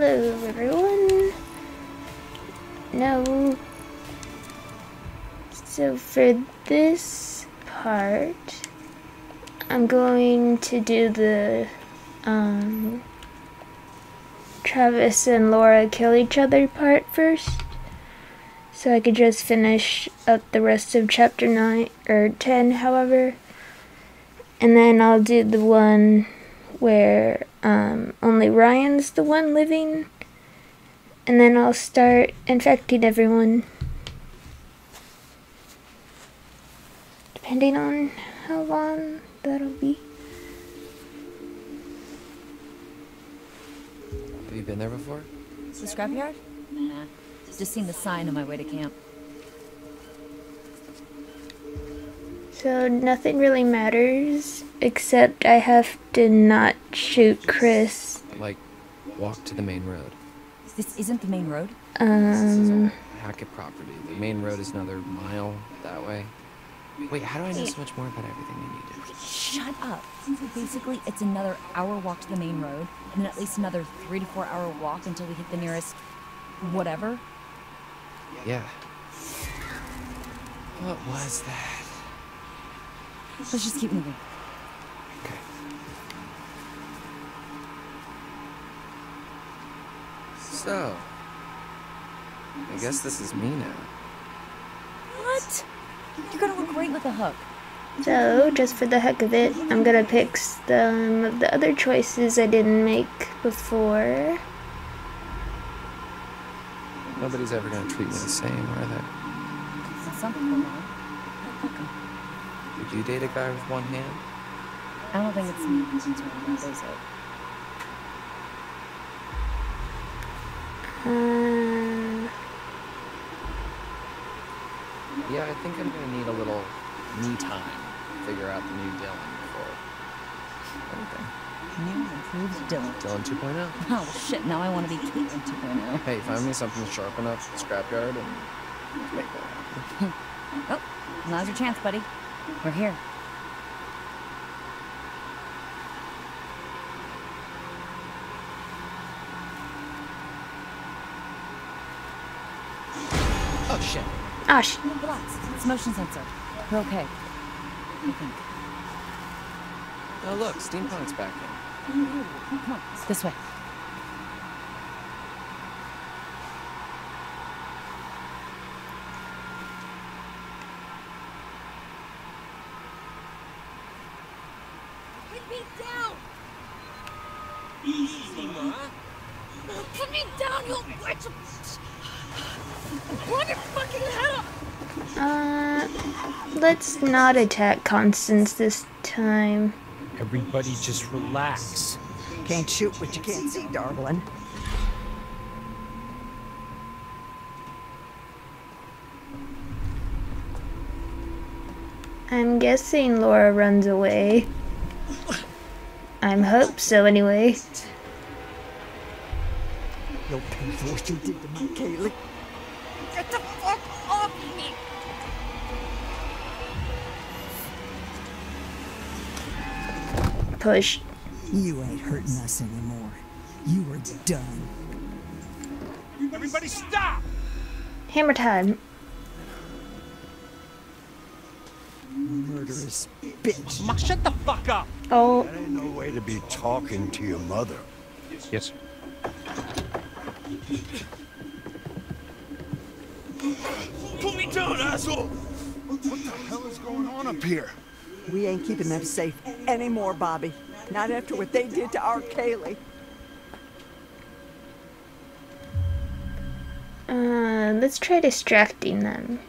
Hello, everyone. No. So for this part, I'm going to do the Travis and Laura kill each other part first, so I could just finish up the rest of chapter 9 or 10, however, and then I'll do the one where only Ryan's the one living, and then I'll start infecting everyone, depending on how long that'll be. Have you been there before? The scrapyard? Nah. Just seen the sign on my way to camp. So nothing really matters, except I have to not shoot Chris. Like, walk to the main road. This isn't the main road? This is all Hackett property. The main road is another mile that way. Wait, how do I know so much more about everything we needed? Shut up! Basically, it's another hour walk to the main road, and then at least another 3 to 4 hour walk until we hit the nearest... whatever. Yeah. What was that? Let's just keep moving. Okay. So... I guess this is me now. What? You're gonna look great with a hook. So, just for the heck of it, I'm gonna pick some of the other choices I didn't make before. Nobody's ever gonna treat me the same, are they? Something wrong. Would you date a guy with one hand? I don't think it's me. Yeah, I think I'm gonna need a little me time to figure out the new Dylan before anything. New improved Dylan. Dylan 2.0. Oh shit! Now I want to be Caitlin 2.0. Hey, find me something sharp enough, scrapyard, and make that happen. Oh, now's your chance, buddy. We're here. Oh shit. Ash. It's motion sensor. We're okay. I think. Oh look, steampunk's back in. Come on, it's this way. Put me down. Easy, Ma. Put me down, you wretch. What the fucking hell? Let's not attack Constance this time. Everybody just relax. Can't shoot what you can't see, darling. I'm guessing Laura runs away. I'm hope so anyway. You'll pay for what you did to me, Kaylee. Get the fuck off me! Push. You ain't hurting us anymore. You are done. Everybody stop! Hammer time. Murderous bitch. Ma, shut the fuck up! Oh. That ain't no way to be talking to your mother. Yes. Put me down, asshole! What the hell is going on up here? We ain't keeping them safe anymore, Bobby. Not after what they did to our Kaylee. Let's try distracting them.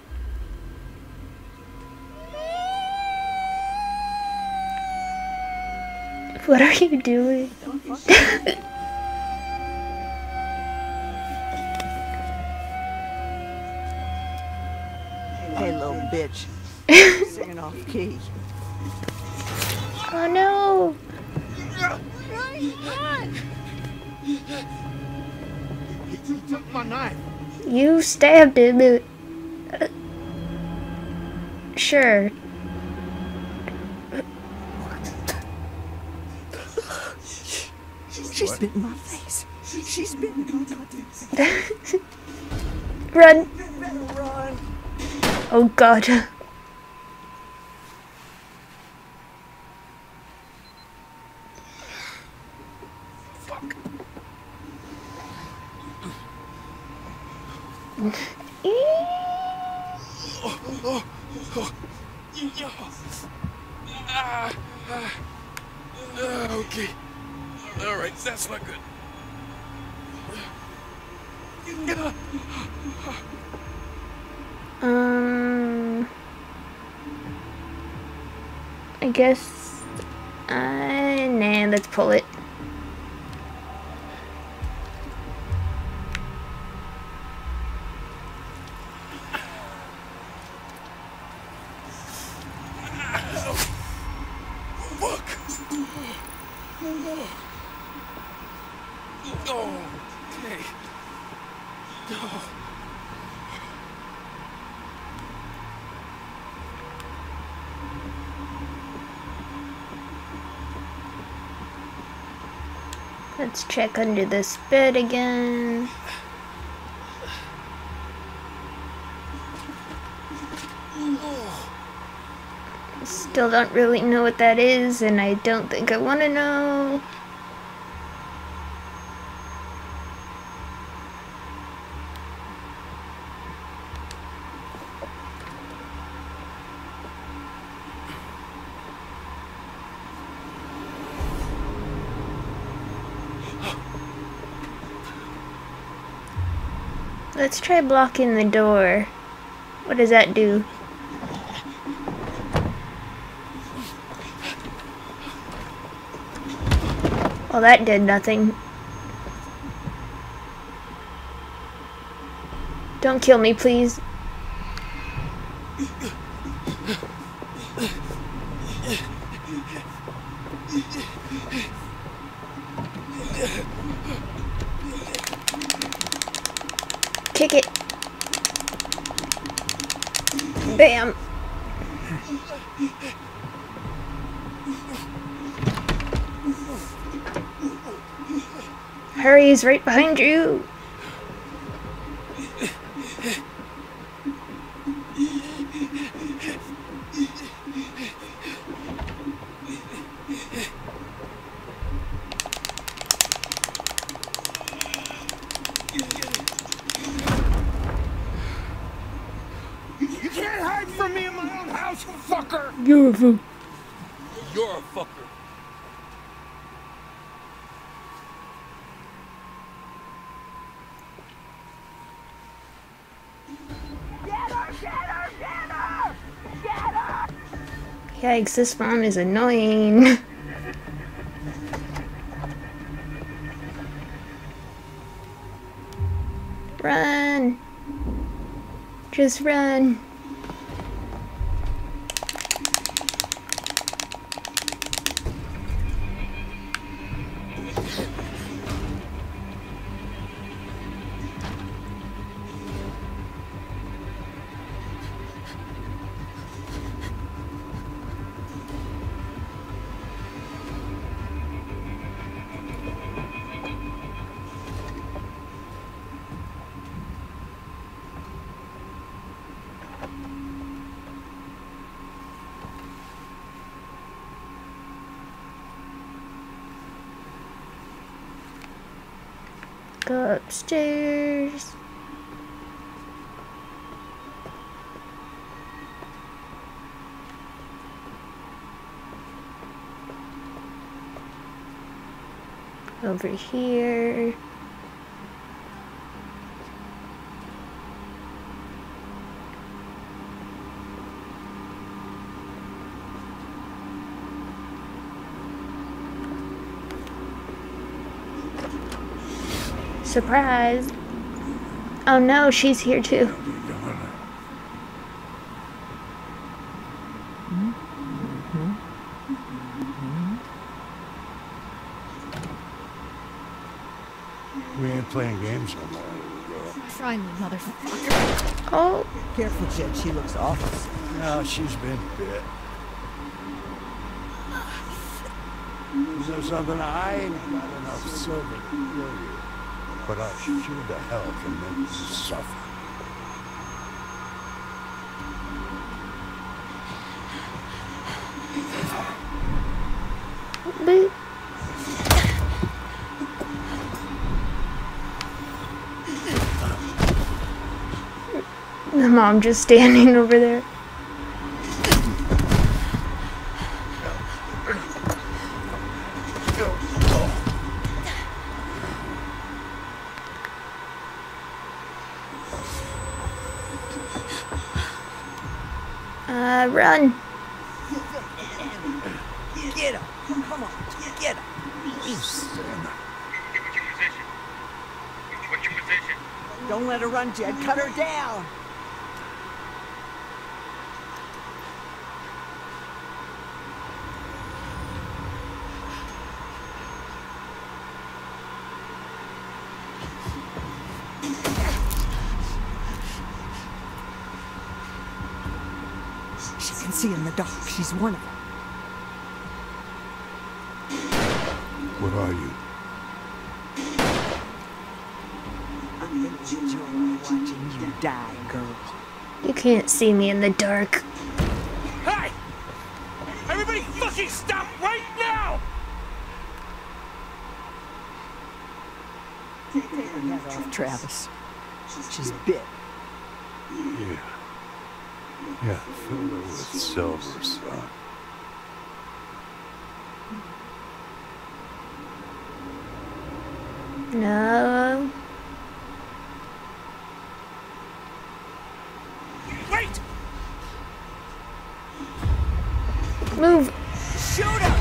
What are you doing? Hey, little bitch. Singing off key. Oh no! He took my knife. You stabbed him. Sure. She's bitten my face. She's been this. Run. Run. Oh god. Fuck. Okay. All right, that's not good. I guess nah, let's pull it. Let's check under this bed again. Still don't really know what that is, and I don't think I want to know. Let's try blocking the door. What does that do? Well, that did nothing. Don't kill me, please. Kick it. Bam. Hurry, he's right behind you. You're a fucker. Get her! Yikes, this mom is annoying. Run. Just run. Go upstairs. Over here. Surprise. Oh no, she's here too. We ain't playing games no more. Fry me, motherfucker. Oh. Careful, Jen. She looks awful. No, she's been bit. Is there something I ain't got enough silver to kill you? but I shoot you to hell from them suffering. The mom just standing over there. Run. Get him. Come on. Get him. Get your position. What's your position? Don't let her run, Jed. Cut her down. See in the dark. She's one of them. What are you? I'm the ginger watching you die, girl. You can't see me in the dark. Hey! Everybody fucking stop right now! Take her hands off Travis. She's bit. Yeah. Yeah, fill her with silver, son. No. Wait! Move! Shoot him!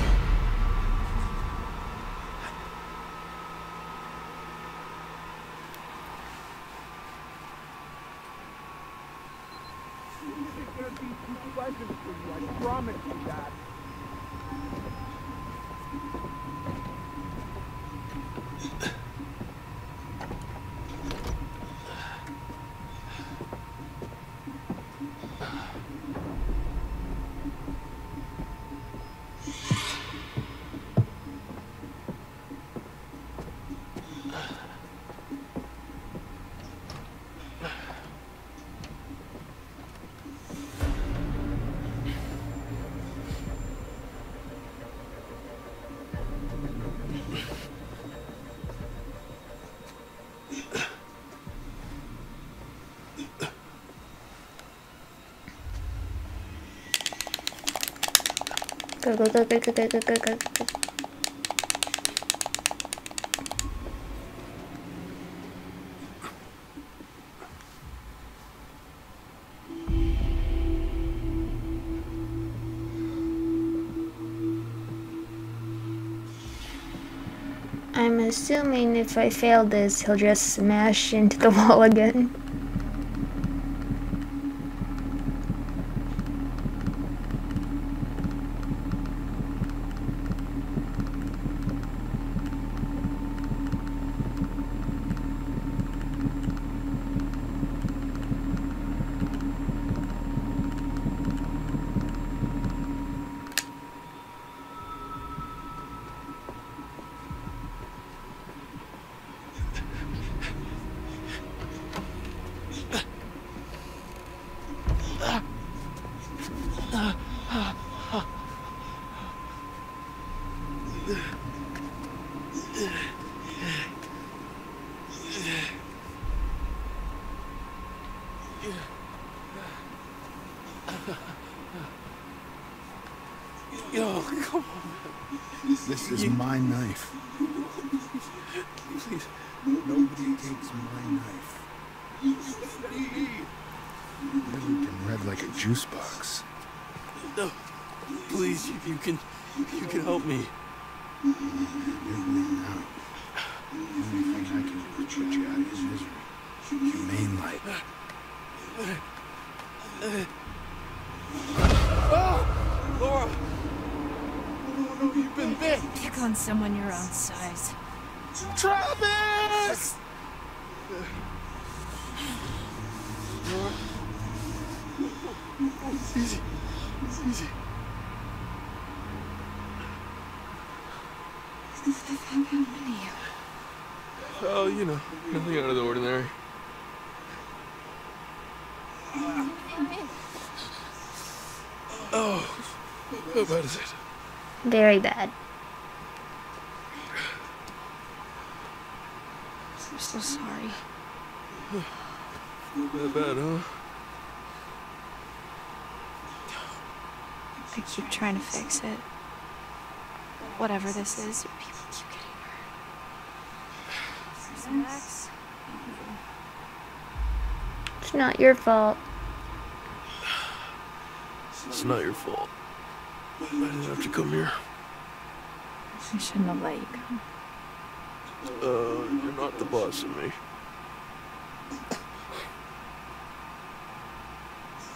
I promise you that. Go, go, go, go, go, go, go, go, go. I'm assuming if I fail this, he'll just smash into the wall again. This is my knife. Please, nobody takes my knife. They're looking red like a juice box. No, please, you can help me. You're bleeding out. The only thing I can do is put you out of his misery. Humane like. Pick on someone your own size. Travis! Laura? It's easy. It's easy. I've had many. Oh, you know, nothing out of the ordinary. Oh, how bad is it? Very bad. I'm so sorry. Not that bad, huh? I keep trying to fix it. Whatever this is, people keep getting hurt. It's not your fault. It's not your fault. I didn't have to come here. I shouldn't have let you come. You're not the boss of me.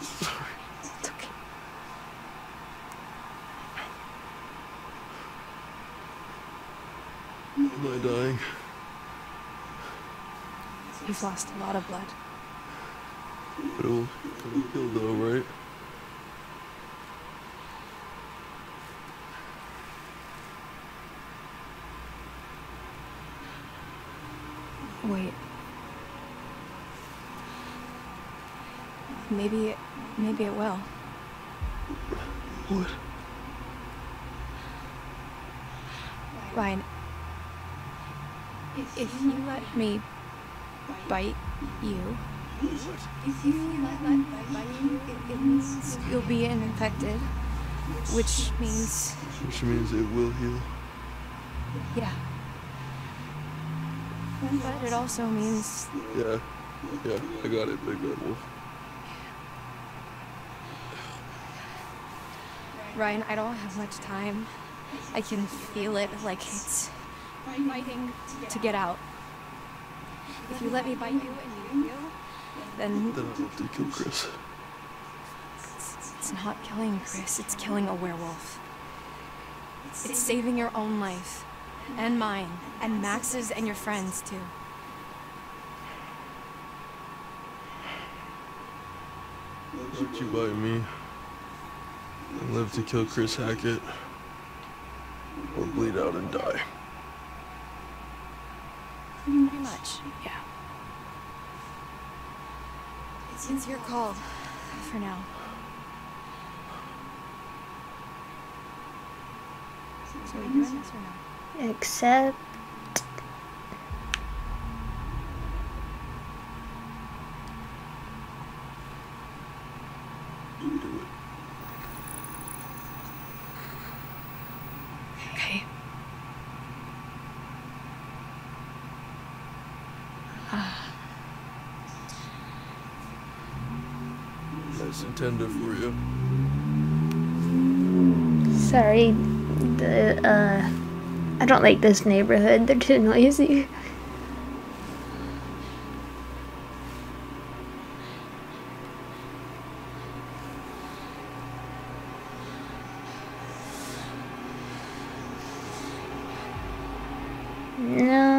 Sorry. It's okay. Am I dying? You've lost a lot of blood. But it'll heal though, right? Wait. Maybe it will. What? Ryan, if you let me bite you, it means you'll be infected, which means it will heal. Yeah. But it also means... Yeah, I got it, Big Bad Wolf. Ryan, I don't have much time. I can feel it like it's fighting to get out. If you let me bite you and you, then I'll have to kill Chris. It's not killing Chris, it's killing a werewolf. It's saving your own life. And mine. And Max's and your friends, too. Don't you bite me. I live to kill Chris Hackett. Or bleed out and die. Pretty much, yeah. It's your call. For now. So are you doing this or no? Except you do it. Okay. Nice and tender for you. Sorry, the I don't like this neighborhood, they're too noisy. No.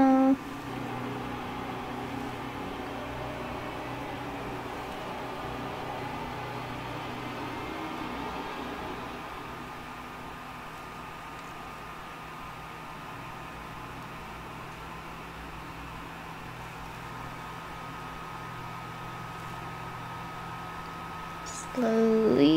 Slowly.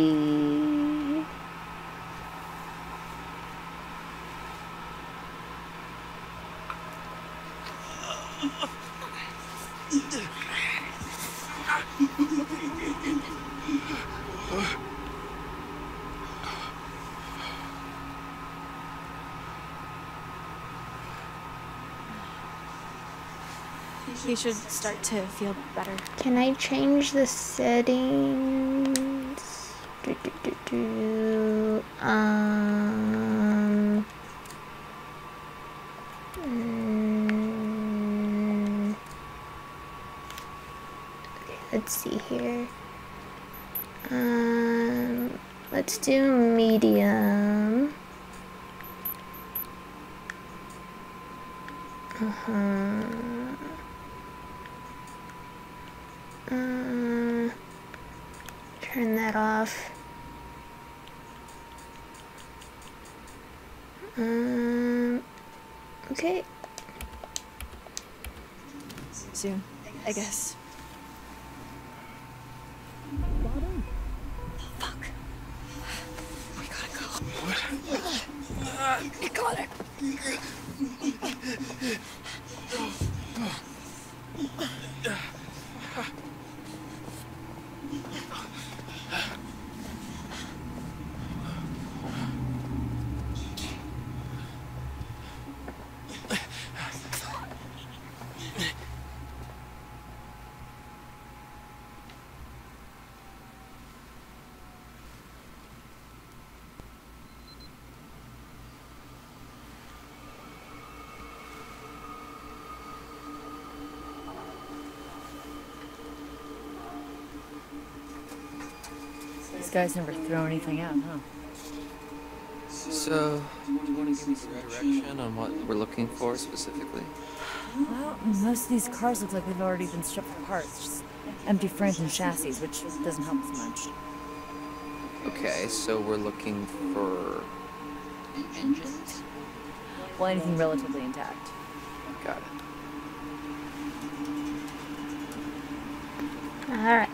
He should start to feel better. Can I change the settings? Okay, let's see here. Let's do medium. Turn that off. Okay. soon, I guess. Oh, fuck. We gotta go. What? We got it. This guy's never thrown anything out, huh? So, do you want to give me some direction on what we're looking for specifically? Well, most of these cars look like they've already been stripped for parts. Just empty frames and chassis, which doesn't help us much. Okay, so we're looking for... the engines? Well, anything relatively intact. Got it. Alright.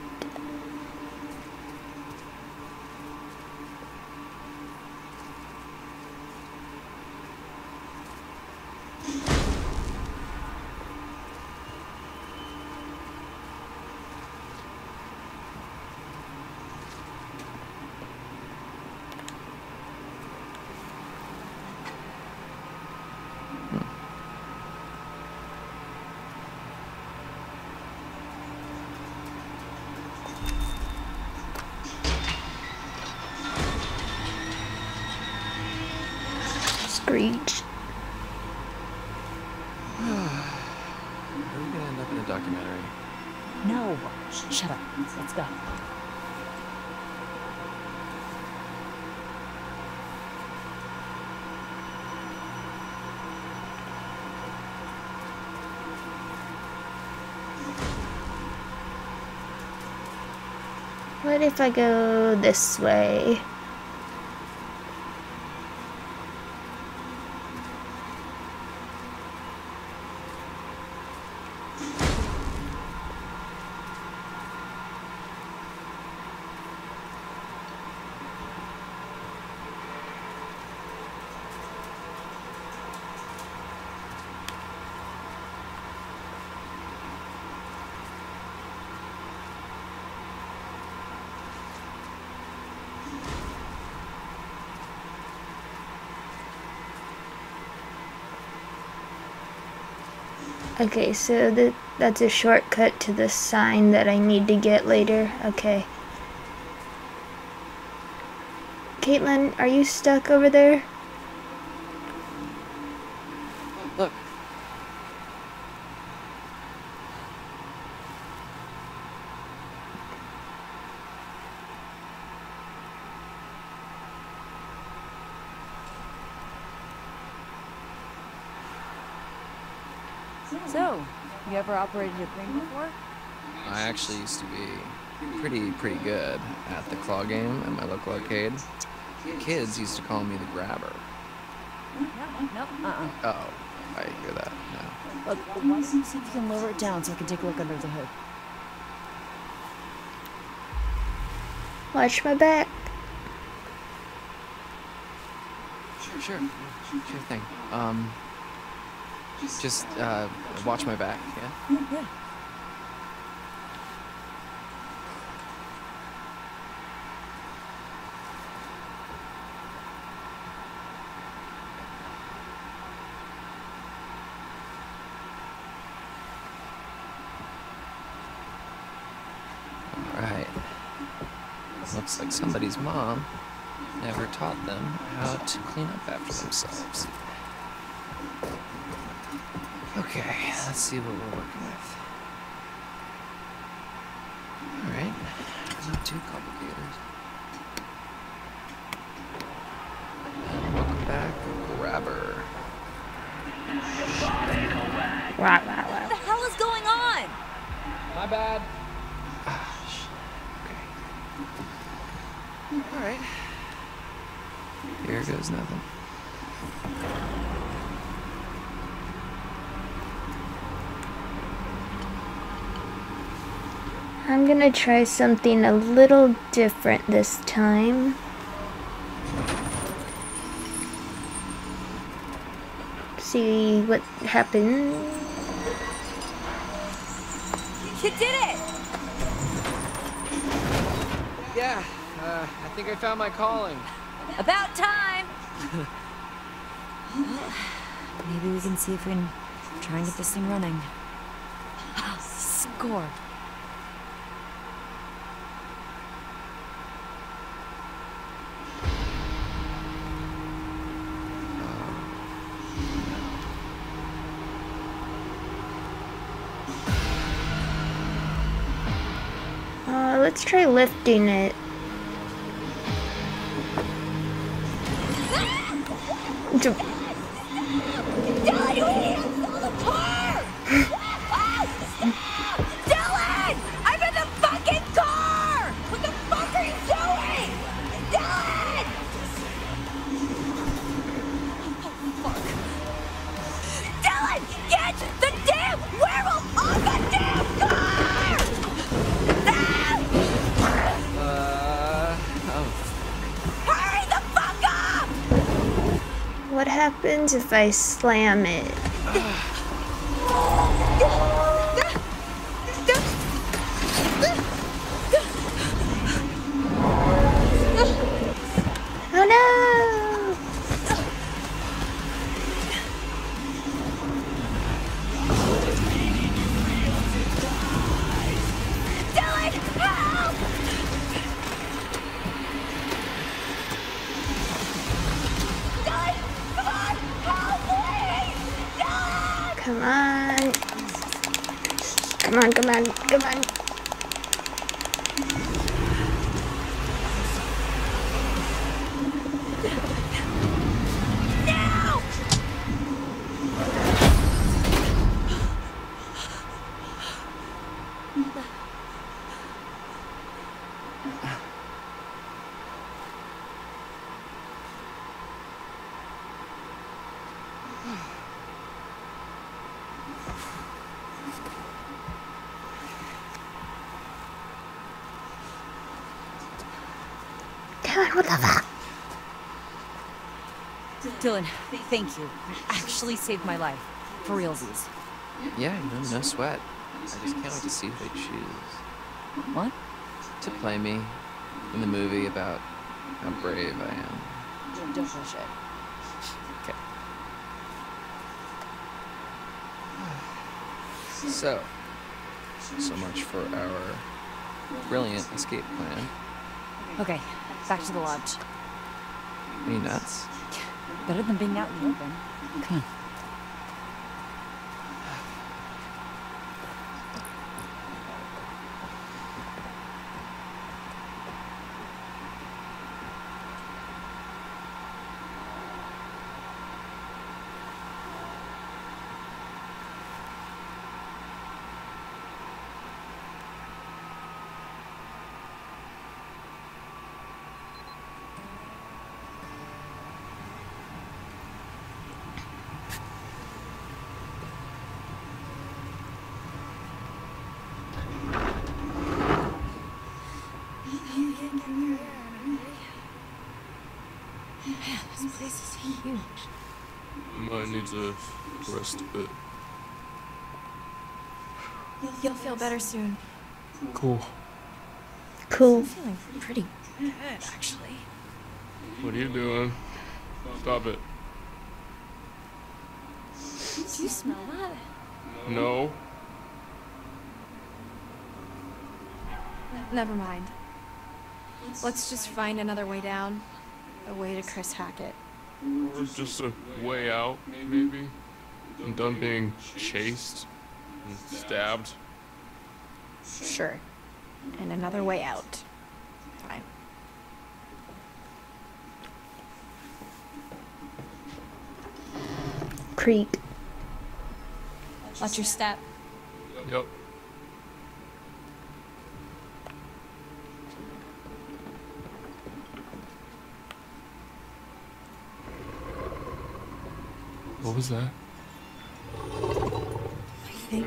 What if I go this way? Okay, so that's a shortcut to the sign that I need to get later. Okay. Caitlin, are you stuck over there? Look. So, you ever operated a crane before? I actually used to be pretty good at the claw game at my local arcade. Kids used to call me the grabber. Uh-oh, I hear that now. Look, why don't you see if you can lower it down so I can take a look under the hood? Watch my back. Sure thing. Just, watch my back, yeah? Yeah. Alright. Looks like somebody's mom never taught them how to clean up after themselves. Okay, let's see what we're working with. Alright, not too complicated. And welcome back, grabber. What the hell is going on? My bad. Okay. Alright. Here goes nothing. I'm gonna try something a little different this time. See what happens. You did it! Yeah, I think I found my calling. About time! Maybe we can see if we can try and get this thing running. Score! Let's try lifting it. Dylan! I'm in the fucking car! What the fuck are you doing? Dylan! Oh, fuck. Dylan, get the damn werewolf on the damn car! What happens if I slam it? Oh no! Dylan, help! Come on. Come on, come on, come on. No! What the fuck? Dylan, thank you. You actually saved my life. For realsies. Yeah, no sweat. I just can't wait to see who they choose. What? To play me in the movie about how brave I am. Don't bullshit. Okay. So much for our brilliant escape plan. Okay. Back to the lodge. Any nuts? Better than being out in the open. Come on. Might need to rest a bit. You'll feel better soon. Cool. I'm feeling pretty good, actually. What are you doing? Stop it. Do you smell that? No. Never mind. Let's just find another way down. A way to Chris Hackett. Or just a way out, maybe? I'm done being chased and stabbed. Sure. And another way out. Fine. Creek. Watch your step. Yep. What was that? I think.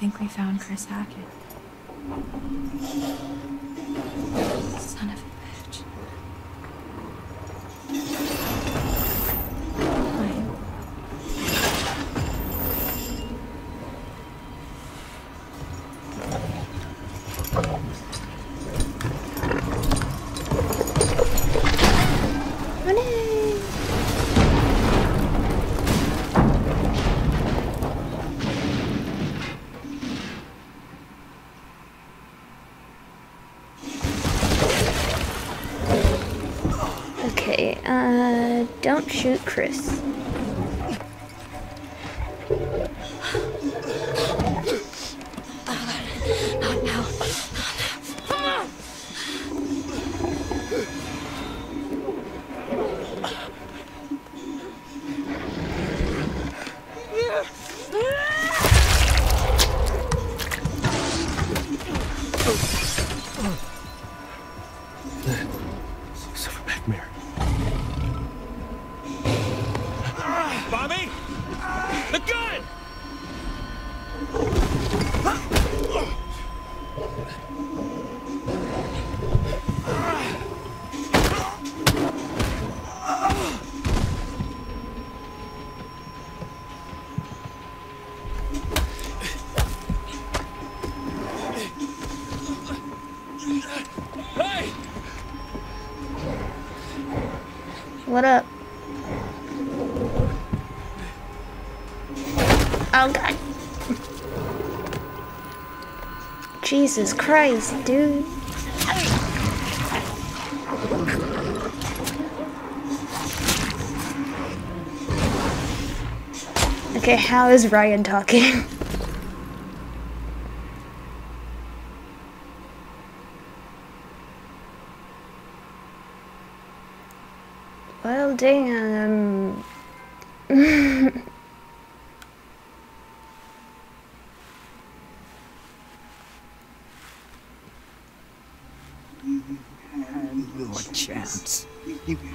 think we found Chris Hackett. Son of a bitch. Fine. Don't shoot Chris. What up? Oh god. Jesus Christ, dude. Okay, how is Ryan talking? Well, damn. You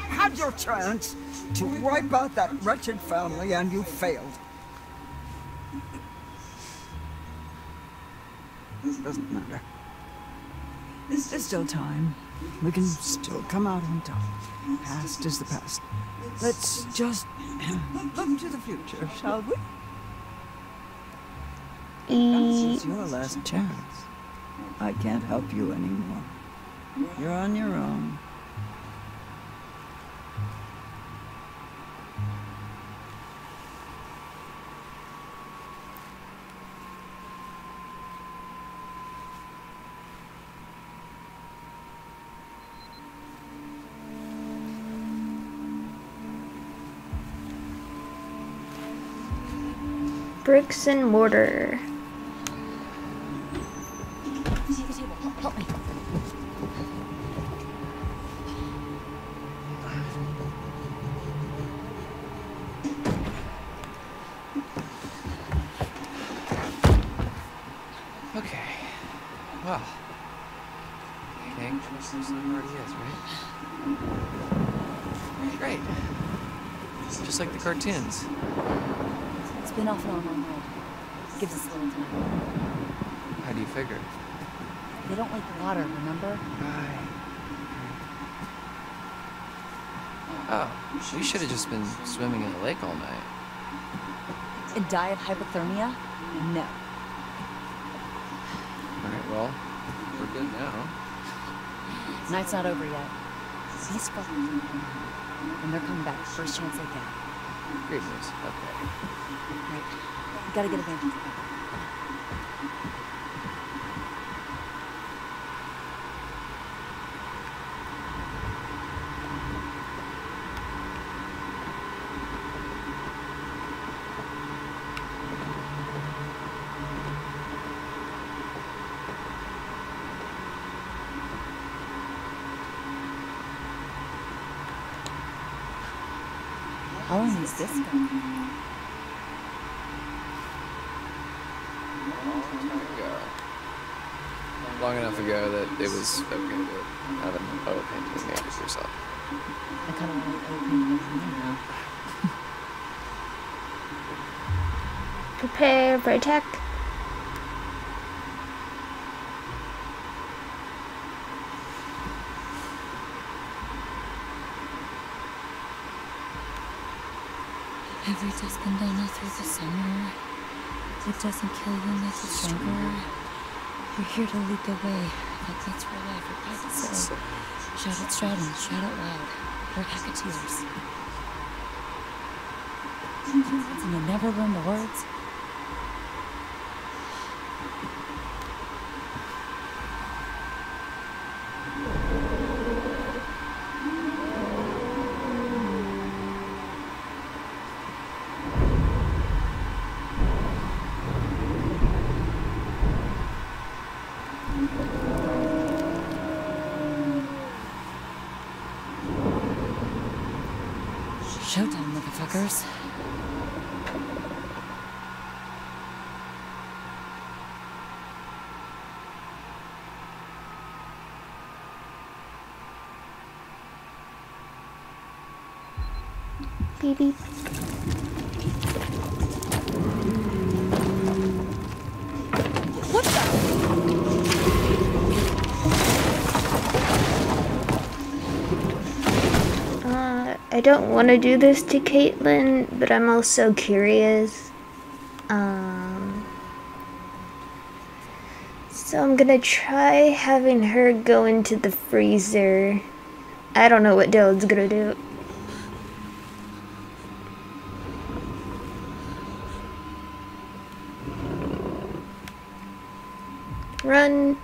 had your chance to wipe out that wretched family and you failed. This doesn't matter. There's still time. We can still come out on top. Past is the past. Let's just come to the future, shall we? This is your last chance. I can't help you anymore. You're on your own. Bricks and mortar. Help me. Okay. Well, I think this is the word he is, right? Great. It's just like the cartoons. Been off and on hold. Gives us a little time. How do you figure? They don't like the water, remember? Right. Oh, we should have just been swimming in the lake all night. And die of hypothermia? No. All right, well, we're good now. Night's not over yet. These fucking and they're coming back first chance they get. Great news. Okay. Right. We gotta get a bandage. How long is this going to be? Long enough ago that it was okay to have an oil painting made of yourself. I kind of want oil painting now. Prepare for attack. Every test container through the summer. What doesn't kill you makes you stronger. You're here to lead the way. That leads for life, repeat so. Shout out Stratton, shout out loud. We're Hacketeers. And you never learn the words? Fuckers. Baby. I don't want to do this to Caitlin, but I'm also curious. So I'm gonna try having her go into the freezer. I don't know what Dylan's gonna do. Run.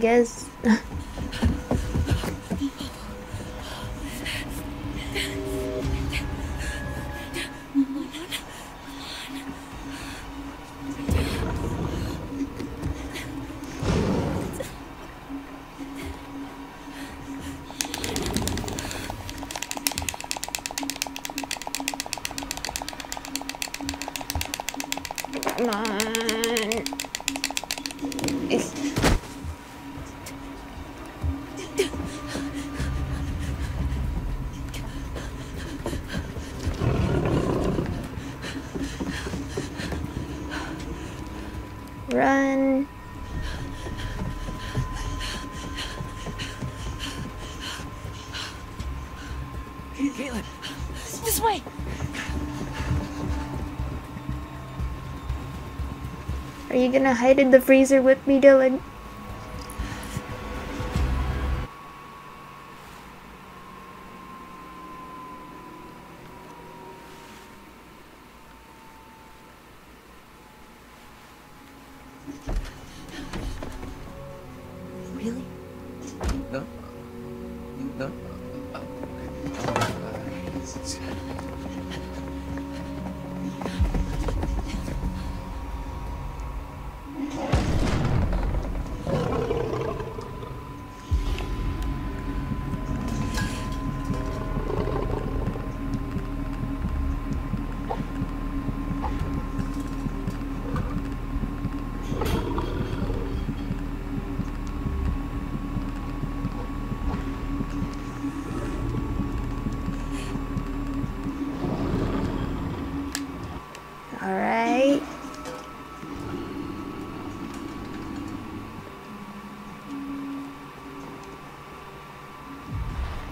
Yes. Come on. Run. Caitlin, this way. Are you gonna hide in the freezer with me, Dylan?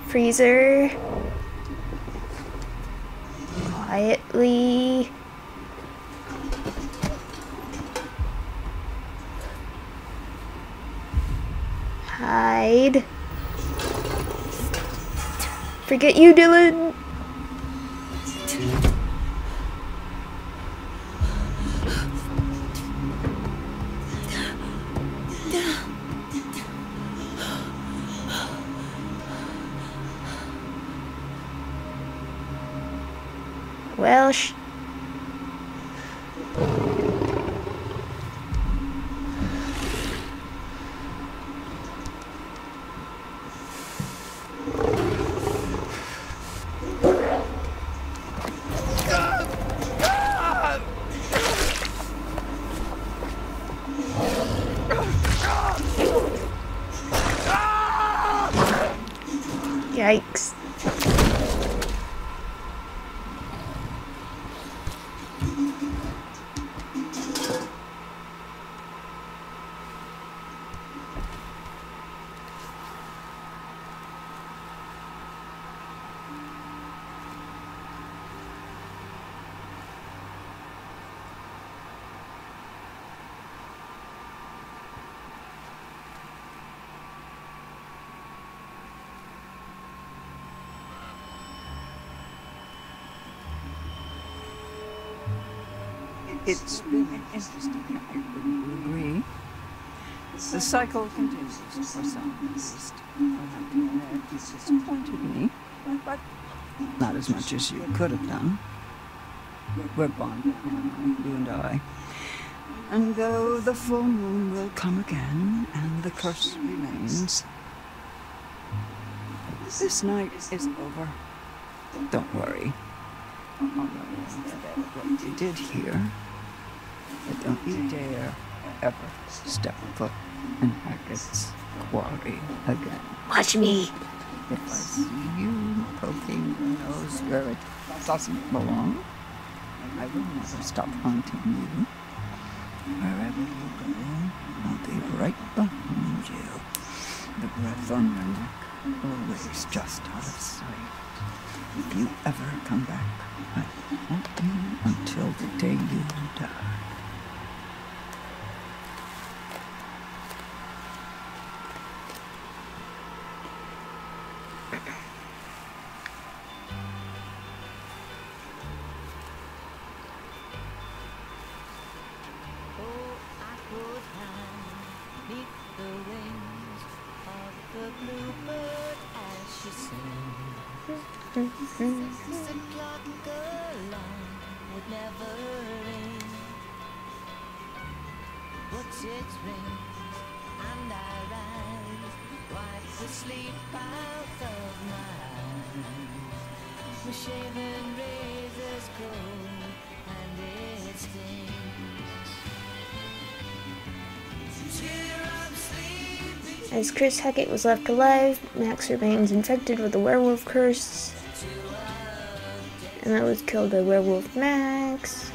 Freezer quietly. Hide. Forget you, Dylan. Welsh. Yikes. It's been an interesting night, wouldn't you agree? The cycle continues for some, at least. It disappointed me, but not as much as you could have done. We're bonded now, you and I. And though the full moon will come again, and the curse remains, this night is over. Don't worry. What you did here. But don't you dare ever step foot in Hackett's Quarry again. Watch me! If I see you poking your nose where it doesn't belong, I will never stop haunting you. Wherever you go, I'll be right behind you. The breath on your neck, always just out of sight. If you ever come back, I won't be until the day you die. As Chris Hackett was left alive, Max remains infected with the werewolf curse. And I was killed by werewolf Max.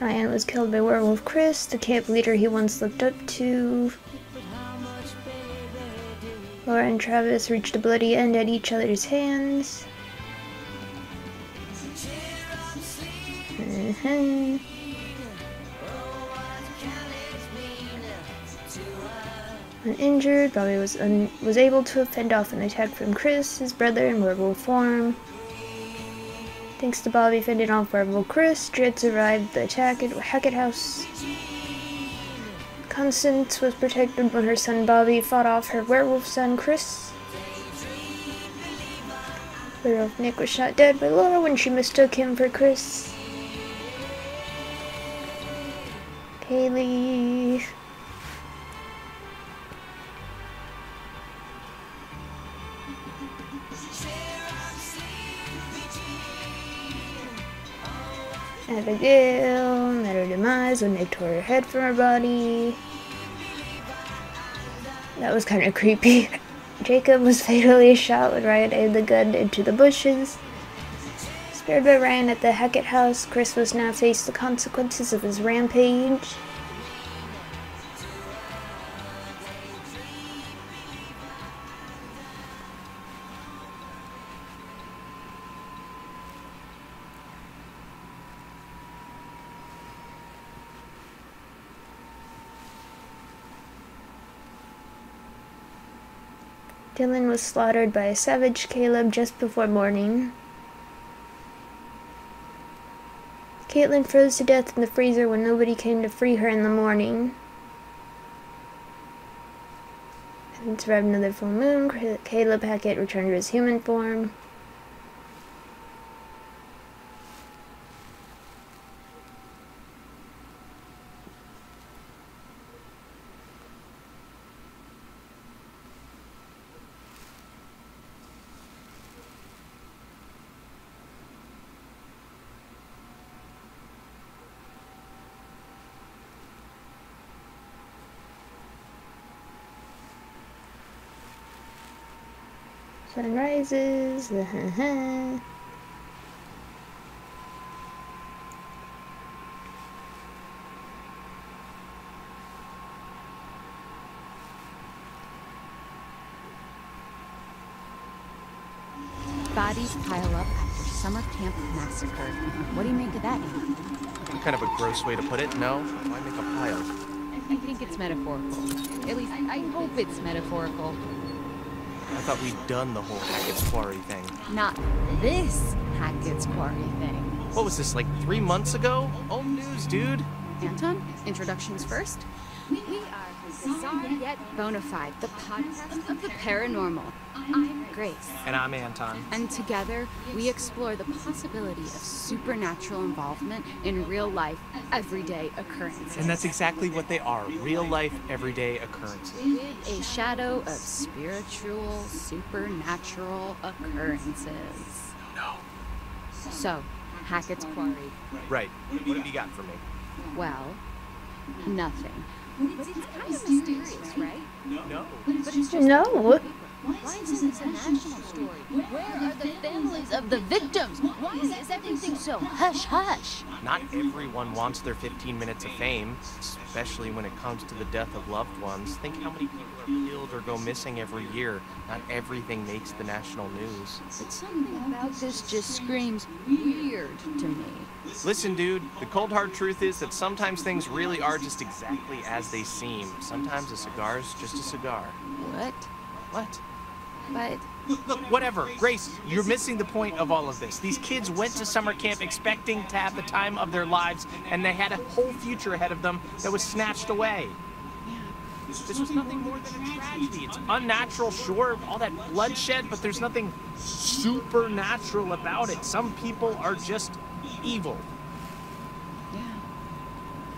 Ryan was killed by werewolf Chris, the camp leader he once looked up to. Laura and Travis reached a bloody end at each other's hands. Uninjured, Bobby was able to fend off an attack from Chris, his brother, in werewolf form. Thanks to Bobby fending off werewolf Chris, Dread survived the attack at Hackett House. Constance was protected when her son Bobby fought off her werewolf son Chris. Werewolf Nick was shot dead by Laura when she mistook him for Chris. Kaylee. Abigail met her demise when they tore her head from her body. That was kind of creepy. Jacob was fatally shot when Ryan aimed the gun into the bushes. Spared by Ryan at the Hackett house, Chris was now faced the consequences of his rampage. Dylan was slaughtered by a savage Caleb just before morning. Caitlin froze to death in the freezer when nobody came to free her in the morning. Having survived another full moon, Caleb Hackett returned to his human form. sun rises. Bodies pile up after summer camp massacre. What do you make of that? Kind of a gross way to put it, no? Why make a pile? I think it's metaphorical. At least, I hope it's metaphorical. I thought we'd done the whole Hackett's Quarry thing. Not this Hackett's Quarry thing. What was this, like 3 months ago? Old news, dude. Anton, introductions first. We are Bizarre Yet Bonafide, the podcast of the paranormal. I'm Grace. And I'm Anton. And together, we explore the possibility of supernatural involvement in real-life, everyday occurrences. And that's exactly what they are, real-life, everyday occurrences. With a shadow of spiritual, supernatural occurrences. No. So, Hackett's Quarry. Right. What have you got for me? Well, nothing. It's kind of mysterious, right? No. But it's just no. Why is this a national story? Where are the families of the victims? Why is everything so hush-hush? Not everyone wants their 15 minutes of fame, especially when it comes to the death of loved ones. Think how many people are killed or go missing every year. Not everything makes the national news. But something about this just screams weird to me. Listen, dude, the cold hard truth is that sometimes things really are just exactly as they seem. Sometimes a cigar is just a cigar. What? What? But... Look, whatever. Grace, you're missing the point of all of this. These kids went to summer camp expecting to have the time of their lives, and they had a whole future ahead of them that was snatched away. This was nothing more than a tragedy. It's unnatural, sure, all that bloodshed, but there's nothing supernatural about it. Some people are just evil. Yeah.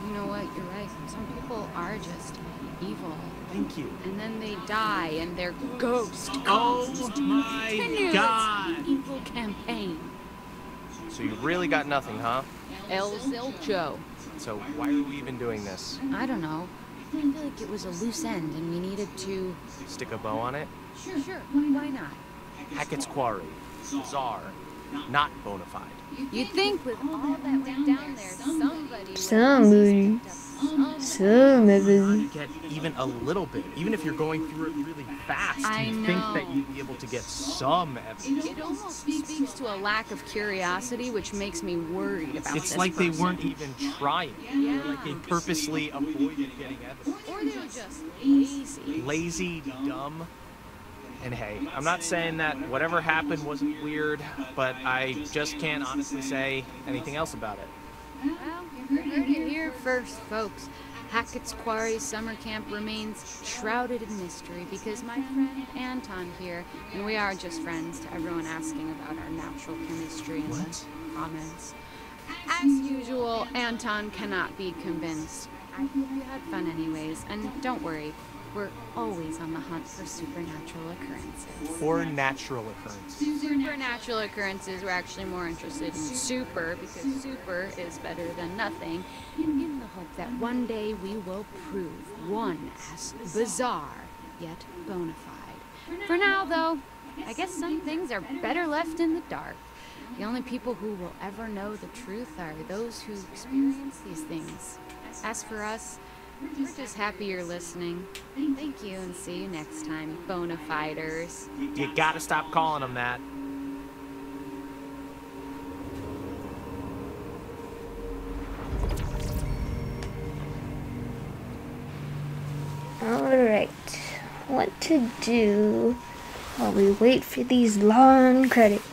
You know what? You're right. Some people are just evil. Thank you. And then they die, and they're ghosts. Oh my God! Evil campaign. So you really got nothing, huh? El Zilcho. So why are we even doing this? I don't know. I feel like it was a loose end, and we needed to stick a bow on it. Sure. Why not? Hackett's Quarry, Czar, not Bonafide. You think with all that went down there, somebody get even a little bit, even if you're going through it really fast, you think that you'd be able to get some evidence. It almost speaks to a lack of curiosity, which makes me worried about this. It's like they weren't even trying. Yeah. Like they purposely avoided getting evidence. Or they were just lazy. Lazy, dumb. And hey, I'm not saying that whatever happened wasn't weird, but I just can't honestly say anything else about it. Well, you heard it here first, folks. Hackett's Quarry summer camp remains shrouded in mystery because my friend Anton here, and we are just friends to everyone asking about our natural chemistry in the comments. As usual, Anton cannot be convinced. I hope you had fun anyways, and don't worry. We're always on the hunt for supernatural occurrences. Or natural occurrences. Supernatural occurrences, we're actually more interested in super, because super is better than nothing, in the hope that one day we will prove one as bizarre, yet bona fide. For now, though, I guess some things are better left in the dark. The only people who will ever know the truth are those who experience these things. As for us, we're just happy you're listening. Thank you, and see you next time, Bonafiders. You gotta stop calling them that. Alright, what to do while we wait for these long credits.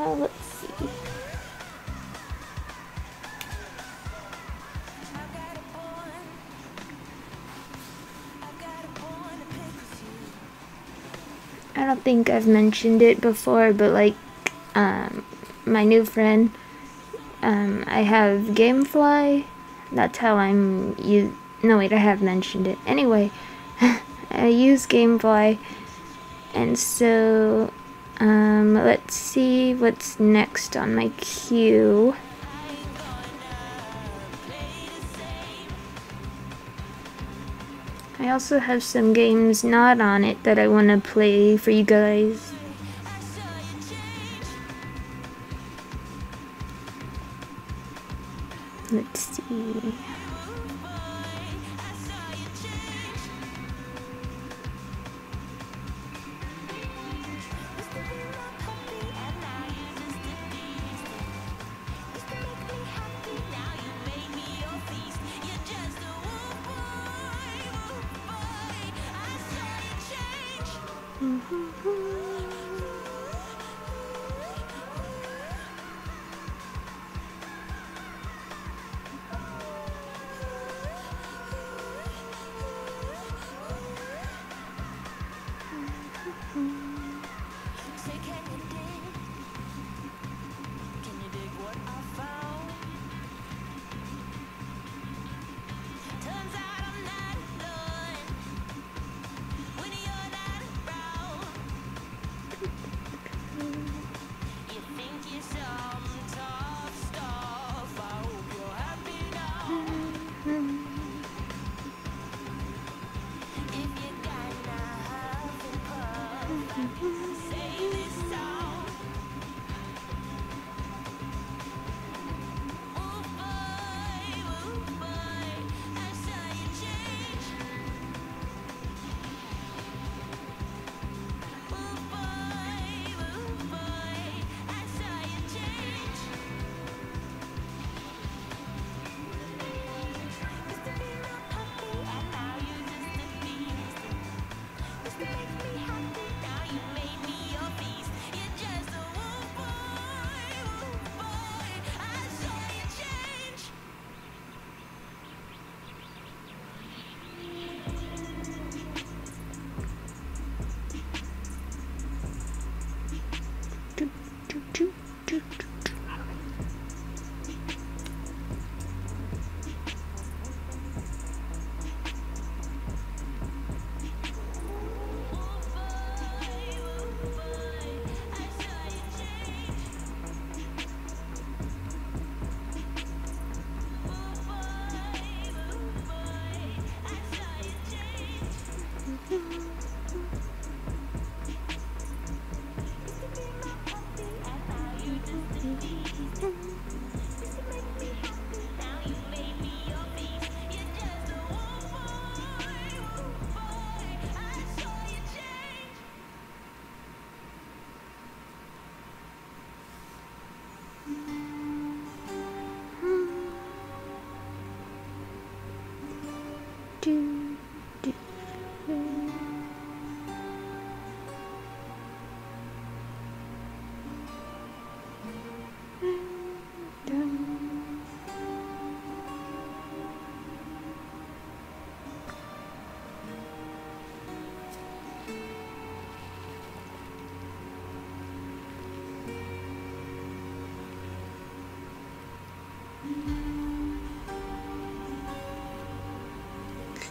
Let's see. I don't think I've mentioned it before, but like, my new friend, I have Gamefly. That's how I'm using... No, wait, I have mentioned it. Anyway, I use Gamefly. And so, let's see what's next on my queue. I also have some games not on it that I want to play for you guys. Let's see.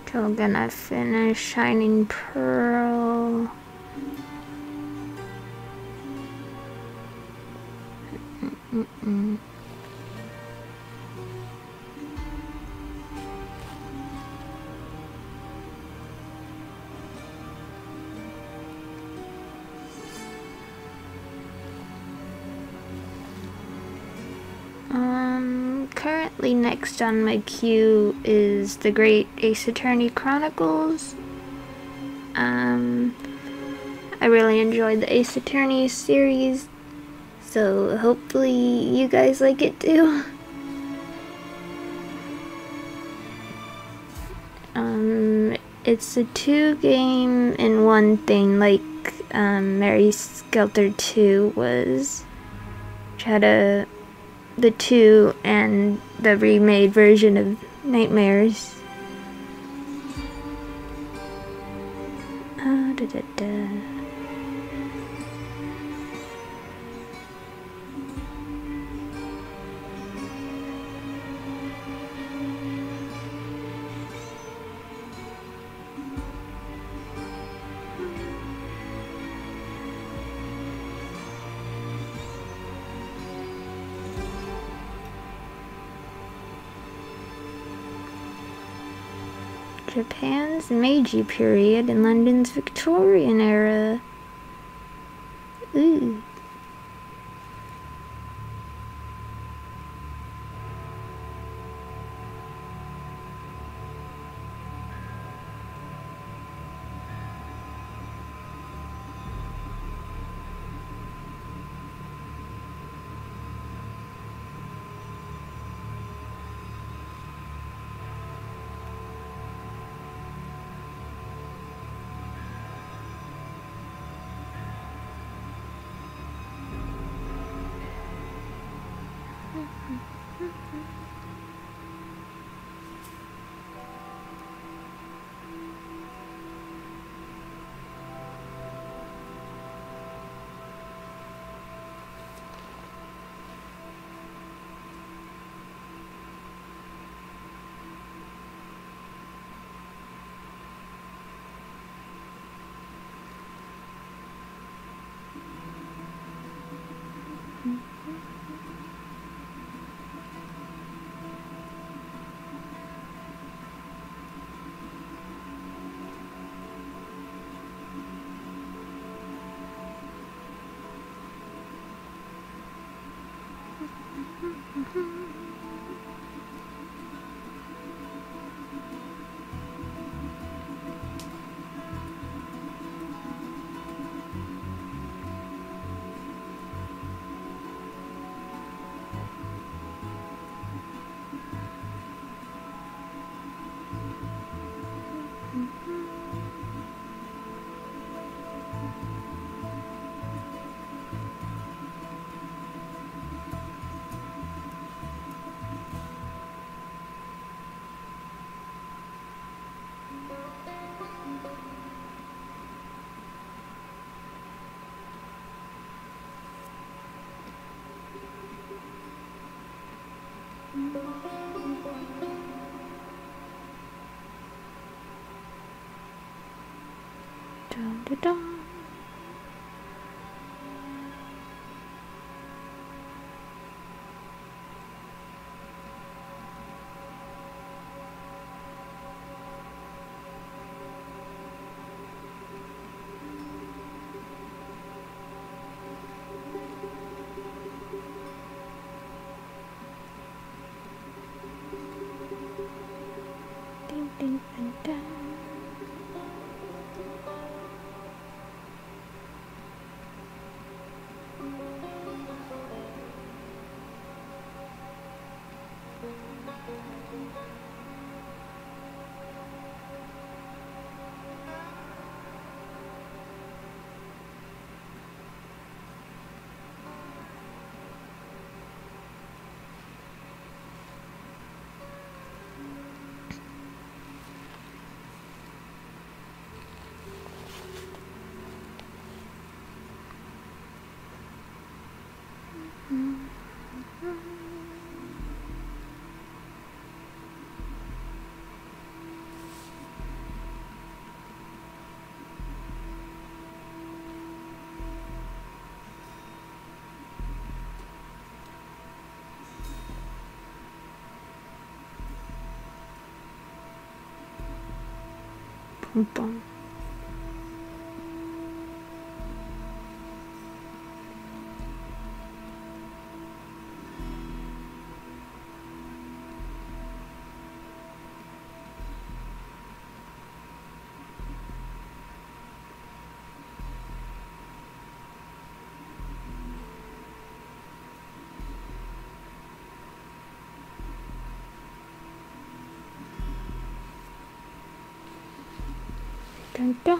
Still gonna finish Shining Pearl. Currently next on my queue is The Great Ace Attorney Chronicles. I really enjoyed the Ace Attorney series, so hopefully you guys like it too. It's a 2 game in 1 thing like Mary Skelter 2 was, which had a the 2 and the remade version of Nightmares. Japan's Meiji period and London's Victorian era. Ooh. Bum. Dun, dun.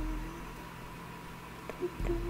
Dun, dun.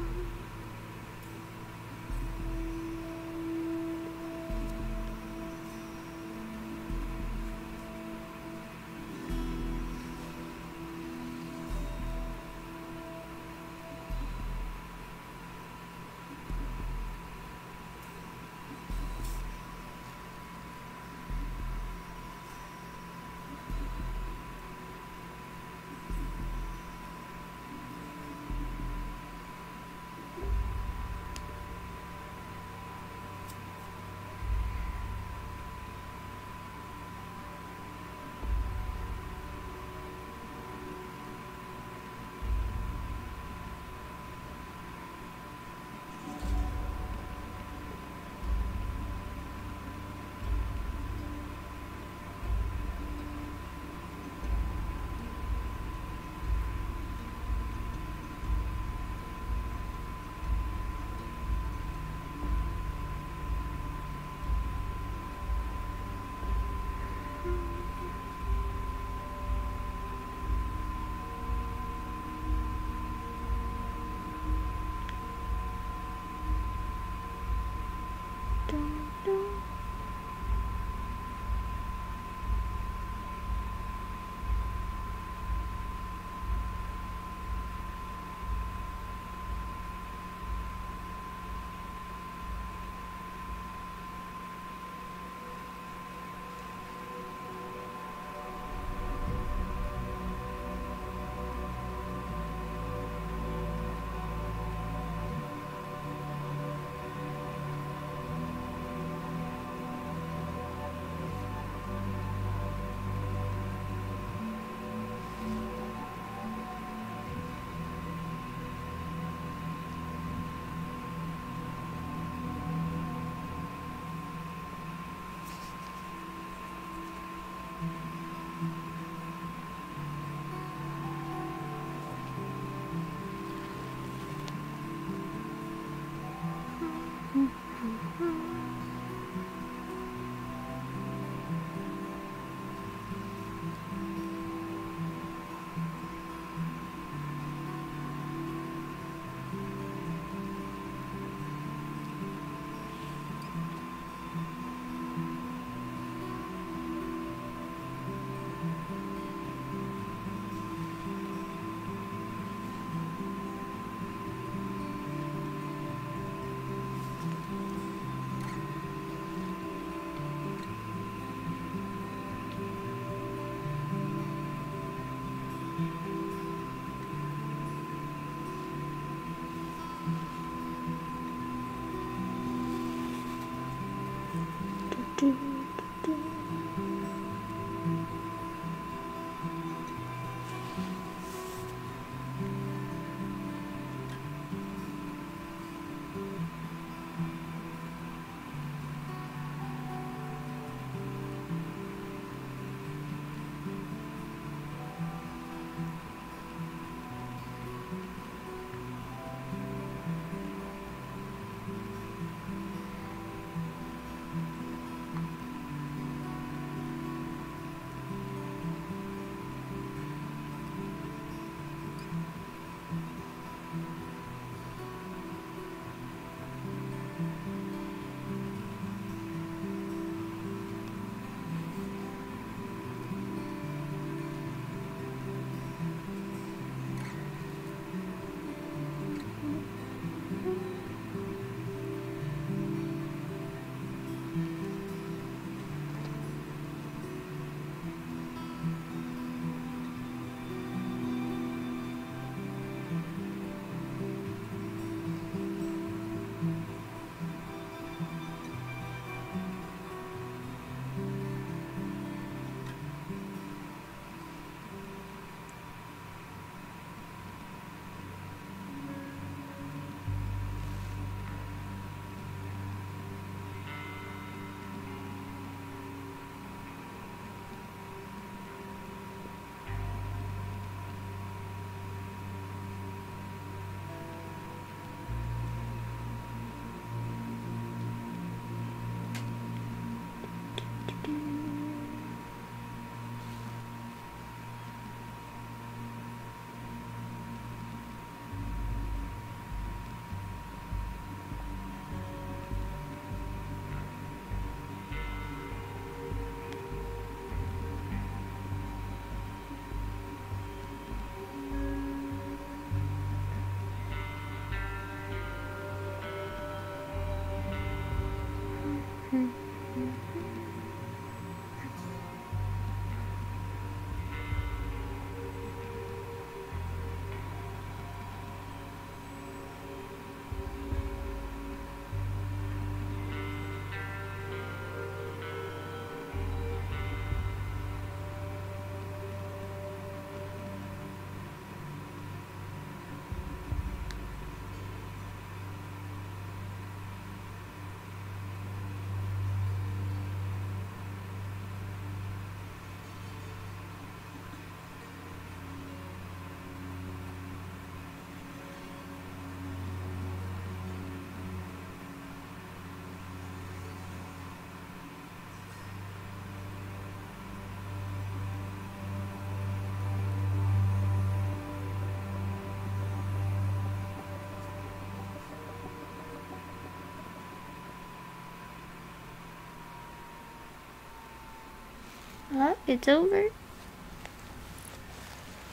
Well, it's over.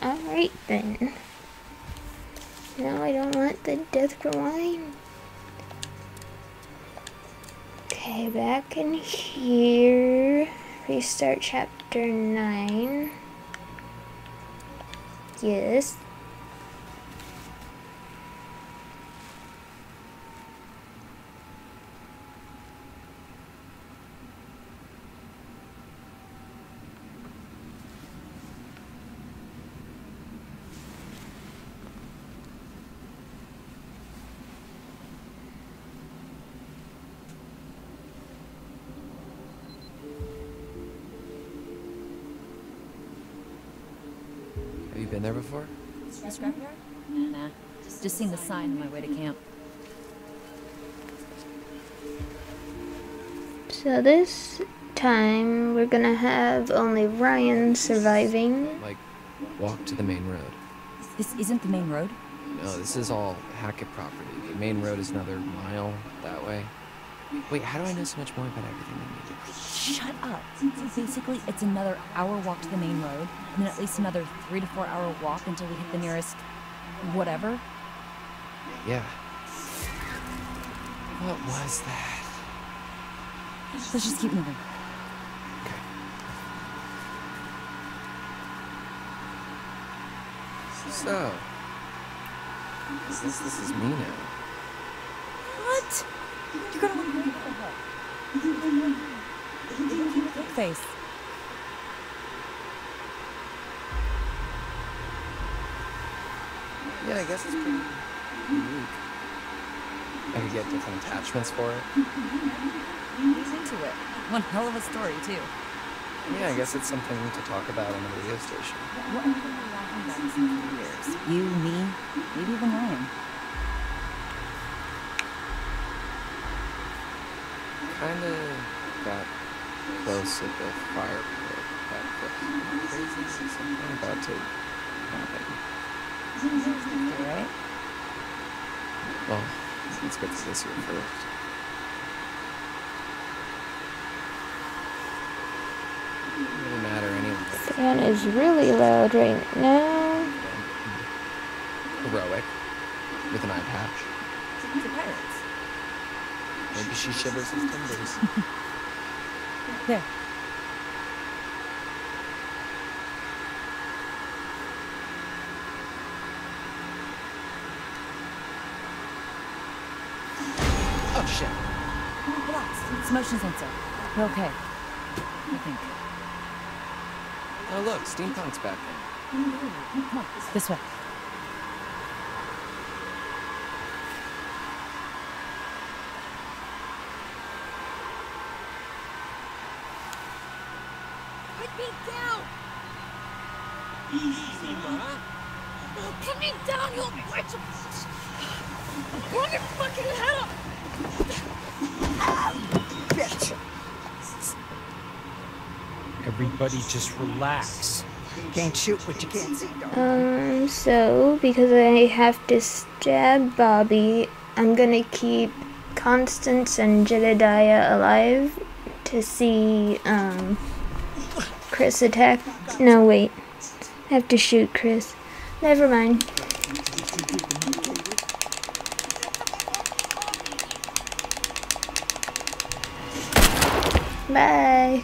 Alright then. No, I don't want the death rewind. Okay, back in here. Restart chapter 9. Yes. Been there before? A scrapyard? Nah. Just seen the sign on my way to camp. So this time we're gonna have only Ryan surviving. Like, walk to the main road. This isn't the main road? No, this is all Hackett property. The main road is another mile that way. Wait, how do I know so much more about everything than you do? Shut up. Basically, it's another hour walk to the main road, and then at least another 3 to 4 hour walk until we hit the nearest whatever. Yeah. What was that? Let's just keep moving. Okay. So, this is me now. What? You're gonna look really beautiful. Face. Yeah, I guess it's pretty unique. I could get different attachments for it. He's into it. One hell of a story, too. Yeah, I guess it's something to talk about on the radio station. What have you been laughing about for years? You, me, maybe even Ryan. Kinda got close at the fire pit. That was crazy. Something about to happen. All right. Well, let's get to this here first. Doesn't really matter anyway. The fan is really loud right now. Heroic, with an eye patch. It's a pirates. Maybe she shivers his timbers. There. Oh shit! Relax. It's motion sensor. We're okay. I think. Oh look, steampunk's back in. Come on, this way. Everybody just relax. Can't shoot what you can't see, darling. So because I have to stab Bobby, I'm gonna keep Constance and Jedediah alive to see Chris attack. No wait, I have to shoot Chris. Never mind. Bye.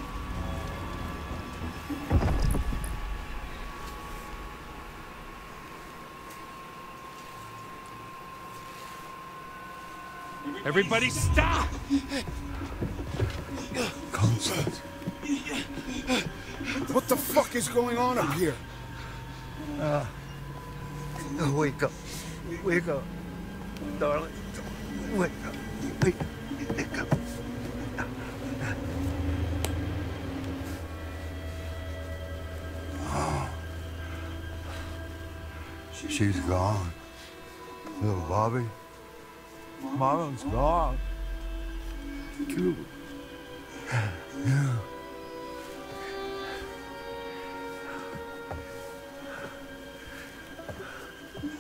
Everybody stop! Constance. What the fuck is going on up here? Wake up. Wake up. Darling. Wake up. Wake up. Wake up. Oh. She's gone. Little Bobby. Marlon's gone. Cuba. Yeah.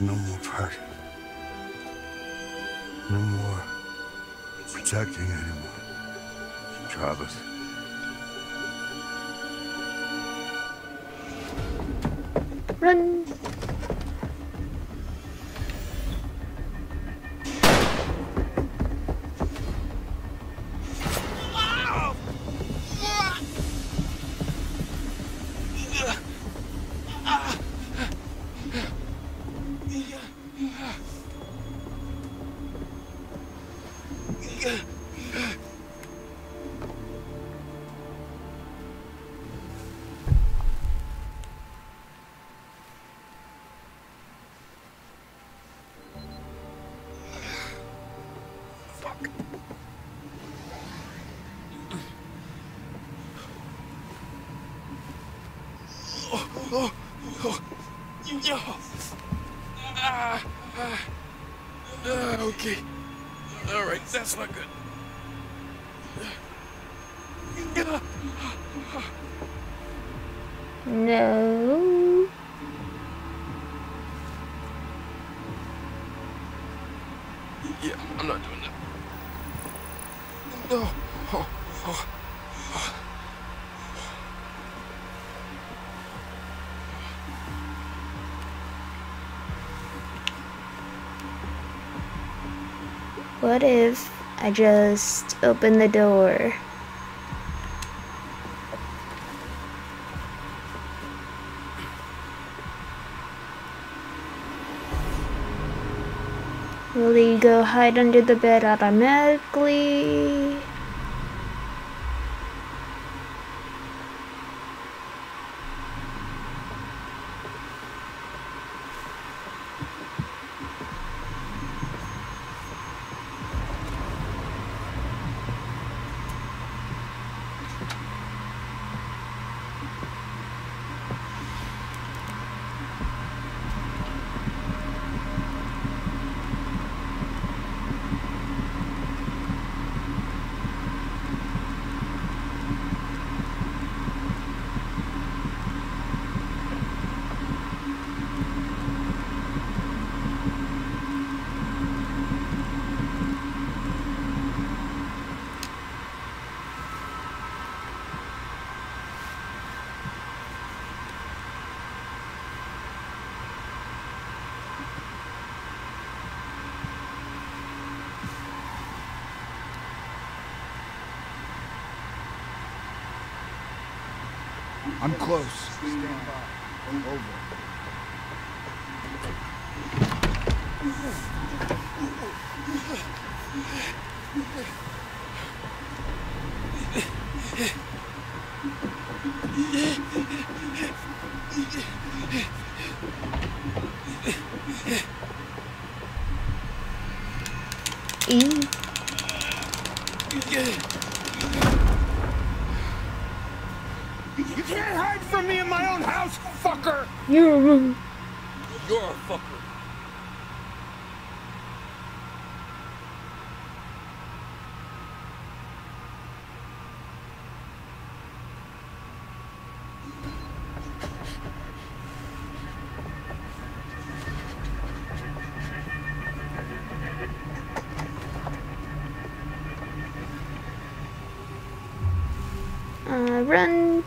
No more party. No more protecting anymore. Travis. Run. Okay. All right, that's not good. No. Yeah, I'm not doing that. No. Oh, oh, oh. What if I just open the door? Will you go hide under the bed automatically? I'm close. Stand by. Over. You can't hide from me in my own house, fucker! You're a fucker. Run.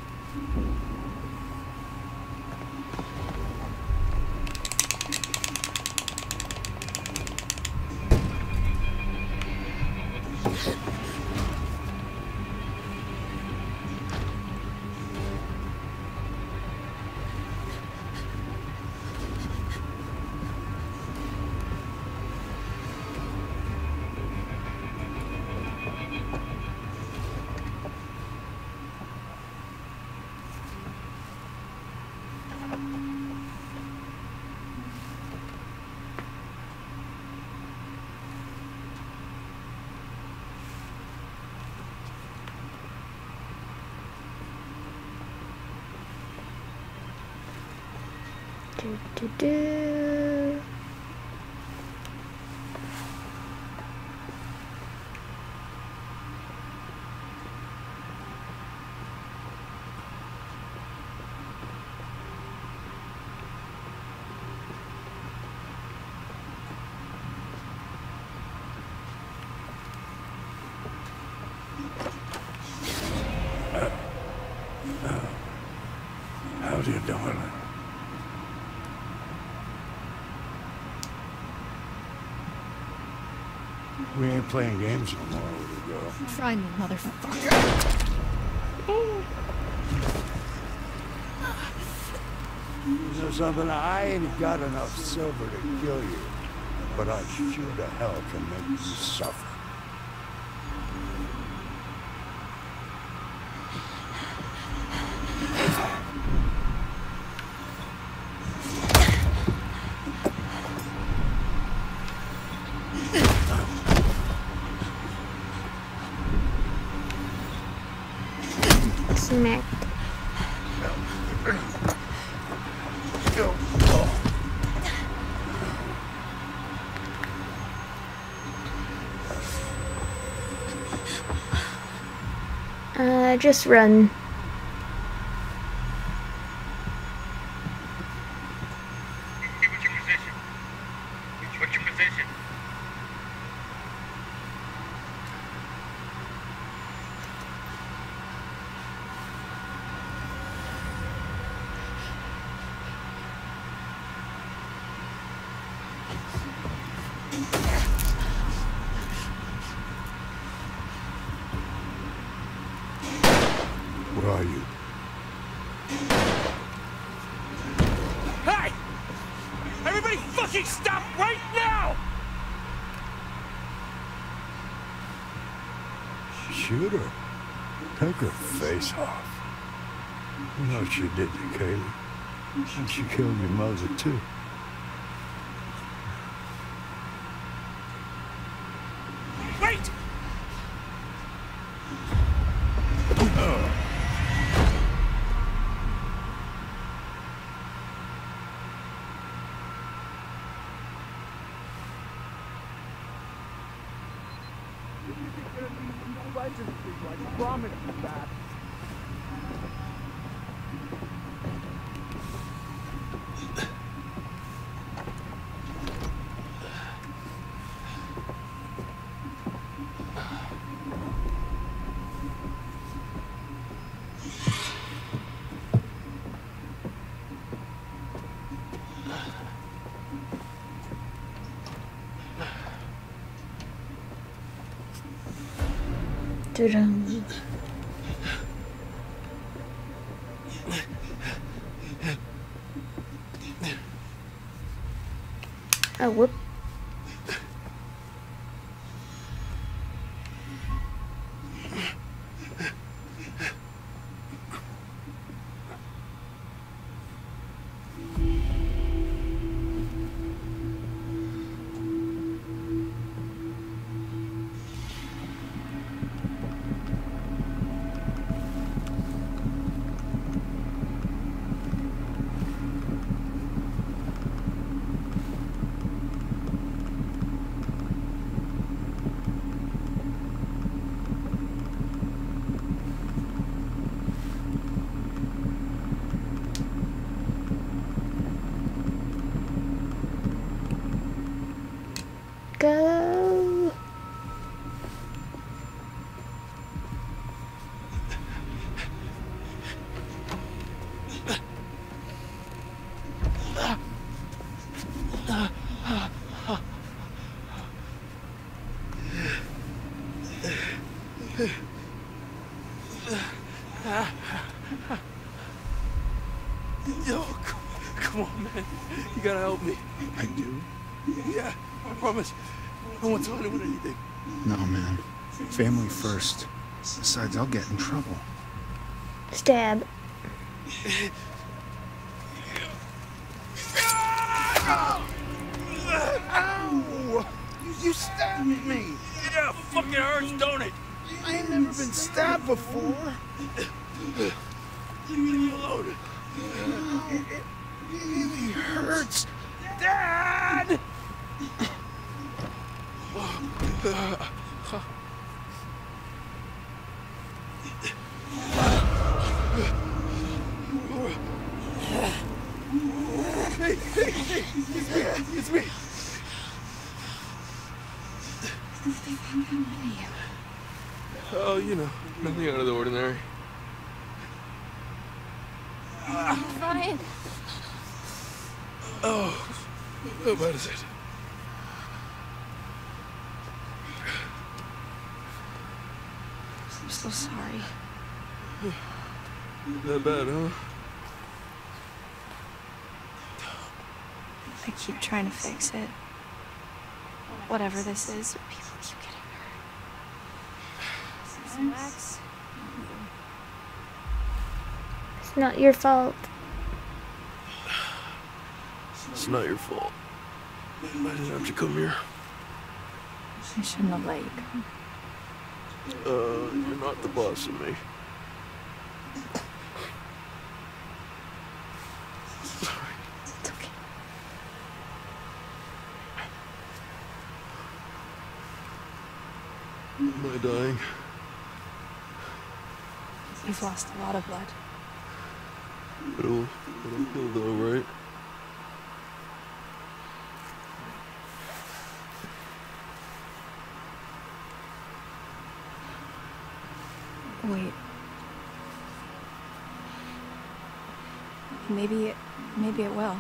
Howdy, darling. We ain't playing games no more, little girl. Try me, motherfucker. Is there something? I ain't got enough silver to kill you, but I sure the hell can make you suffer. Just run. And she killed your mother, too. Wait! Oh. I promise you that. Oh, whoop. You gotta help me. I do? Yeah, I promise. I won't tell anyone anything. No, man. Family first. Besides, I'll get in trouble. Stab. Ow! You stabbed me! Yeah, fucking hurts, don't it? I ain't never been stabbed before. Leave me alone. It really hurts. Dad! Hey, it's me. Oh, you know, nothing out of the ordinary. Fine. Oh, how bad is it? I'm so sorry. That bad, huh? I keep trying to fix it. Whatever this is, people keep getting hurt. Sometimes. It's not your fault. It's not your fault. I didn't have to come here. I shouldn't have let you come. You're not the boss of me. Sorry. It's okay. Am I dying? He's lost a lot of blood. It'll heal though, right? Wait. Maybe it will.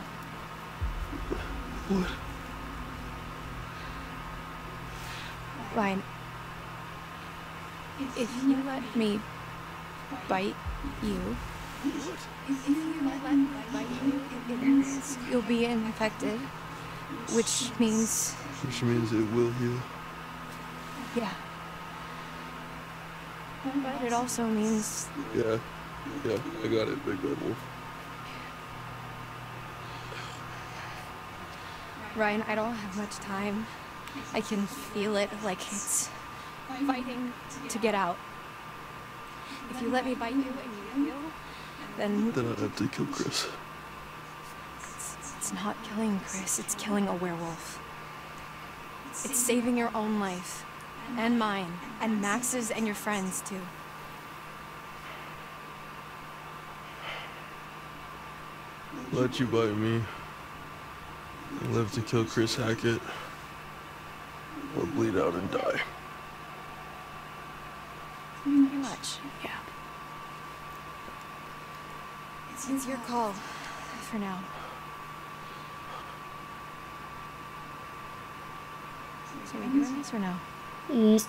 What? Ryan, if you let me bite you, it means you'll be infected, which means it will heal. Yeah. But it also means... Yeah, I got it, Big Bad Wolf. Ryan, I don't have much time. I can feel it like it's fighting to get out. If you let me bite you and you heal, then I'd have to kill Chris. It's not killing Chris, it's killing a werewolf. It's saving your own life. And mine. And Max's and your friends, too. Let you bite me. I live to kill Chris Hackett. Or bleed out and die. Pretty much, yeah. It's your call. For now. Should we do this or no? Yes.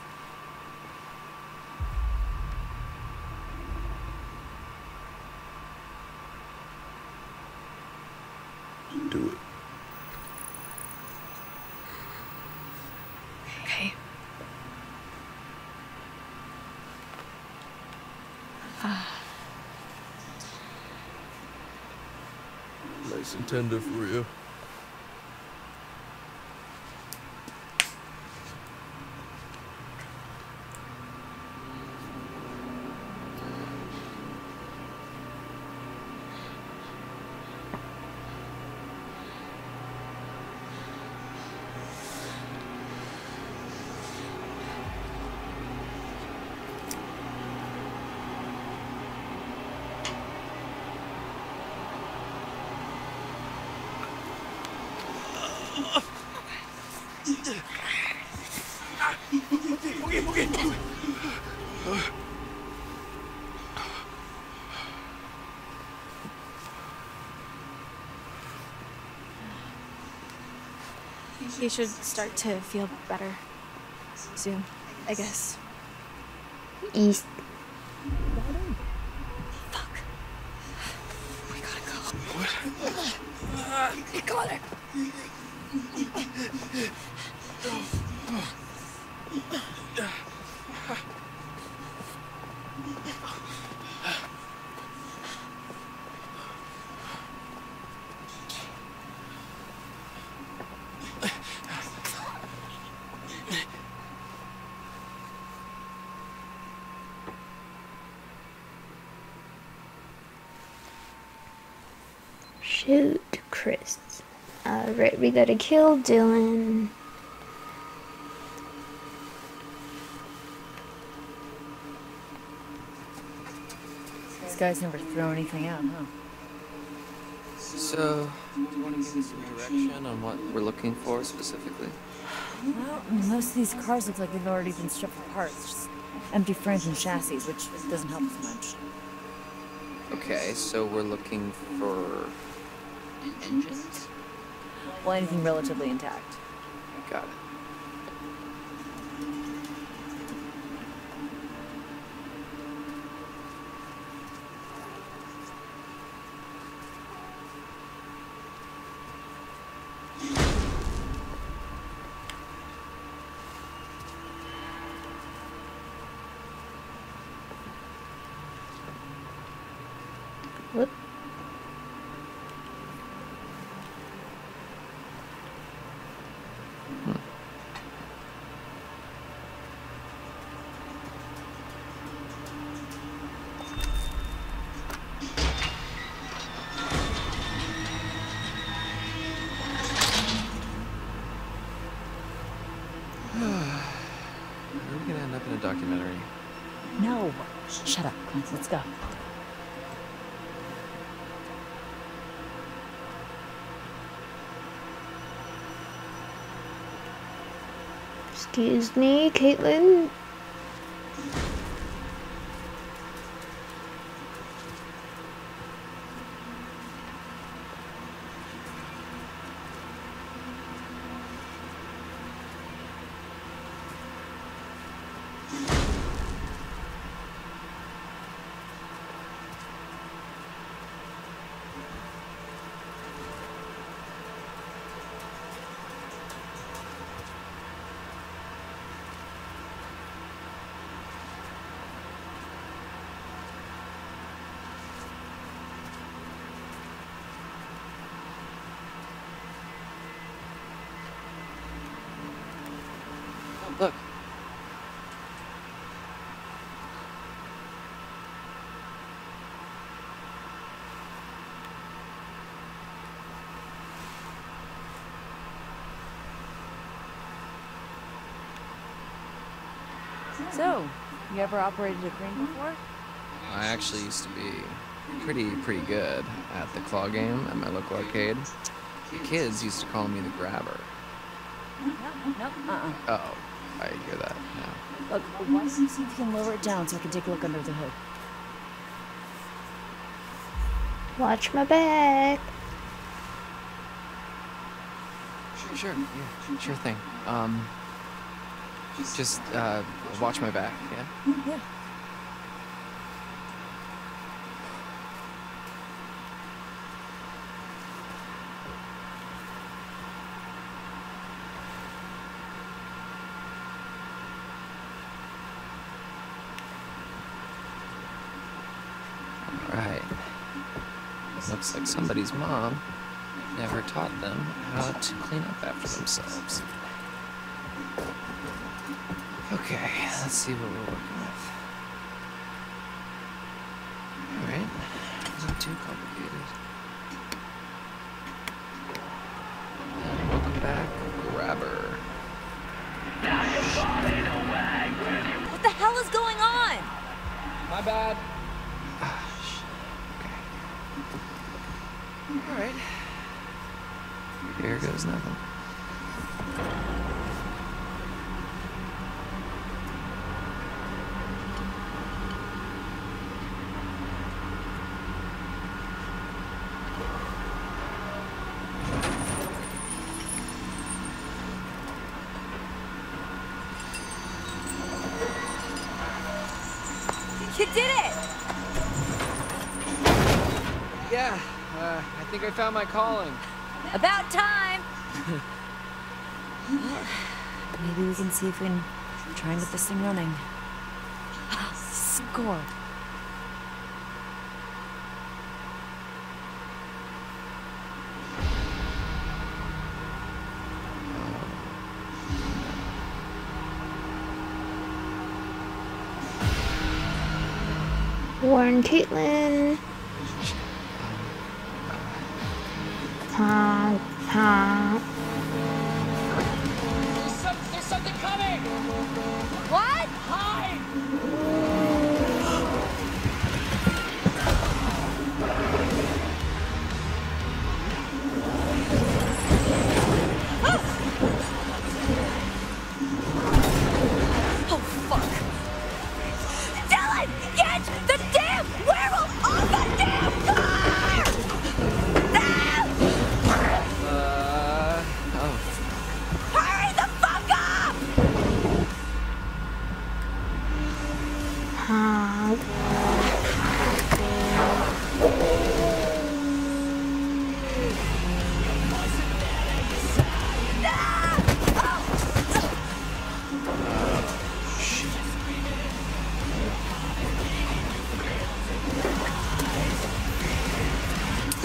Do it. Okay. Nice and tender for you. He should start to feel better soon, I guess. East. Fuck. We gotta go. What? We got it. Shoot, Chris. Alright, we gotta kill Dylan. This guy's never thrown anything out, huh? So, do you want to give us a direction on what we're looking for specifically? Well, most of these cars look like they've already been stripped for parts. Just empty frames and chassis, which doesn't help us much. Okay, so we're looking for... engines? Well, anything relatively intact. Got it. No. Shut up, Constance. Let's go. Excuse me, Caitlin. Look. So, you ever operated a crane before? I actually used to be pretty good at the claw game at my local arcade. The kids used to call me the grabber. Uh-oh. I hear that now. Look, why don't you see if you can lower it down so I can take a look under the hood? Watch my back. Sure, yeah, sure thing. Just watch my back, yeah? Yeah. Looks like somebody's mom never taught them how to clean up after themselves. Okay, let's see what we're working with. Alright, not too complicated. And welcome back, grabber. What the hell is going on? My bad. Alright. Here goes nothing. You did it! Yeah. I think I found my calling. About time! Maybe we can see if we can try and get this thing running. Score! Warren Caitlin! There's something coming! What? Hide! Oh, fuck! Dylan! Get the damn werewolf off the damn car!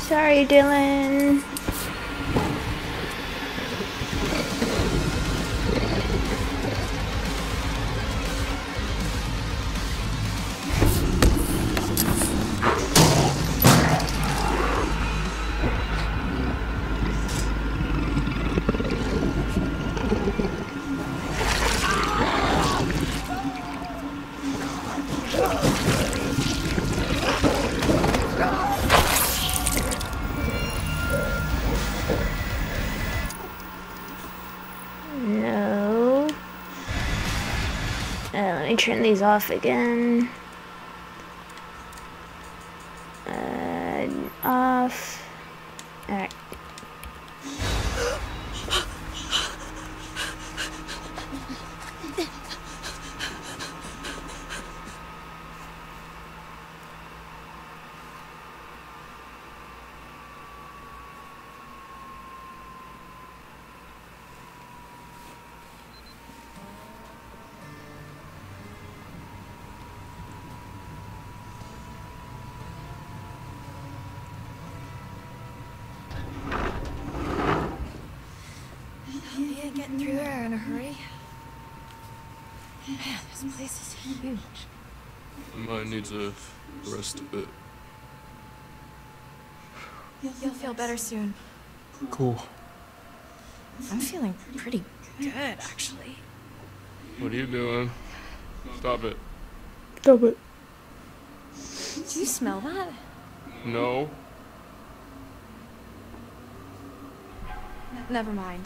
Sorry, Dylan. Let me turn these off again. Off. Alright. Getting through there in a hurry. Man, this place is huge. I might need to rest a bit. You'll feel better soon. Cool. I'm feeling pretty good, actually. What are you doing? Stop it. Stop it. Do you smell that? No. Never mind.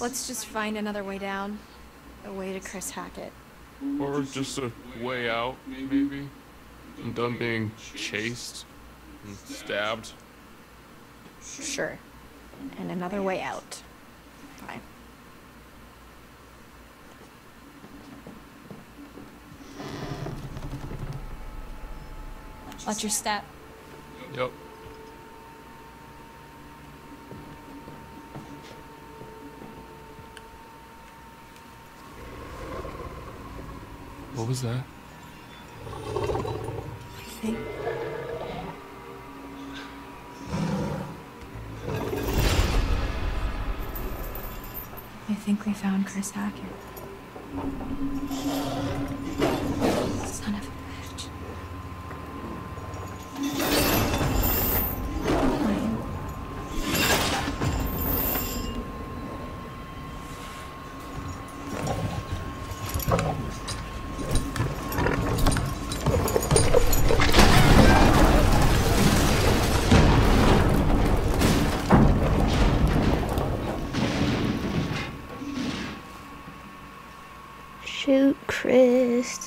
Let's just find another way down. A way to Chris Hackett. Or just a way out, maybe? I'm done being chased and stabbed. Sure. And another way out. Fine. Watch your step. Yep. What was that? I think. We found Chris Hackett. Son of a bitch. Ryan. Shoot, Chris.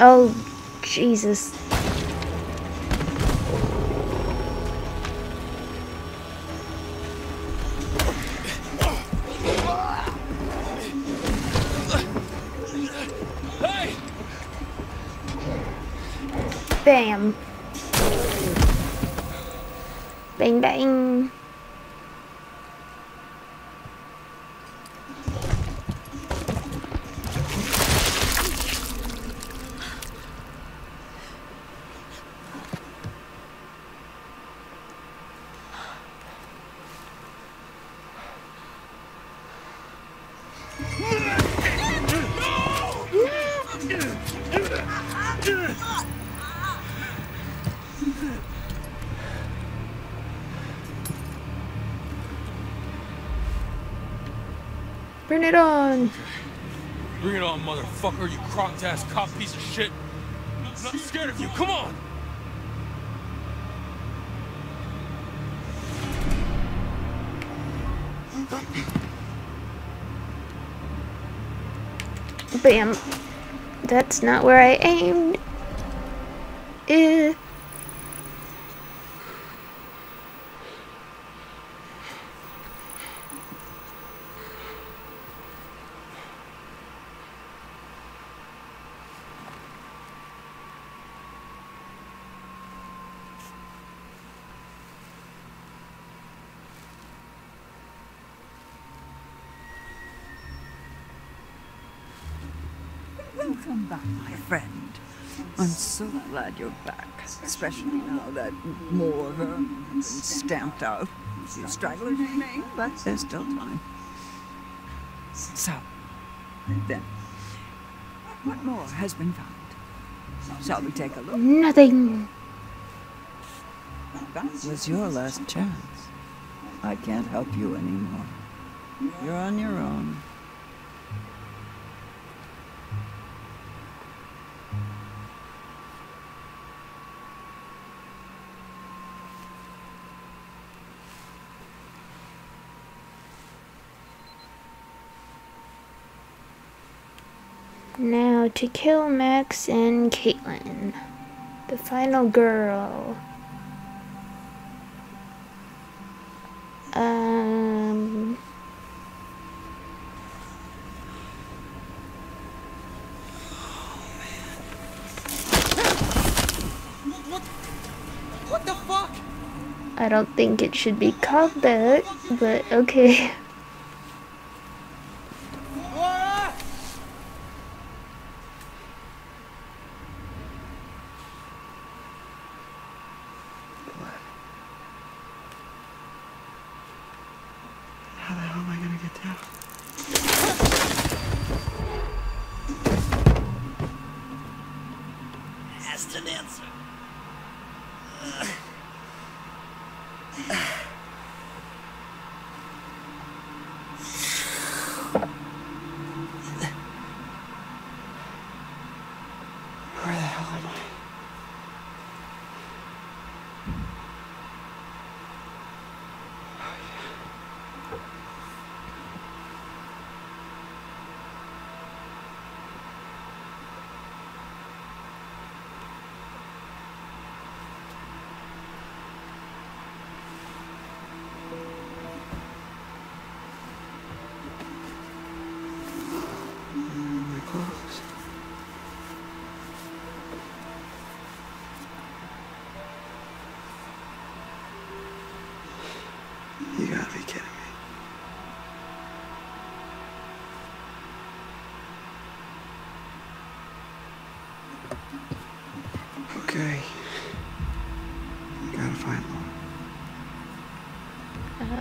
Oh, Jesus. Hey! Bam. Bang, bang. Bring it on! Bring it on, motherfucker, you crocked-ass cop piece of shit! I'm not scared of you, come on! Bam. That's not where I aimed. Welcome back, my friend. I'm so glad you're back, especially now that more of her have been stamped out. The stragglers remain, but there's still time. So, then, what more has been found? Shall we take a look? Nothing. That was your last chance. I can't help you anymore. You're on your own. Now to kill Max and Caitlin, the final girl. What the fuck? I don't think it should be called that, but okay.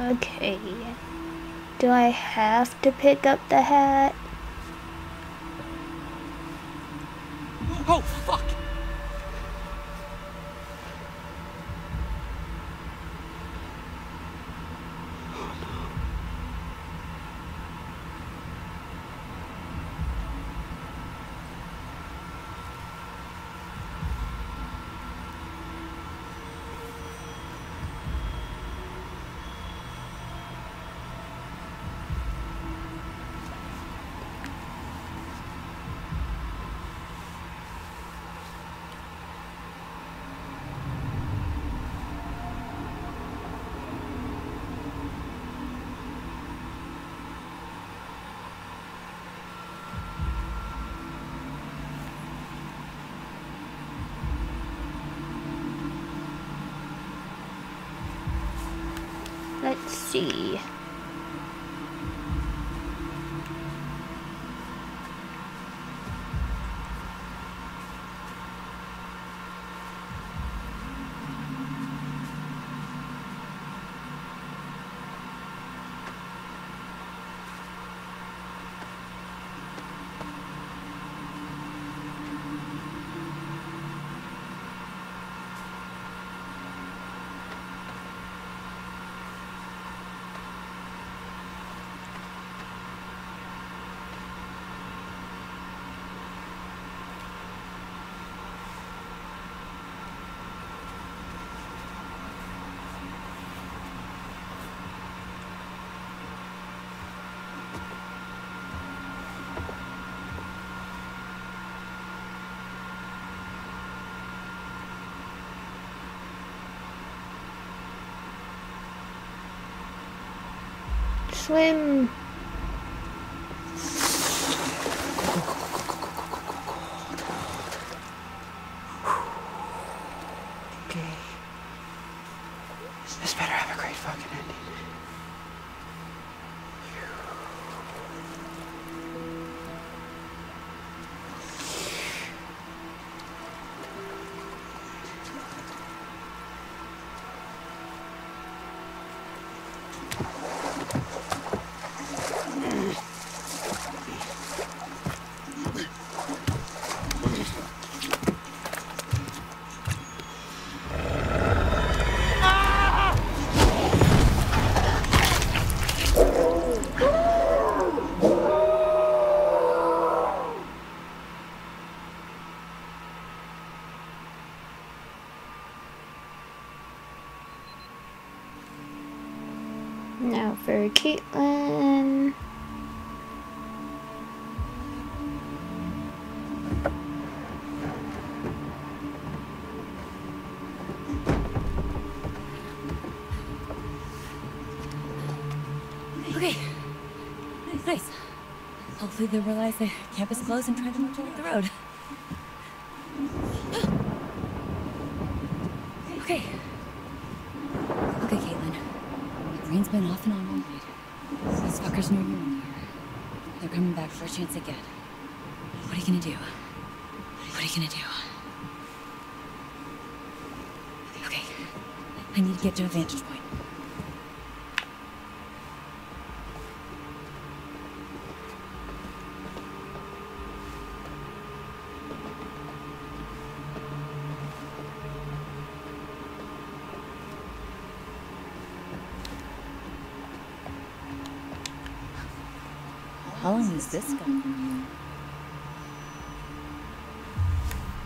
Okay, do I have to pick up the hat? Oh, fuck! Let's see. Swim. Okay. This better have a great fucking ending. Now for Caitlin. Okay. Nice. Hopefully they'll realize the campus is closed and try to move up the road. Okay. Okay, Caitlin. The rain's been off and on all night. These fuckers knew you were here. They're coming back for a chance again. What are you gonna do? What are you gonna do? Okay. I need to get to a vantage point. How long is this going to be?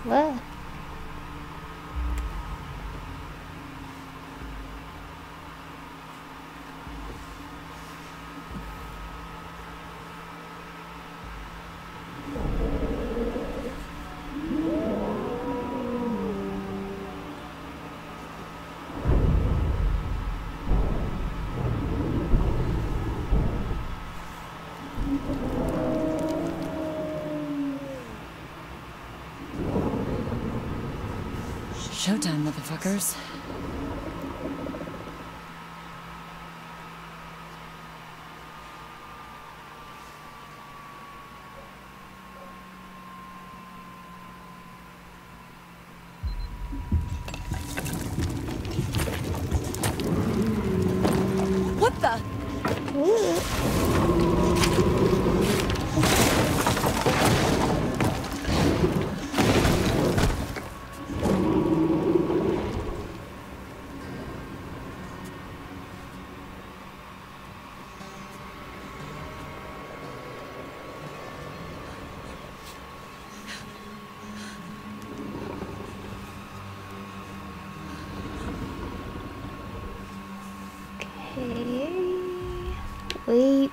What? Showtime, motherfuckers. Wait.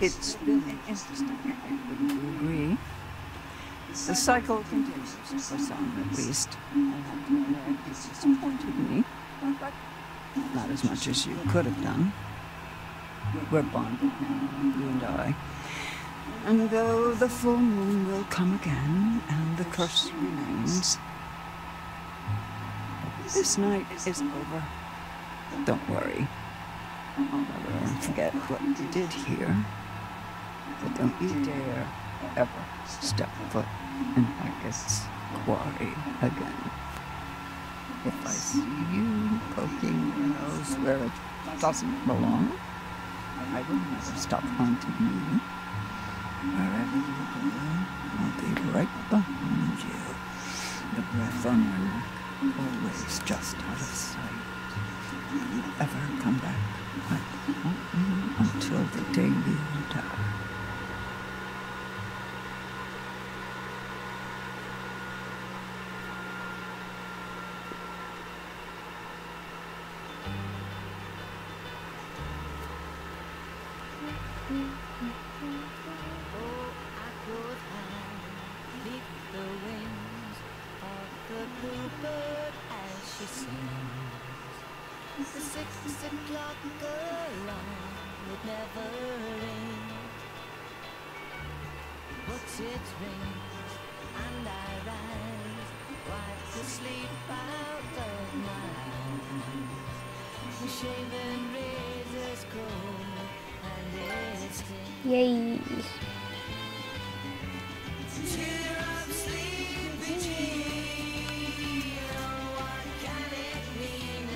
It's been interesting, wouldn't you agree? The cycle continues, for some at least. It's disappointed me, but not as much as you could have done. We're bonded now, you and I. And though the full moon will come again, and the curse remains, this night is over. Don't worry. I'll never forget what you did here. But don't you dare ever step foot in Hackett's Quarry again. If I see you poking your nose where it doesn't belong, I will never stop haunting you. Wherever you go, I'll be right behind you. The breath on your neck, always just out of sight. Will you ever come back? I want you until the day you die. The 6 o'clock alarm would never ring, but it rings and I rise, wipe the sleep out of my eyes. Shaven razors cold and it's yay. Cheer up, sleepy G. Oh, what can it mean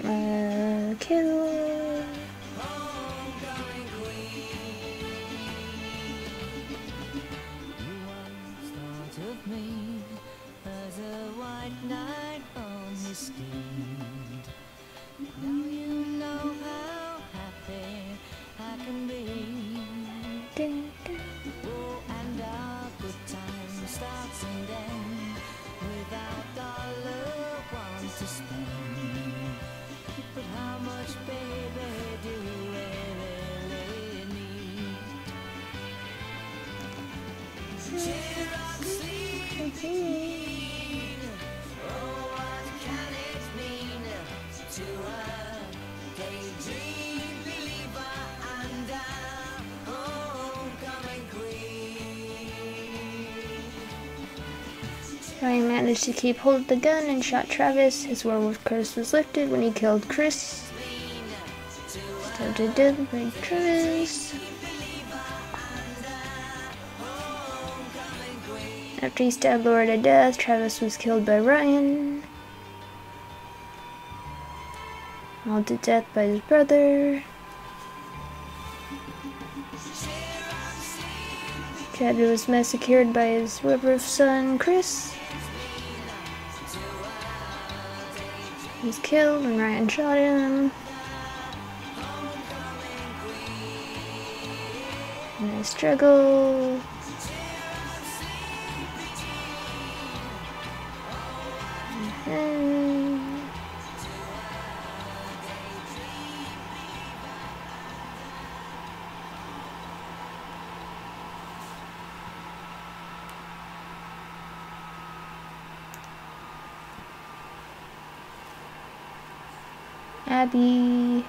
to a daydream? A killer. Homegoing queen. You once thought of me as a white knight on his steed. Now you know how happy I can be. Oh, and our good time starts and ends without our loved ones to spend. But how much, baby, do you really need? Cheer up, sleepy. Oh, what can it mean to a daydream believer and I? Ryan managed to keep hold of the gun and shot Travis. His werewolf curse was lifted when he killed Chris. Stabbed to death by Travis. After he stabbed Laura to death, Travis was killed by Ryan. Mauled to death by his brother. Chad was massacred by his werewolf son, Chris. He was killed and Ryan shot him. And they struggle. Abby.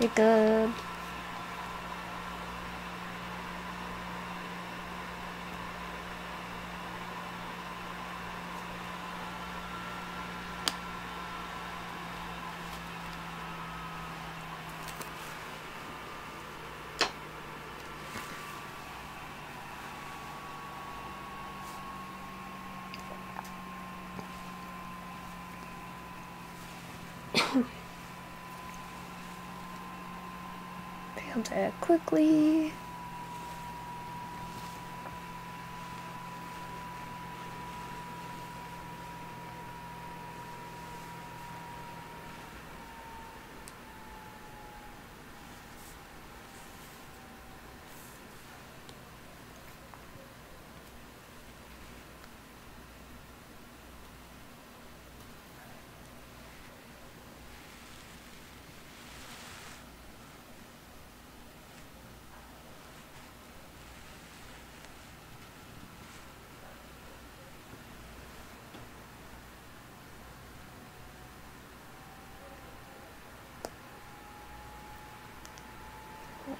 Jacob. Failed to act quickly.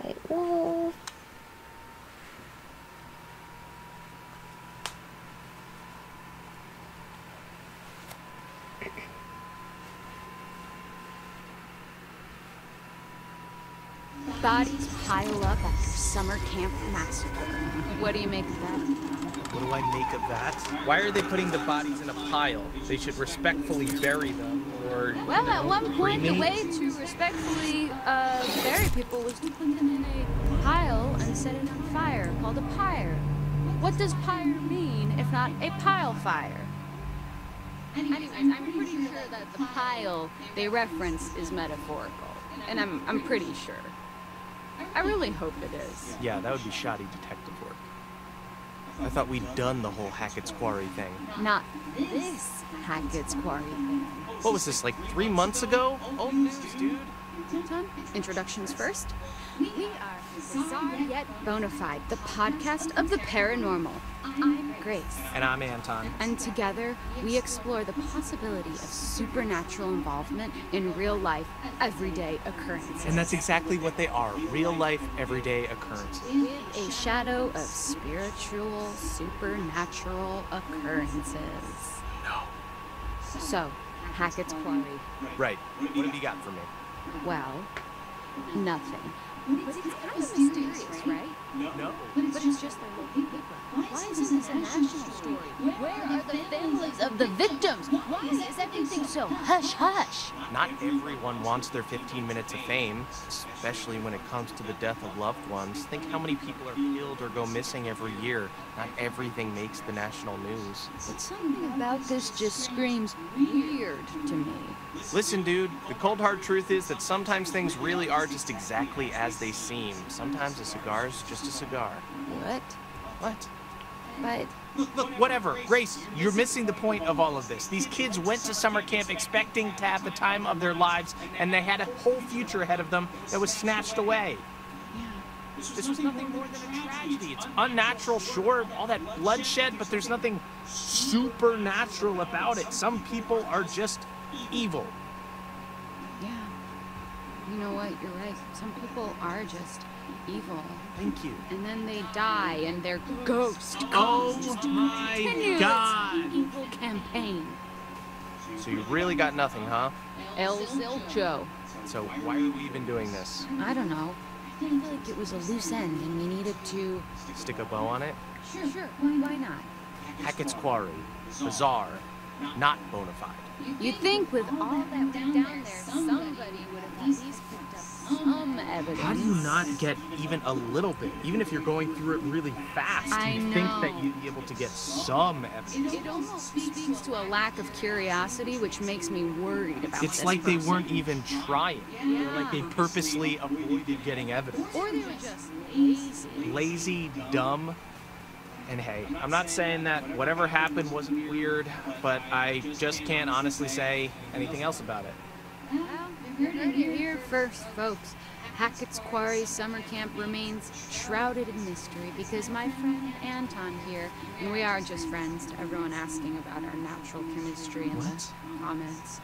White wolf. Bodies pile up after summer camp massacre. What do you make of that? What do I make of that? Why are they putting the bodies in a pile? They should respectfully bury them. Well, no, at one point, the way to respectfully bury people was to put them in a pile and set it on fire, called a pyre. What does pyre mean if not a pile fire? Anyways, I'm pretty sure that the pile they reference is metaphorical, and I'm pretty sure. I really hope it is. Yeah, that would be shoddy detective work. I thought we'd done the whole Hackett's Quarry thing. Not this Hackett's Quarry thing. What was this, like 3 months ago? Old news, dude. Time? Introductions first. We are Bizarre Yet Bonafide, the podcast of the paranormal. I'm Grace. And I'm Anton. And together, we explore the possibility of supernatural involvement in real-life, everyday occurrences. And that's exactly what they are, real-life, everyday occurrences. With a shadow of spiritual, supernatural occurrences. No. So, Hackett's Quarry. Right. What have you got for me? Well, nothing. But it's kind of mysterious, right? No. But it's just the local people. Why is this a national story? Where are the families of the victims? Why is everything so hush-hush? Not everyone wants their 15 minutes of fame, especially when it comes to the death of loved ones. Think how many people are killed or go missing every year. Not everything makes the national news. But something about this just screams weird to me. Listen, dude, the cold hard truth is that sometimes things really are just exactly as they seem. Sometimes a cigar is just a cigar. What? What? But... Look, whatever. Grace, you're missing the point of all of this. These kids went to summer camp expecting to have the time of their lives, and they had a whole future ahead of them that was snatched away. This was nothing more than a tragedy. It's unnatural, sure, all that bloodshed, but there's nothing supernatural about it. Some people are just... evil. Yeah. You know what? You're right. Some people are just evil. Thank you. And then they die and they're ghosts. Oh my God. Evil campaign. So you really got nothing, huh? El Silcho. So why are we even doing this? I don't know. I feel like it was a loose end and we needed to... stick a bow on it? Sure. Why not? Hackett's Quarry. Bizarre. Not Bonafide. You think with all that went down there, somebody would have at least picked up some evidence. How do you not get even a little bit? Even if you're going through it really fast, you think that you'd be able to get some evidence. It almost speaks to a lack of curiosity, which makes me worried about this. It's like person. They weren't even trying. Yeah. Like they purposely avoided getting evidence. Or they were just lazy. Lazy, dumb. And hey, I'm not saying that whatever happened wasn't weird, but I just can't honestly say anything else about it. Well, you heard it here first, folks. Hackett's Quarry Summer Camp remains shrouded in mystery because my friend Anton here, and we are just friends to everyone asking about our natural chemistry in the comments.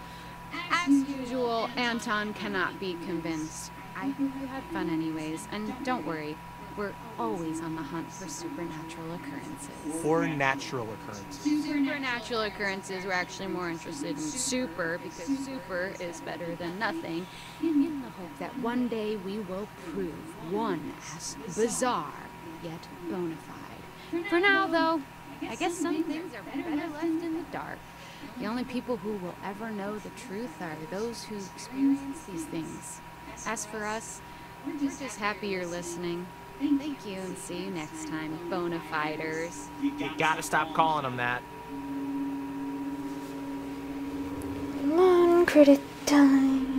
As usual, Anton cannot be convinced. I hope you had fun anyways, and don't worry. We're always on the hunt for supernatural occurrences. Or natural occurrences. Supernatural occurrences, we're actually more interested in super, because super is better than nothing, in the hope that one day we will prove one as bizarre, yet bona fide. For now, though, I guess some things are better left in the dark. The only people who will ever know the truth are those who experience these things. As for us, we're just happy you're listening. Thank you, and see you next time, Bonafiders. You gotta stop calling them that. One credit time.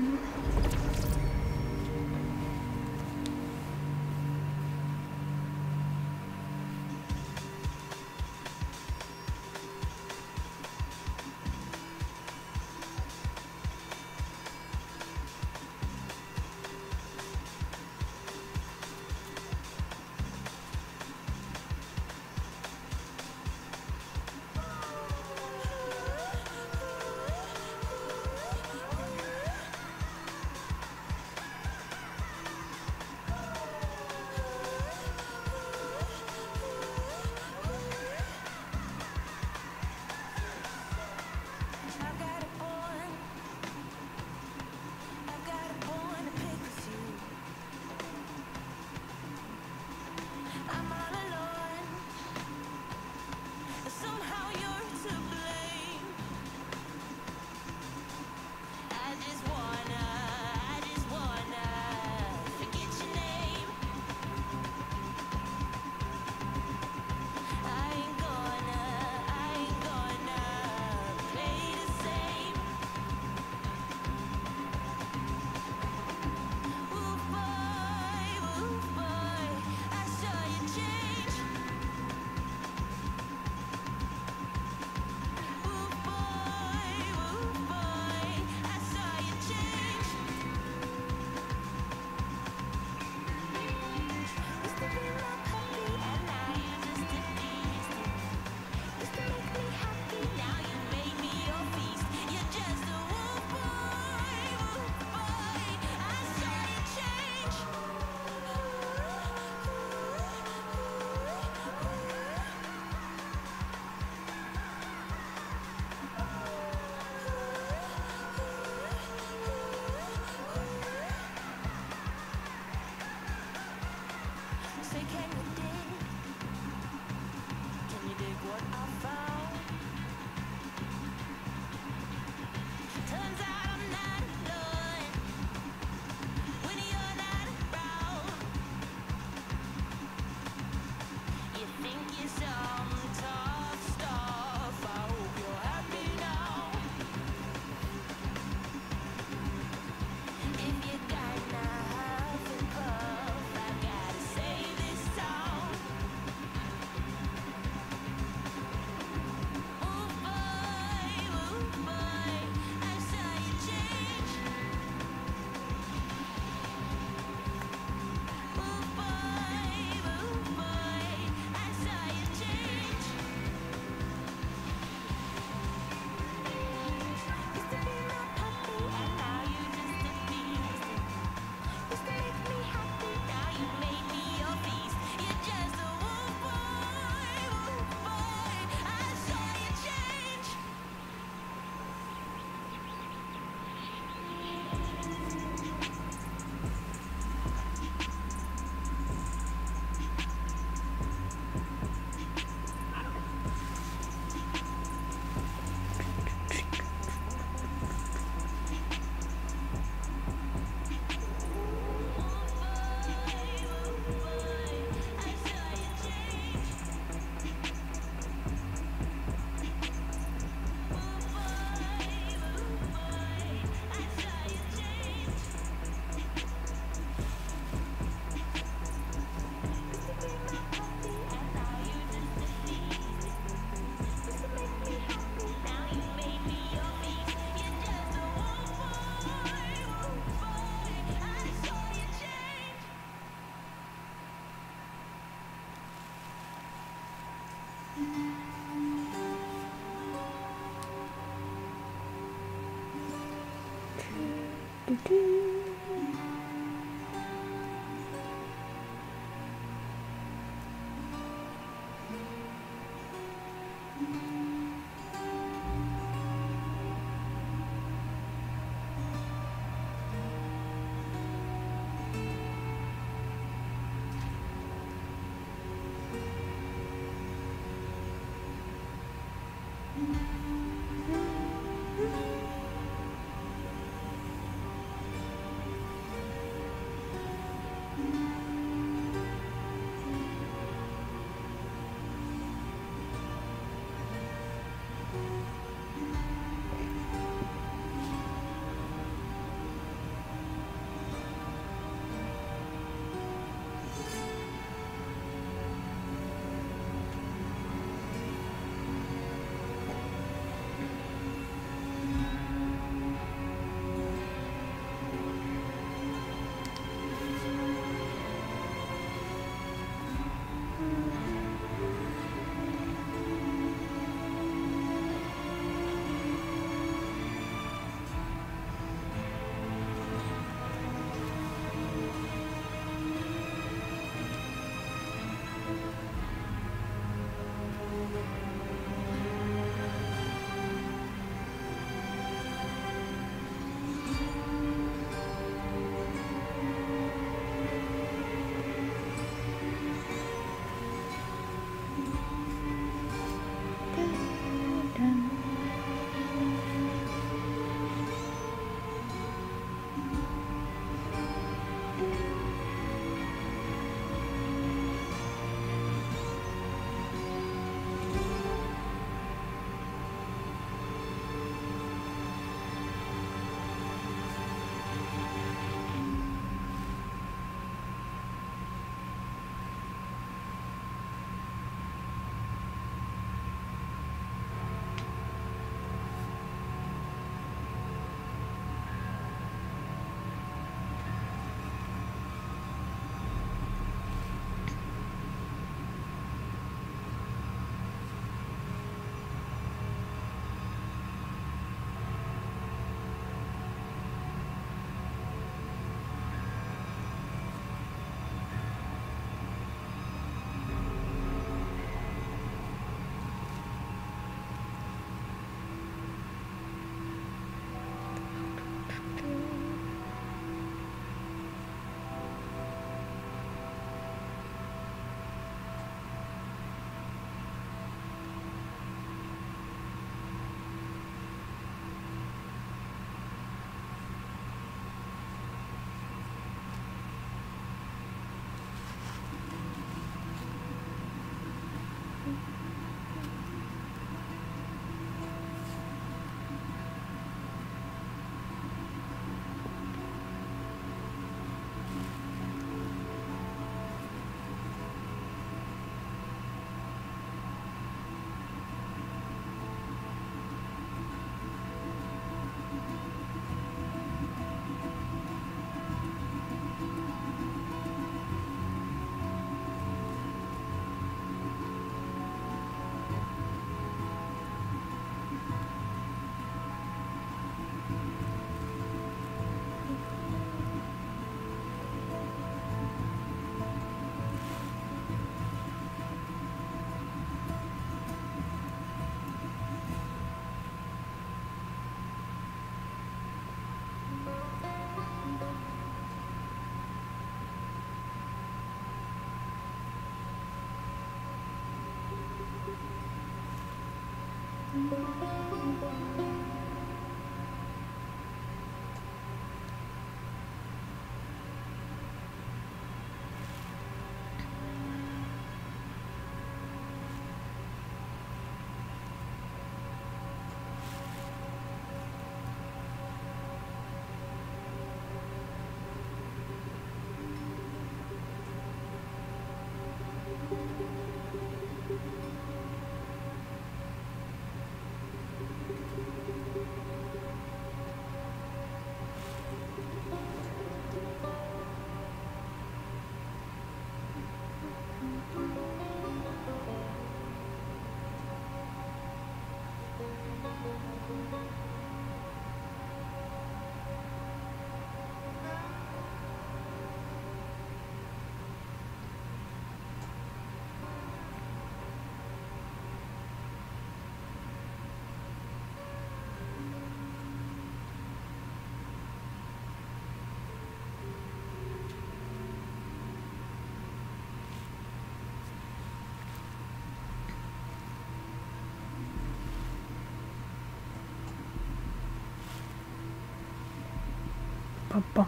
bum.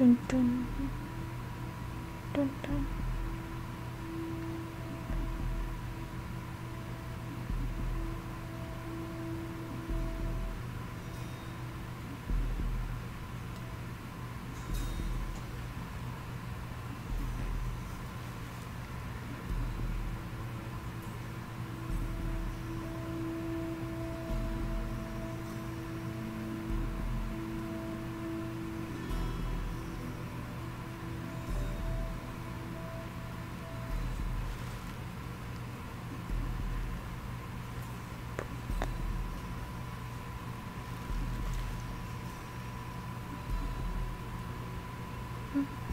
Dun dun dun dun.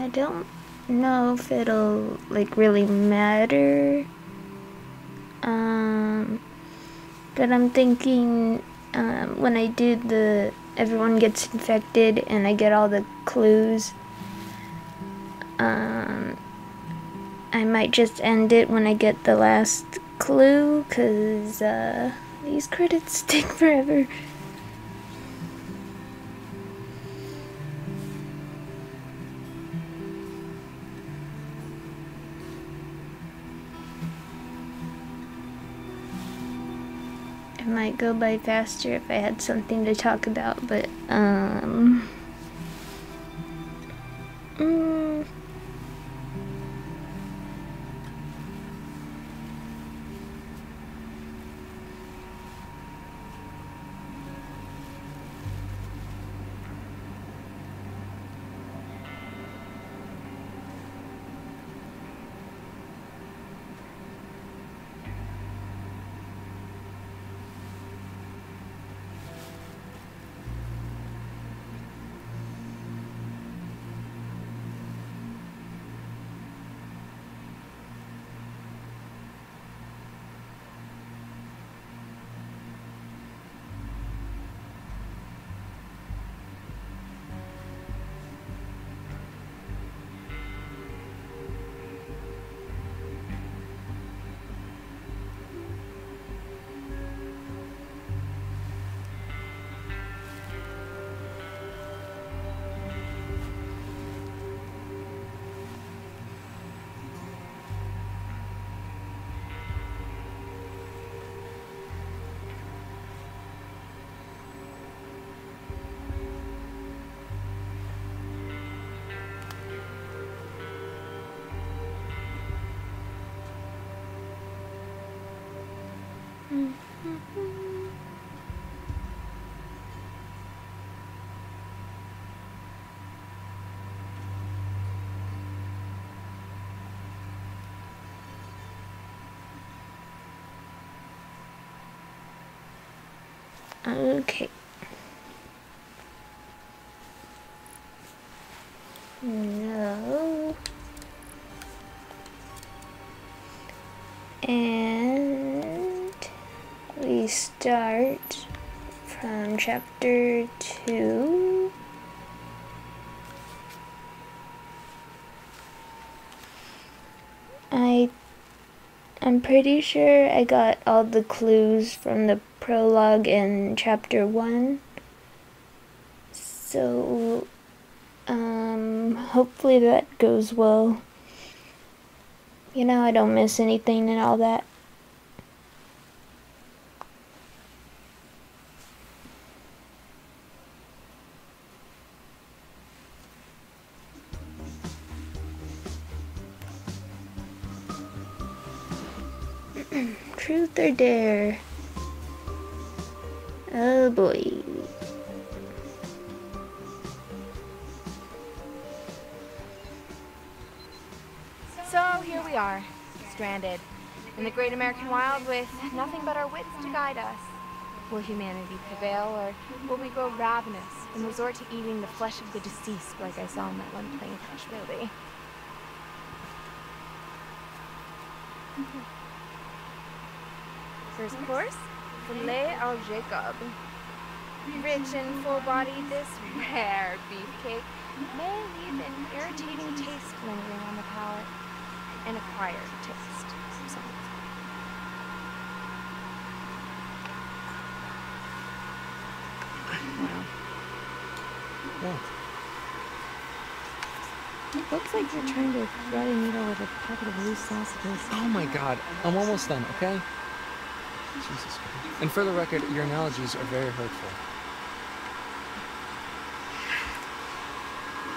I don't know if it'll like really matter, but I'm thinking when I do the everyone gets infected and I get all the clues. I might just end it when I get the last clue, because these credits take forever. It might go by faster if I had something to talk about, but okay. No. And we start from chapter 2. I'm pretty sure I got all the clues from the prologue in chapter 1, so hopefully that goes well. You know, I don't miss anything and all that. Truth or dare? Oh boy. So here we are, stranded in the great American wild with nothing but our wits to guide us. Will humanity prevail, or will we grow ravenous and resort to eating the flesh of the deceased like I saw in that one plane crash movie? First course? Filet au Jacob. Rich and full-bodied, this rare beefcake may leave an irritating taste lingering on the palate, an acquired taste. What? It looks like you're trying to thread a needle with a packet of loose sausages. Oh my god, I'm almost done, okay? Jesus. And for the record, your analogies are very hurtful.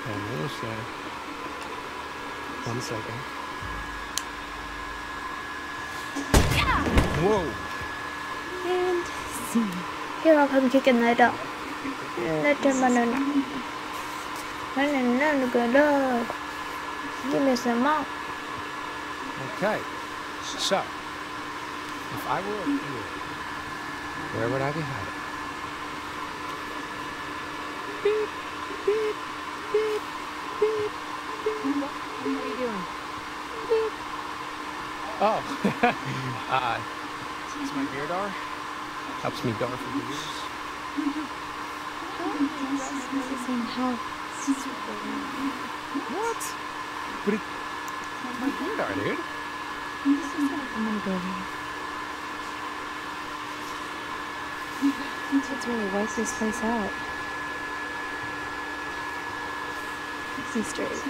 I will say. One second. Yeah! Whoa! And see. Here I'll come kicking that up. Let your banana. Banana, good dog. Give me some more. Okay. So. If I were you, where would I be hiding? Beep, beep, beep, beep, beep. What are you doing? Beep. Oh. It's my beardar. Helps me dar for years. doesn't help. What? But it... my radar, dude. I'm gonna go now. It's really wiped this place out. It's Easter eggs.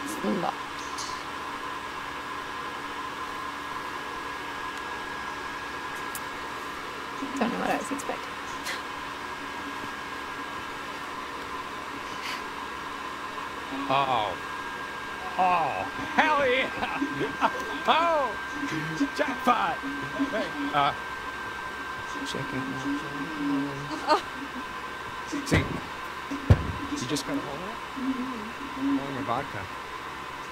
It's locked. Don't know what I was expecting. Oh. Oh. Hell yeah! Oh! Jackpot! Hey, check it out. Oh. See, you just gotta hold it? Hold your vodka.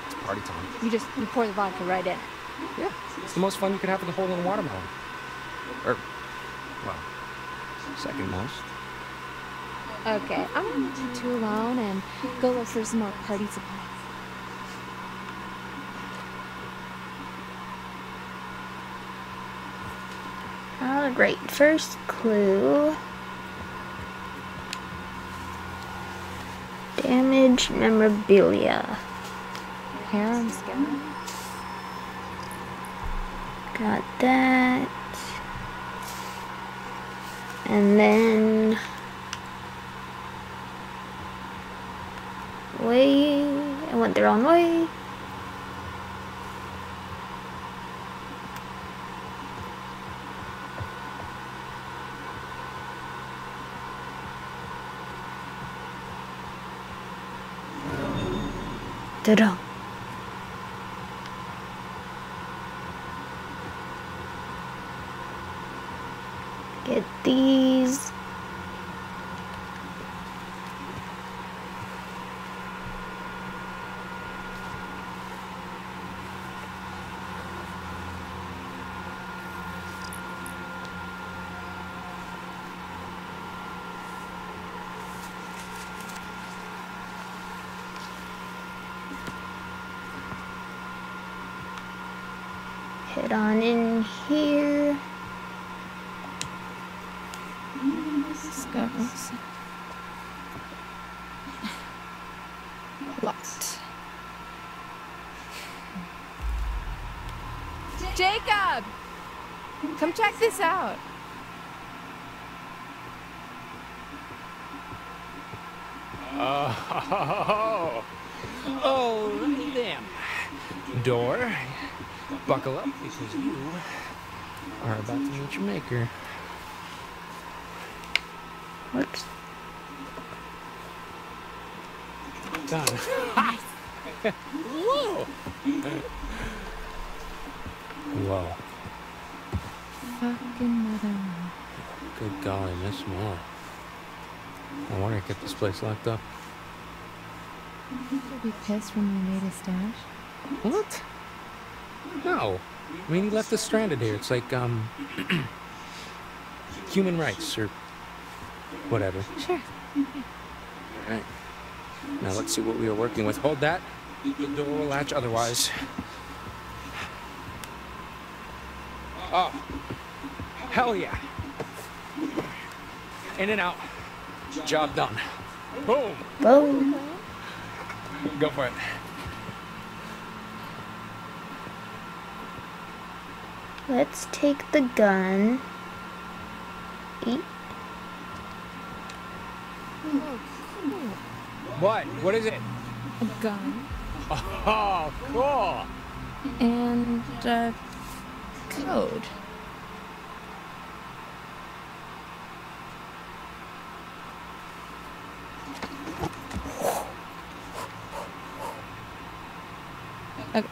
It's party time. You pour the vodka right in. Yeah, it's the most fun you could have with a hole in a watermelon. Or, well, second most. Okay, I'm gonna leave you two alone and go look for some more party supplies. All right, first clue. Damaged memorabilia. Harem scanner. Got that. And then... way. I went the wrong way. Ta-da. Get these. Head on in here. Locked. Jacob! Come check this out. Oh, oh, damn. Door. Buckle up, because you are about to meet your maker. Whoops. Done. Whoa! Whoa. Fucking mother. Good golly, Miss Moore. I wonder if I get this place locked up. I think you'll be pissed when you made a stash. What? No. I mean, he left us stranded here. It's like, human rights, or whatever. Sure. All right. Now, let's see what we are working with. Hold that. The door will latch otherwise. Oh. Hell yeah. In and out. Job done. Boom. Boom. Go for it. Let's take the gun. Eat. What? What is it? A gun. Oh, cool. And a code. Okay.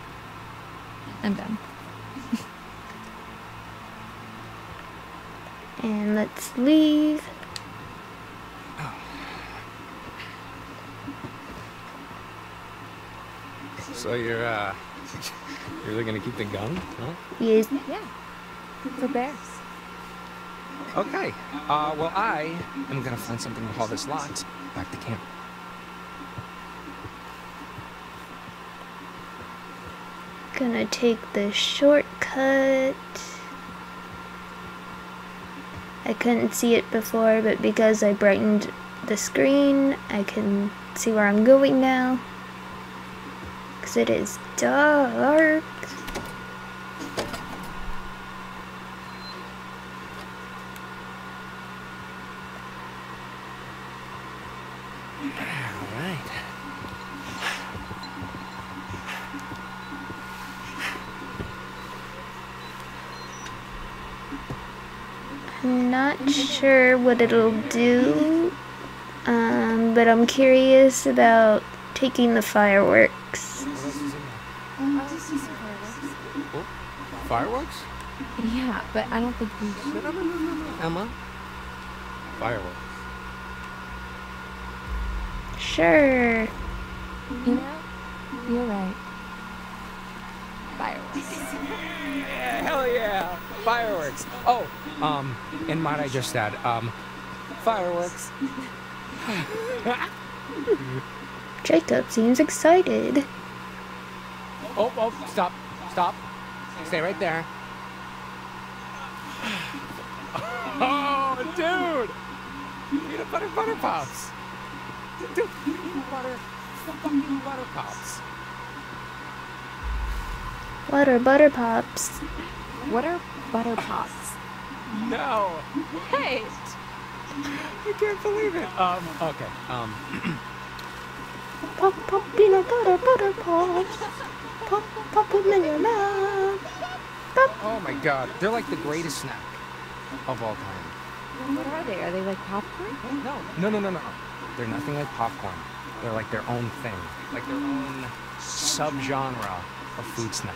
I'm done. And let's leave. Oh. So you're really gonna keep the gun, huh? Yes. Yeah. For bears. Okay. Well, I am gonna find something to haul this lot, back to camp. Gonna take the shortcut. I couldn't see it before, but because I brightened the screen, I can see where I'm going now. Because it is dark. Not sure what it'll do, but I'm curious about taking the fireworks. Fireworks? Yeah, but I don't think we should. No. Emma? Fireworks. Sure. You know, you're right. Fireworks. Yeah, hell yeah! Fireworks! Oh, and might I just add, fireworks. Jacob seems excited. Oh, stop, stop. Stay right there. Oh, dude! Peanut butter butter pops! Dude, butter pops. What are butter pops? What are butter pops? No! Hey! I can't believe it! Okay, Pop, pop, peanut butter, butter pops! Pop, pop them in your mouth! Pop. Oh my god, they're like the greatest snack of all time. What are they? Are they like popcorn? No. They're nothing like popcorn. They're like their own thing. Like their own subgenre of food snack.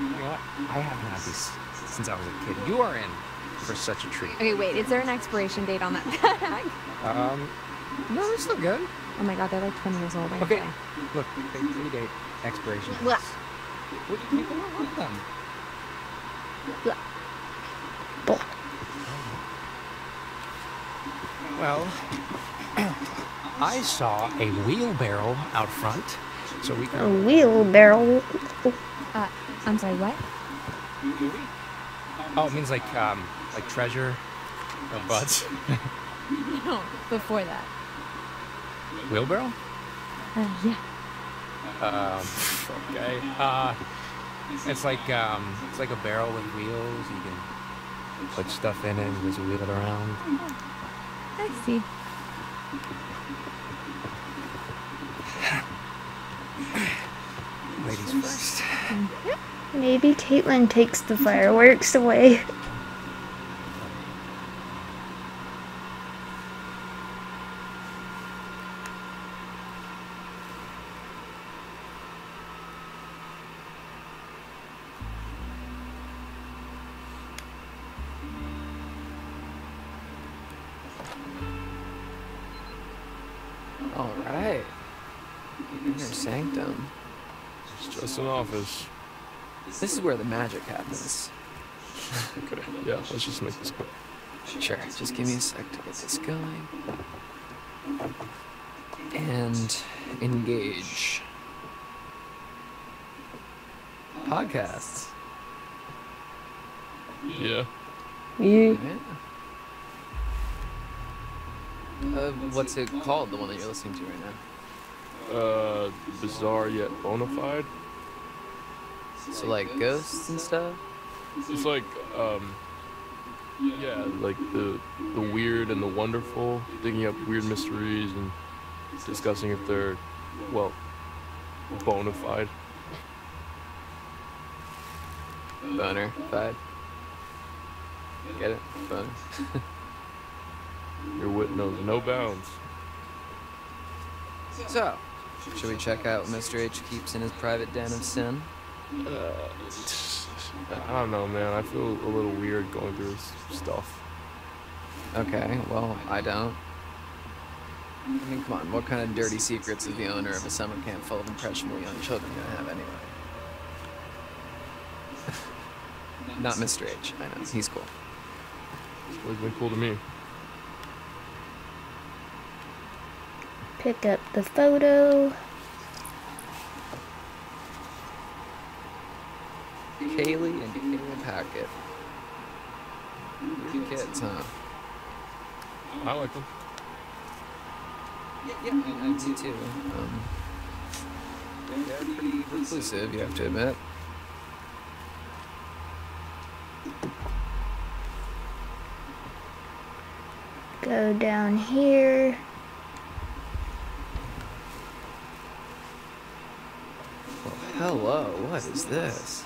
You know what? I haven't had these since I was a kid. You are in for such a treat. Okay, wait. Is there an expiration date on that bag? No, it's still good. Oh my god, they're like 20 years old. Okay, look, they predate expiration dates. Blah. What do you people don't want them? Blah. Blah. Well, I saw a wheelbarrow out front, so we can... A wheelbarrow? I'm sorry, what? Oh, it means like treasure or butts. No, before that. Wheelbarrow? Yeah. Okay. It's like a barrel with wheels. You can put stuff in it and just wheel it around. I see. Ladies first. Maybe Caitlin takes the fireworks away. All right. Inner sanctum. It's just an office. This is where the magic happens. Okay, yeah, let's just make this quick. Sure, just give me a sec to get this going. And engage. Podcasts. Yeah. What's it called, the one that you're listening to right now? Bizarre Yet Bonafide. So like ghosts and stuff? It's like, yeah, like the weird and the wonderful, digging up weird mysteries and discussing if they're, well, bona fide. Boner fide. Get it? Boner. Your wit knows no bounds. So, should we check out what Mr. H keeps in his private den of sin? I don't know, man. I feel a little weird going through this stuff. Okay, well, I don't. I mean, come on, what kind of dirty secrets is the owner of a summer camp full of impressionable young children gonna have anyway? Not Mr. H, I know. He's cool. He's always been cool to me. pick up the photo. Kaylee and Caleb Hackett. Good kids, huh? I like them. Yeah, I do too. They're pretty inclusive, you have to admit. Go down here. Well, hello, what is this?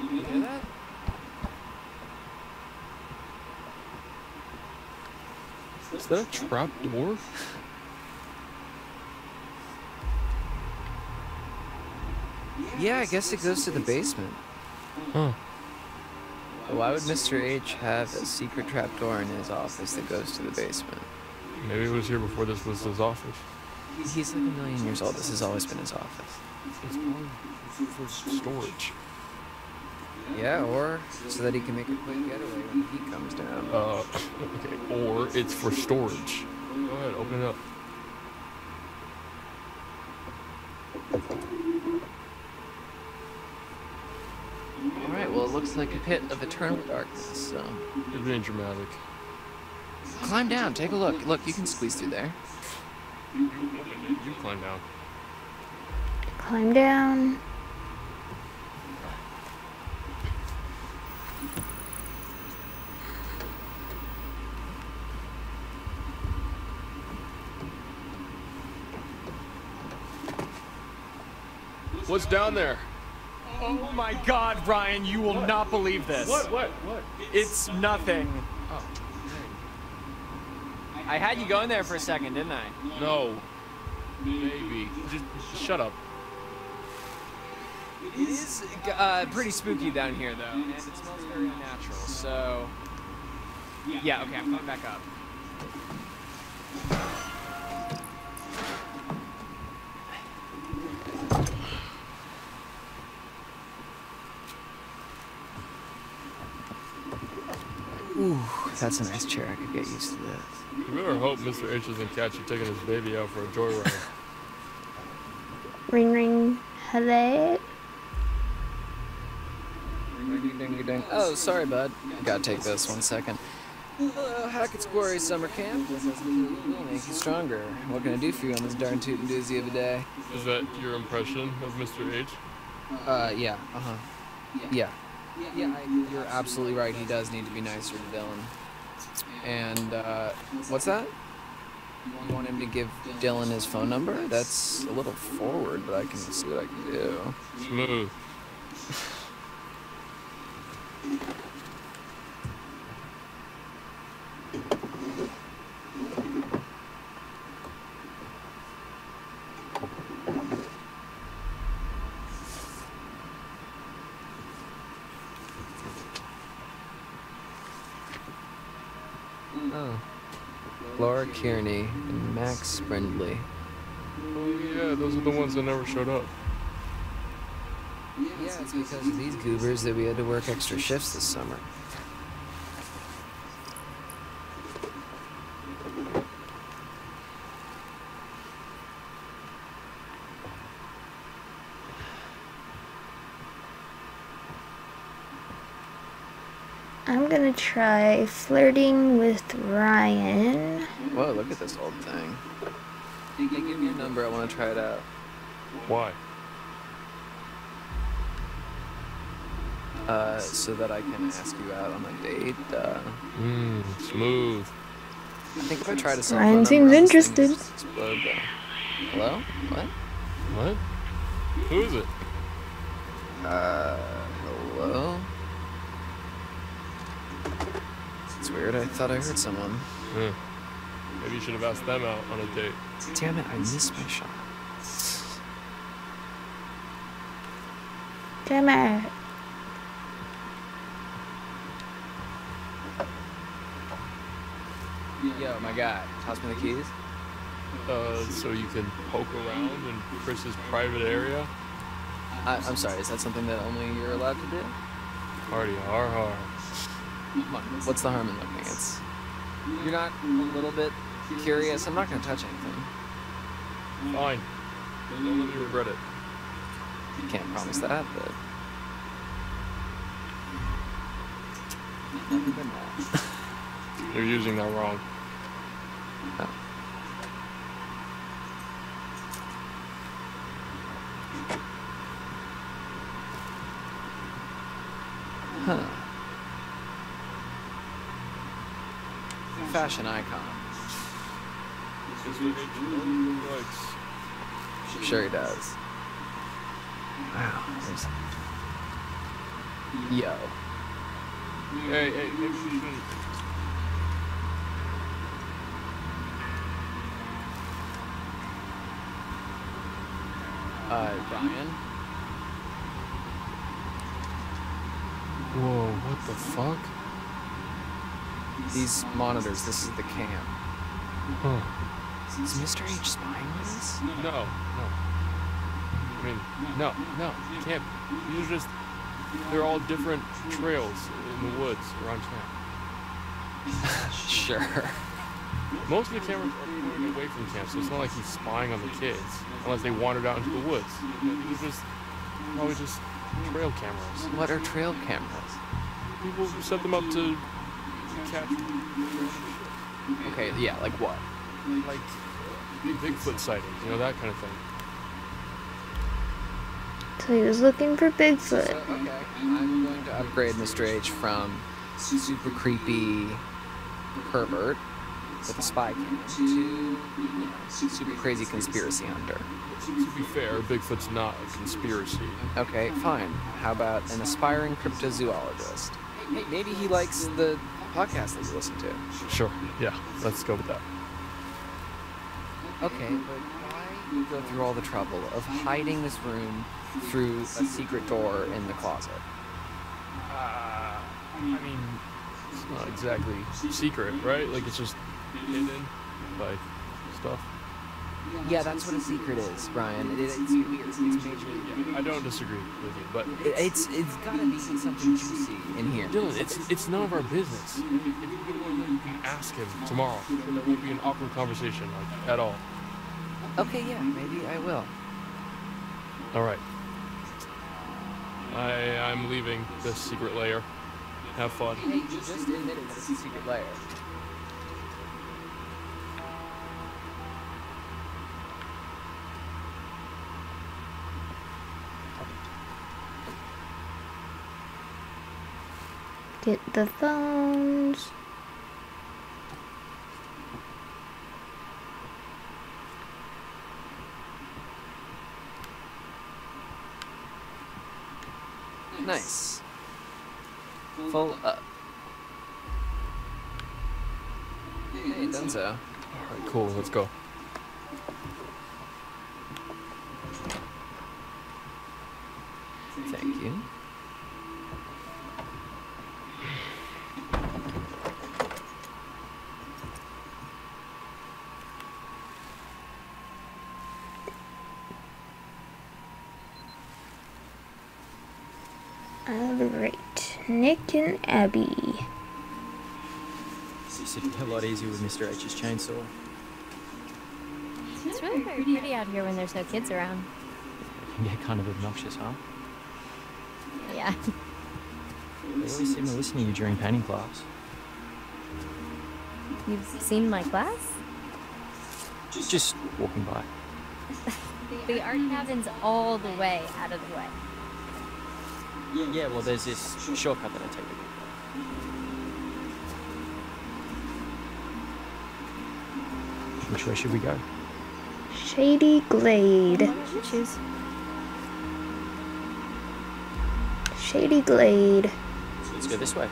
You hear that? Is that a trap door? Yeah, I guess it goes to the basement. Huh. Why would Mr. H have a secret trapdoor in his office that goes to the basement? Maybe it was here before this was his office. He's like a million years old. This has always been his office. It's probably for storage. Yeah, or so that he can make a quick getaway when the heat comes down. Okay. Or it's for storage. Go ahead, open it up. Alright, well, it looks like a pit of eternal darkness, so... It's been dramatic. Climb down, take a look. Look, you can squeeze through there. You climb down. Climb down. What's down there? Oh my God, Ryan, you will not believe this. What? It's nothing. Oh. I had you going there for a second, didn't I? No. Maybe. Just shut up. It is pretty spooky down here, though, and it smells very unnatural, so... Yeah, okay, I'm going back up. Ooh, that's a nice chair. I could get used to this. You better hope Mr. H doesn't catch you taking his baby out for a joyride. Ring ring. Hello? Oh, sorry, bud. Gotta take this 1 second. Hackett's Quarry Summer Camp. This is will make you stronger. What can I do for you on this darn tootin' doozy of a day? Is that your impression of Mr. H? Yeah. Uh-huh. Yeah. Yeah, you're absolutely right. He does need to be nicer to Dylan. And, what's that? You want him to give Dylan his phone number? That's a little forward, but I can see what I can do. Smooth. Laura Kearney and Max Friendly. Oh yeah, those are the ones that never showed up. Yeah, it's because of these goobers that we had to work extra shifts this summer. I'm gonna try flirting with Ryan. Whoa, look at this old thing. You can give me a number, I want to try it out. Why? So that I can ask you out on a date. Smooth. I think if I try to solve Ryan seems interested. Hello? What? Who is it? Hello? It's weird, I thought I heard someone. Yeah. Maybe you should have asked them out on a date. Damn it, I missed my shot. Damn it. Yo, my guy, toss me the keys. So you can poke around in Chris's private area? I'm sorry, is that something that only you're allowed to do? Party har. What's the harm in looking? You're not a little bit curious. I'm not going to touch anything. Fine. Don't let me regret it. Can't promise that, but... You're using that wrong. Oh. Huh. Fashion icon. I'm sure he does. Wow. Yo. Hey, hey, maybe she shouldn't. Brian? Whoa, what the fuck? These monitors, this is the cam. Huh. Is Mr. H spying on us? No, no. I mean, no, no, you can't. You're just... They're all different trails in the woods around camp. Sure. Most of the cameras are pointed away from camp, so it's not like he's spying on the kids, unless they wandered out into the woods. He's just probably just trail cameras. What are trail cameras? People who set them up to catch. Okay, yeah, like what? Like Bigfoot sightings, you know, that kind of thing. So he was looking for Bigfoot. So, okay, I'm going to upgrade Mr. H from super creepy pervert with a spy cam to, you know, super crazy conspiracy hunter. To be fair, Bigfoot's not a conspiracy. Okay, fine. How about an aspiring cryptozoologist? Hey, maybe he likes the podcast that you listen to. Sure, yeah, let's go with that. Okay, but why go through all the trouble of hiding this room through a secret door in the closet? I mean, it's not exactly secret, right? Like, it's just hidden by stuff. Yeah, that's what a secret is, Brian. It's weird. It's major. Yeah, I don't disagree with you, but... It's gotta be something juicy in here. Dylan, it's none of our business. If you can ask him tomorrow, it won't be an awkward conversation, like, at all. Okay, yeah, maybe I will. All right. I'm leaving this secret lair. Have fun. Hey, just admit it, it's a secret lair. Get the phones. Nice. Full up. Hey, Dunzo. All right, cool. Let's go. Thank you. Nick and Abby. It's a lot easier with Mr. H's chainsaw. It's really very pretty out here when there's no kids around. It can get kind of obnoxious, huh? Yeah. They always seem to listen to you during painting class. You've seen my class? Just walking by. The art cabin's all the way out of the way. Yeah, well, there's this shortcut that I take. Which way should we go? Shady Glade. Choose. Shady Glade. So let's go this way.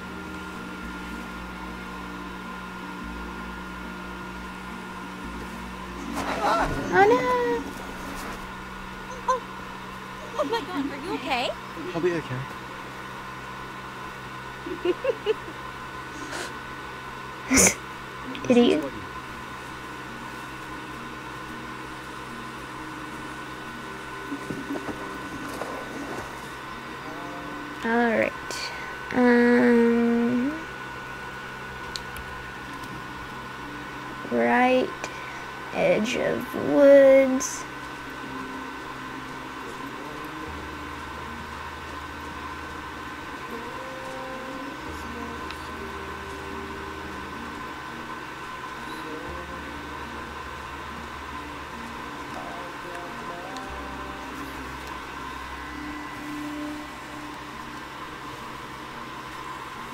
Oh no! Oh my God, are you okay? I'll be okay. Idiot. All right. Right edge of the woods.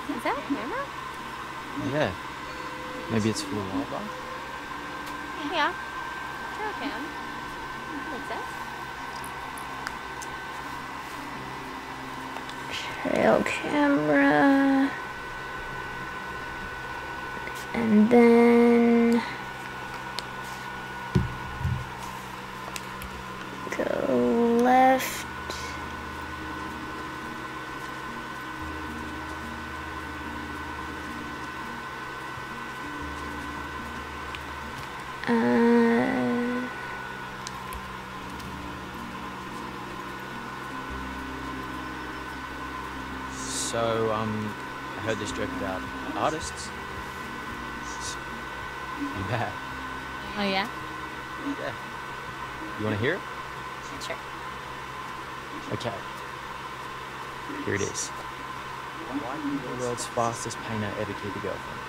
Is that a hammer? Yeah. Maybe it's for the wall bar? Yeah. Sure can. What's this? Trail camera. And then go left. I heard this joke about artists. I'm bad. Oh yeah? Yeah. You want to hear it? Sure. Okay. Here it is. Why are you the world's fastest painter ever keep a girlfriend?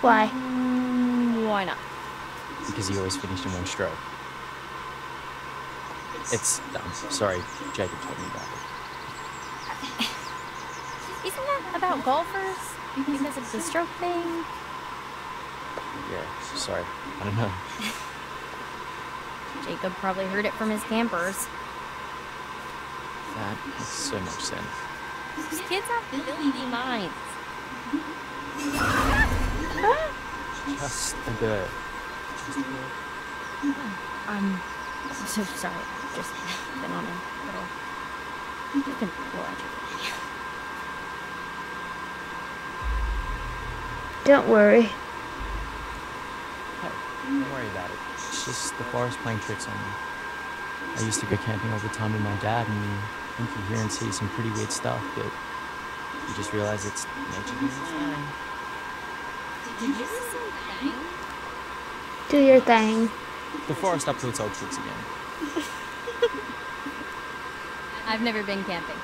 Why? Why not? Because he always finished in one stroke. It's dumb. Sorry, Jacob told me about it. Isn't that about golfers? Because it's the stroke thing? Yeah, sorry. I don't know. Jacob probably heard it from his campers. That makes so much sense. These kids have filthy minds. Just a bit. I'm so sorry. I've just been on a little... You've been watching. Don't worry. Hey, don't worry about it. It's just the forest playing tricks on me. I used to go camping all the time with my dad, and you think you hear and see some pretty weird stuff, but you just realize it's nature. Did you do something? Do your thing. The forest up to its old tricks again. I've never been camping.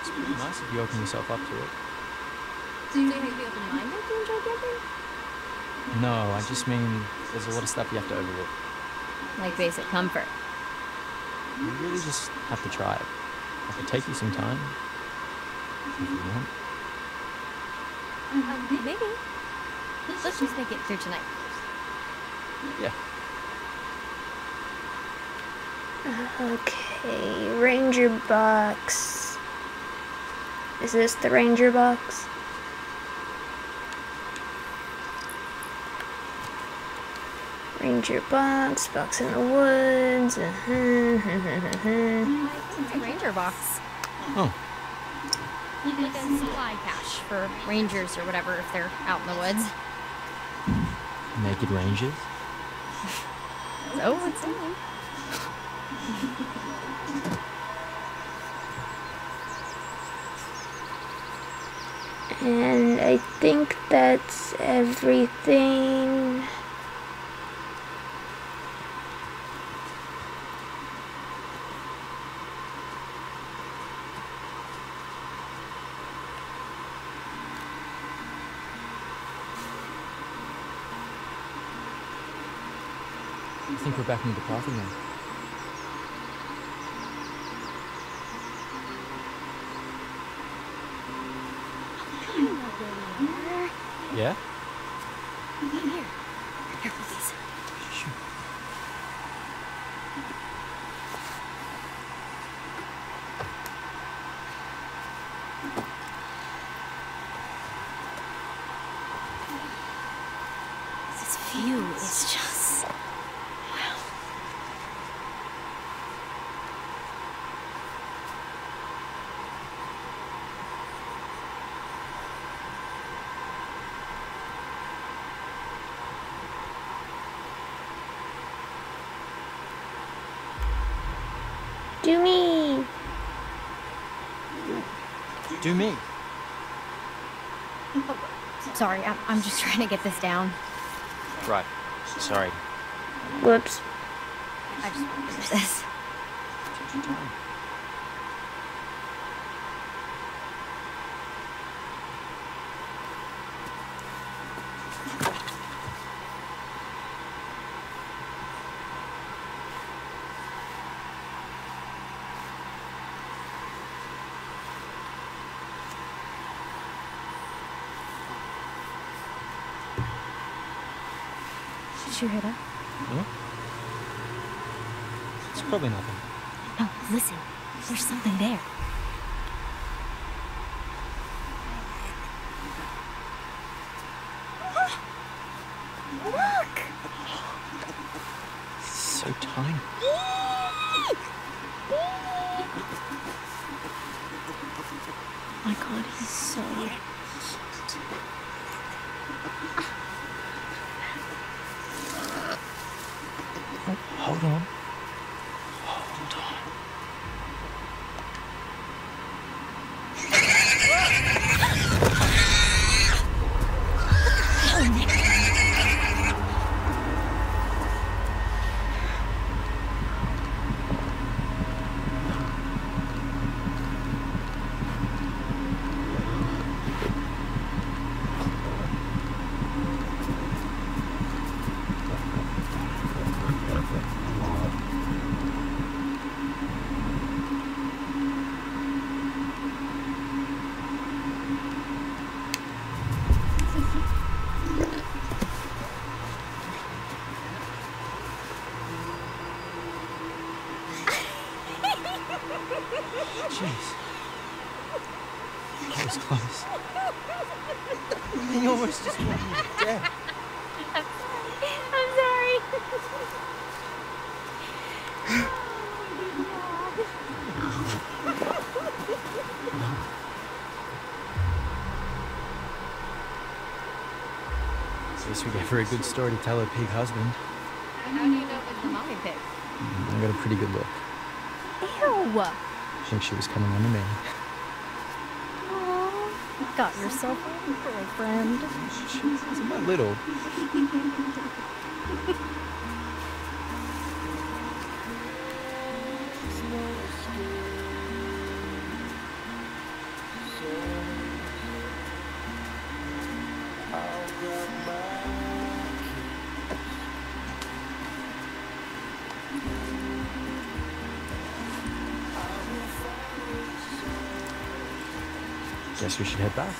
It's pretty nice if you open yourself up to it. Do you think you'd be open-minded to enjoy camping? No, I just mean there's a lot of stuff you have to overlook. Like basic comfort. You really just have to try it. I could take you some time. If you want. Maybe. Let's just make it through tonight. Yeah. Okay, Ranger Box. Is this the Ranger Box? Ranger box, box in the woods. It's a ranger box. Oh. Like a supply cache for rangers or whatever if they're out in the woods. Naked rangers? Oh, it's something. And I think that's everything. I think we're back in the coffee now. Yeah? Here. Careful, please. Sure. This view is just... Do me. Do me. Oh, sorry, I'm just trying to get this down. Right. Sorry. Whoops. I just want to do this. Take your time. Did you hear that? No. It's probably nothing. No, listen. There's something there. Look! It's so tiny. My God, he's so... Hold on. Hold on. What the for a good story to tell her pig husband. How do you know it was the mommy pig? I got a pretty good look. Ew! I think she was coming on to me. Aww. Got yourself a girlfriend. She was not little. Guess we should head back.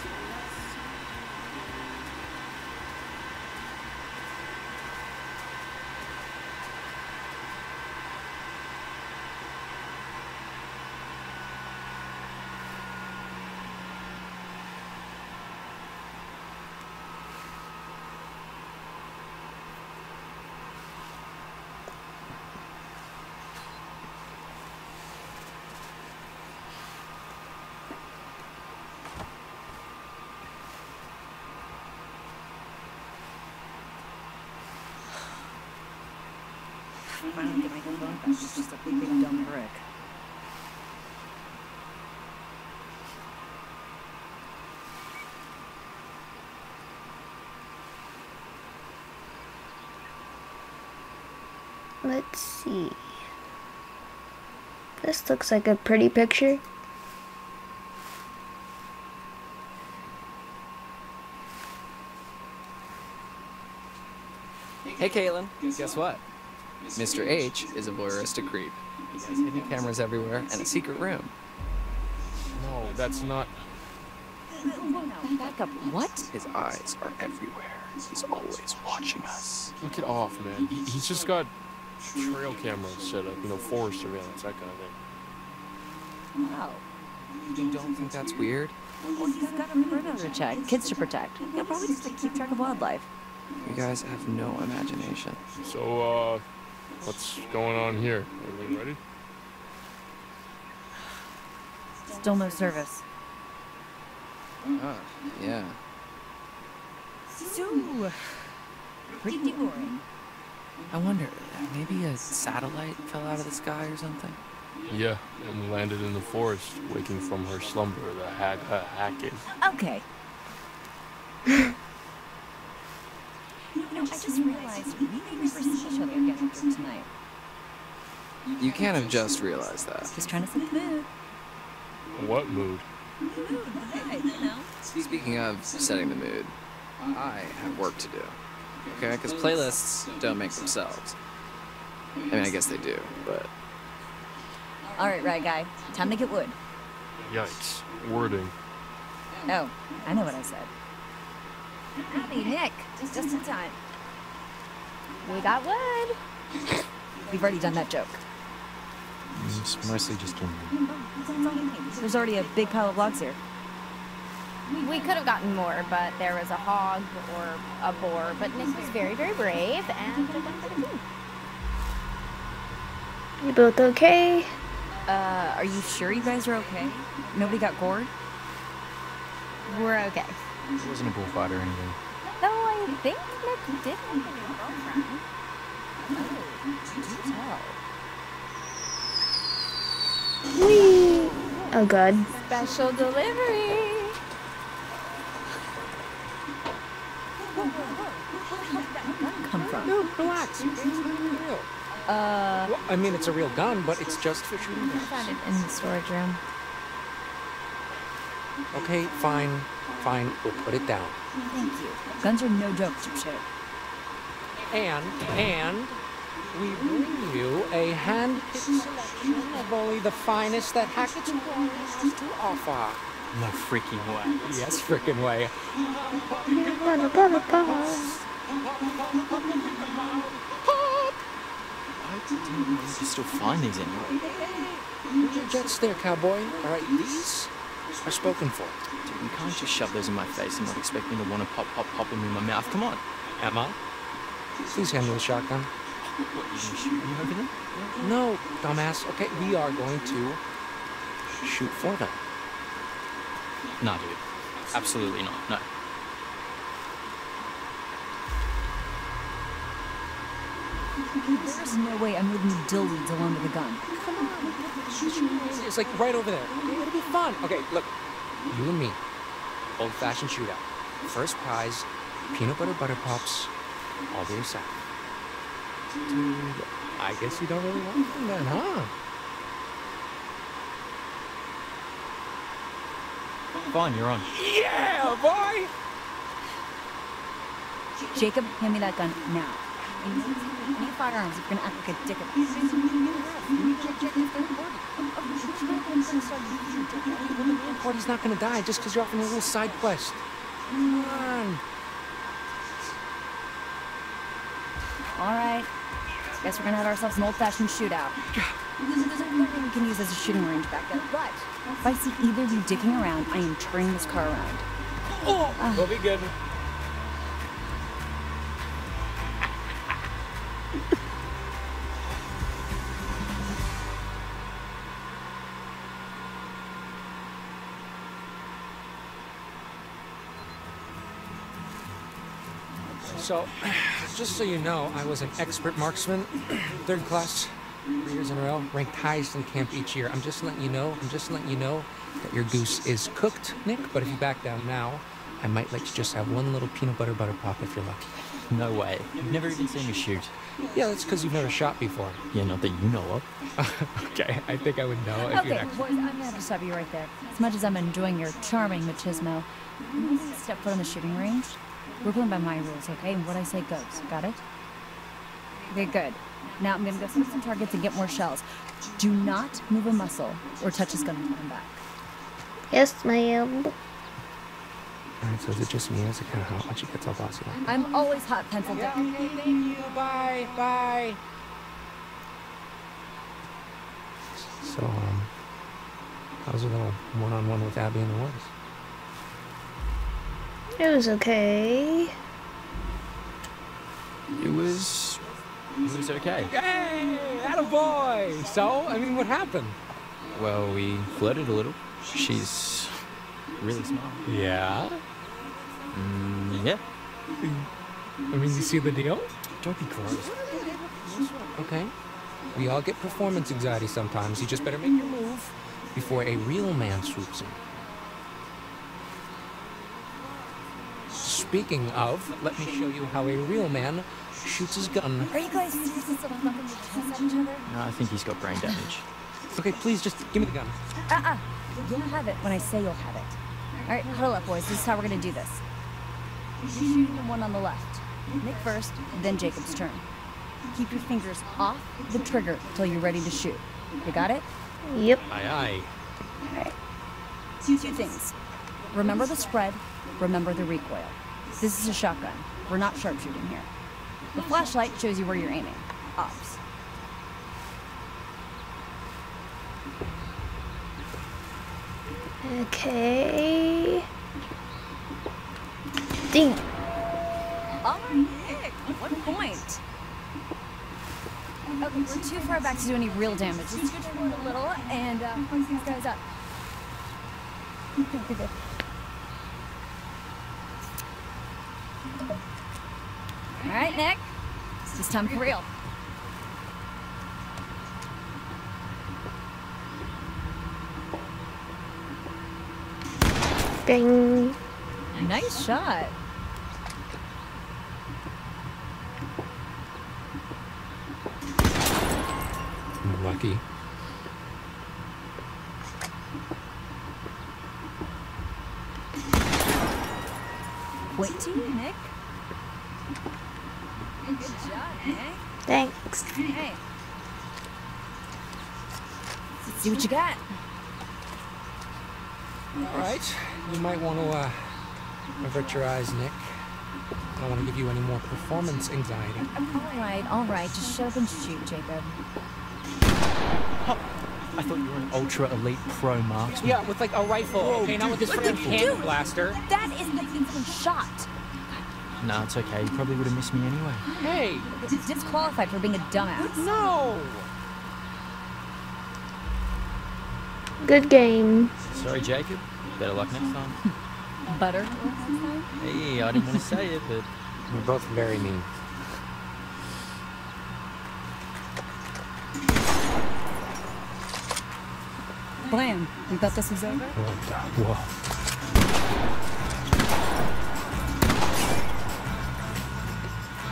I don't think I can look. It's just a big, dumb brick. Let's see. This looks like a pretty picture. Hey, Caitlin. Guess what? Mr. H is a voyeuristic creep. He has hidden cameras everywhere and a secret room. No, that's not... Back up. What? His eyes are everywhere. He's always watching us. Look it off, man. He's just got trail cameras set up, you know, forest surveillance, that kind of thing. Wow. You don't think that's weird? Well, he's got a burnout to check, kids to protect. He'll probably just like, keep track of wildlife. You guys have no imagination. So, what's going on here? Everything ready? Still no service. Yeah. So, pretty boring. I wonder, maybe a satellite fell out of the sky or something? Yeah, and landed in the forest, waking from her slumber, the Hackett. Okay. I just realized we never see other guests tonight. You can't have just realized that. Just trying to set the mood. What mood? Speaking of setting the mood, I have work to do. Okay, because playlists don't make themselves. I mean, I guess they do, but... Alright, right guy. Time to get wood. Yikes. Wording. Oh, I know what I said. Abby, Nick, just in time. We got wood. We've already done that joke. It's mostly just one. There's already a big pile of logs here. We could have gotten more, but there was a hog or a boar, but Nick was very, very brave and could have done better too. You both okay? Are you sure you guys are okay? Nobody got gored? We're okay. It wasn't a bullfight or anything. No, I think Nick did have a girlfriend. Oh, do tell. Whee! Oh god. Special delivery! Come from? No, relax. Well, I mean, it's a real gun, but it's just for shooting. I found it in the storage room. Okay, fine. Fine, we'll put it down. Thank you. Guns are no joke, Chip. And we bring you a hand-picked selection of only the finest that Hackett's Quarry has to offer. No freaking way. Yes, freaking way. I didn't know you could still find these anyway. Put your jets there, cowboy. Alright, these are spoken for. Dude, you can't just shove those in my face and not expect me to want to pop them in my mouth. Come on. Emma? Please handle the shotgun. What, you gonna shoot me over them? No, dumbass. Okay, we are going to shoot for them. Nah, dude. Absolutely not. No. There's no way I'm leaving the dildo alone with a gun. Come on. It's like right over there. It'll be fun. Okay, look. You and me. Old-fashioned shootout. First prize, peanut butter pops, all the inside. Dude, I guess you don't really want them then, huh? Fine, you're on. Yeah, boy! Jacob, hand me that gun now. Any firearms if you're gonna act like a dick about it. Party's not gonna die just because you're off on a little side quest. Come on. Alright. Guess we're gonna have ourselves an old-fashioned shootout. There's nothing we can use as a shooting range back there, but if I see either of you dicking around, I am turning this car around. Oh! We'll be good. So, just so you know, I was an expert marksman, third class, 3 years in a row, ranked highest in camp each year. I'm just letting you know that your goose is cooked, Nick, but if you back down now, I might let you just have one little peanut butter pop if you're lucky. No way. You've never even seen me shoot. Yeah, that's because you've never shot before. Yeah, not that you know of. Okay, I think I would know if you're an expert. Okay, I'm gonna have to stop you right there. As much as I'm enjoying your charming machismo, step foot on the shooting range. We're going by my rules, okay? And what I say goes. Got it? Okay, good. Now I'm gonna go set some targets and get more shells. Do not move a muscle or touch this gun when I come back. Yes, ma'am. Alright, so is it just me? Is it kind of hot when she gets all bossy? I'm always hot, pencil down. Okay, thank you. Bye. Bye. So, how's your little one-on-one with Abby in the woods? It was okay. It was okay. Hey, attaboy! So, I mean, what happened? Well, we flirted a little. She's really smart. Yeah? Yeah. I mean, you see the deal? Don't be gross. Okay. We all get performance anxiety sometimes. You just better make your move before a real man swoops in. Speaking of, let me show you how a real man shoots his gun. Are you guys each other? No, I think he's got brain damage. Okay, please just give me the gun. You'll have it when I say you'll have it. All right, huddle up, boys. This is how we're gonna do this. You shoot the one on the left. Nick first, then Jacob's turn. Keep your fingers off the trigger till you're ready to shoot. You got it? Yep. Aye, aye. All right. Two things. Remember the spread. Remember the recoil. This is a shotgun. We're not sharpshooting here. The flashlight shows you where you're aiming. Ops. Okay. Ding. All right, Nick. 1 point. Okay, we're too far back to do any real damage. Let's go forward a little and punch these guys up. All right, Nick. It's this time for real. Bing. Nice shot. Lucky. Wait to you, Nick. Good job, Nick. Thanks. Hey. Let's see what you got. All right. You might want to avert your eyes, Nick. I don't want to give you any more performance anxiety. All right. Just shut up and shoot, Jacob. Oh, I thought you were an ultra elite pro marksman. Yeah, with like a rifle. Whoa, okay, dude, not with this freaking hand blaster. That is the instant shot. No, it's okay. You probably would have missed me anyway. Hey, it's disqualified for being a dumbass. No. Good game. Sorry, Jacob. Better luck next time. Butter? Hey, I didn't want to say it, but... We're both very mean. Blam. You thought this was over? Whoa.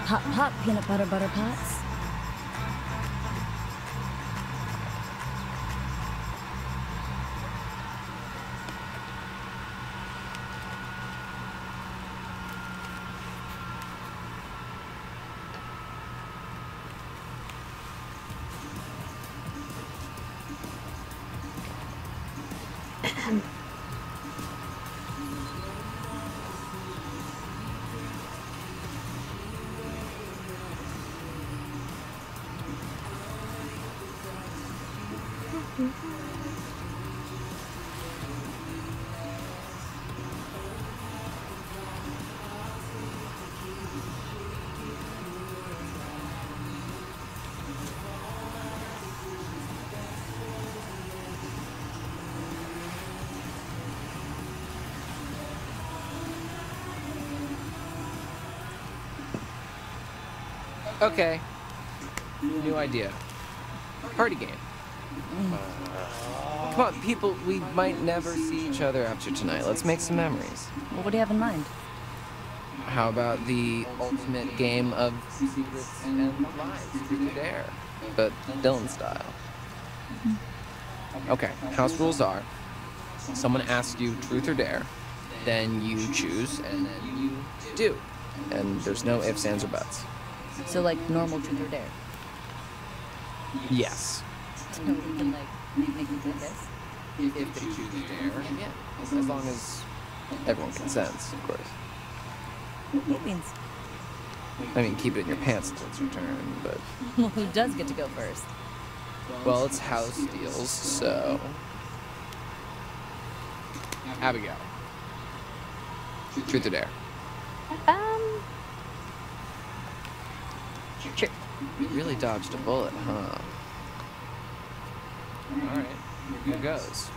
Pop, pop, peanut butter, butter pots. Okay. New idea. Party game. Come on, people. We might never see each other after tonight. Let's make some memories. Well, what do you have in mind? How about the ultimate game of secrets and lies? Truth or dare, but Dylan style. Okay. House rules are: someone asks you truth or dare, then you choose, and then you do. And there's no ifs, ands, or buts. So, like, normal truth or dare? Yes. So we can, like, make them do this? If they choose to dare, yeah. As long as everyone consents, of course. What means? I mean, keep it in your pants until it's your turn, but... Well, who does get to go first? Well, it's house deals, so... Abigail. Truth or dare? Sure. You really dodged a bullet, huh? Alright, here goes.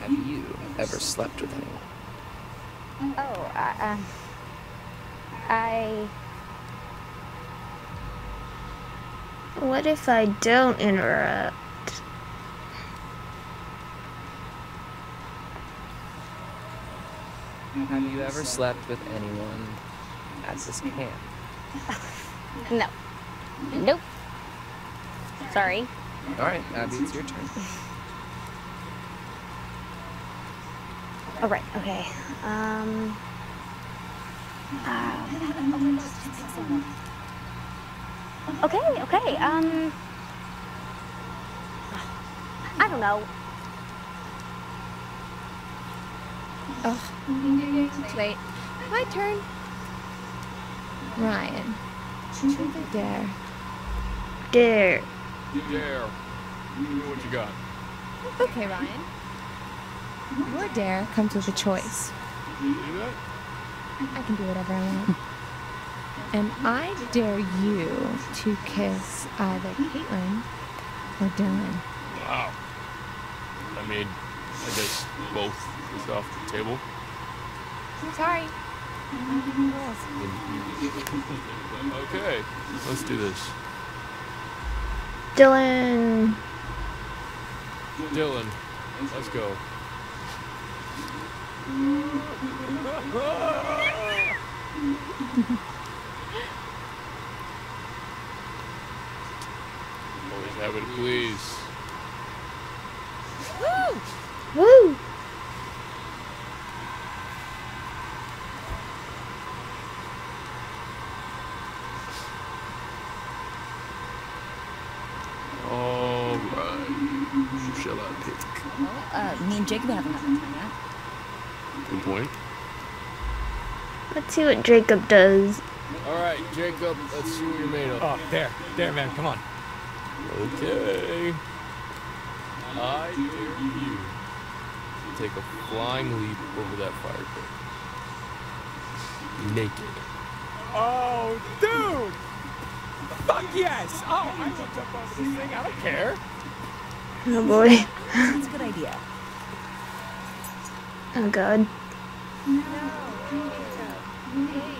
Have you ever slept with anyone? Oh, What if I don't interrupt? Have you ever slept with anyone at this camp? No. Nope. Sorry. All right, Abby, it's your turn. All right. Okay. Okay. Okay. I don't know. Oh, wait. My turn. Ryan. Dare. Dare. Dare. You know what you got. Okay, Ryan. Your dare comes with a choice. You do that? I can do whatever I want. And I dare you to kiss either Caitlin or Dylan. Wow. I mean, I guess both is off the table. Sorry. Okay, let's do this. Dylan. Dylan, let's go. Always have it, please. Woo! Woo! All right. Shall I pick? Well, me and Jacob haven't had time yet. Good point. Let's see what Jacob does. All right, Jacob, let's see what you're made of. Oh, there, man, come on. Okay. I dare you to take a flying leap over that fire pit. Naked. Oh, dude! Fuck yes! Oh, I will jump off this thing, I don't care. Oh, boy. That's a good idea. Oh, God. No, hey,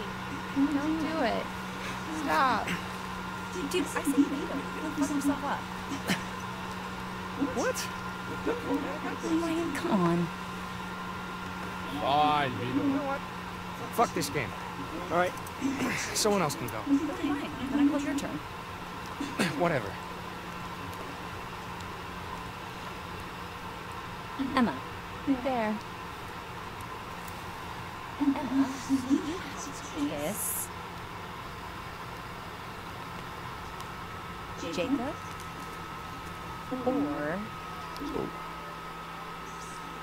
don't do it. Stop. Dude, I say you need him. He'll fuck himself up. What? Ryan, come on. Fine, you know what? Fuck this game. All right, someone else can go. Fine, then I call your turn. Whatever. Emma, there. Emma, yes. Jacob? Or...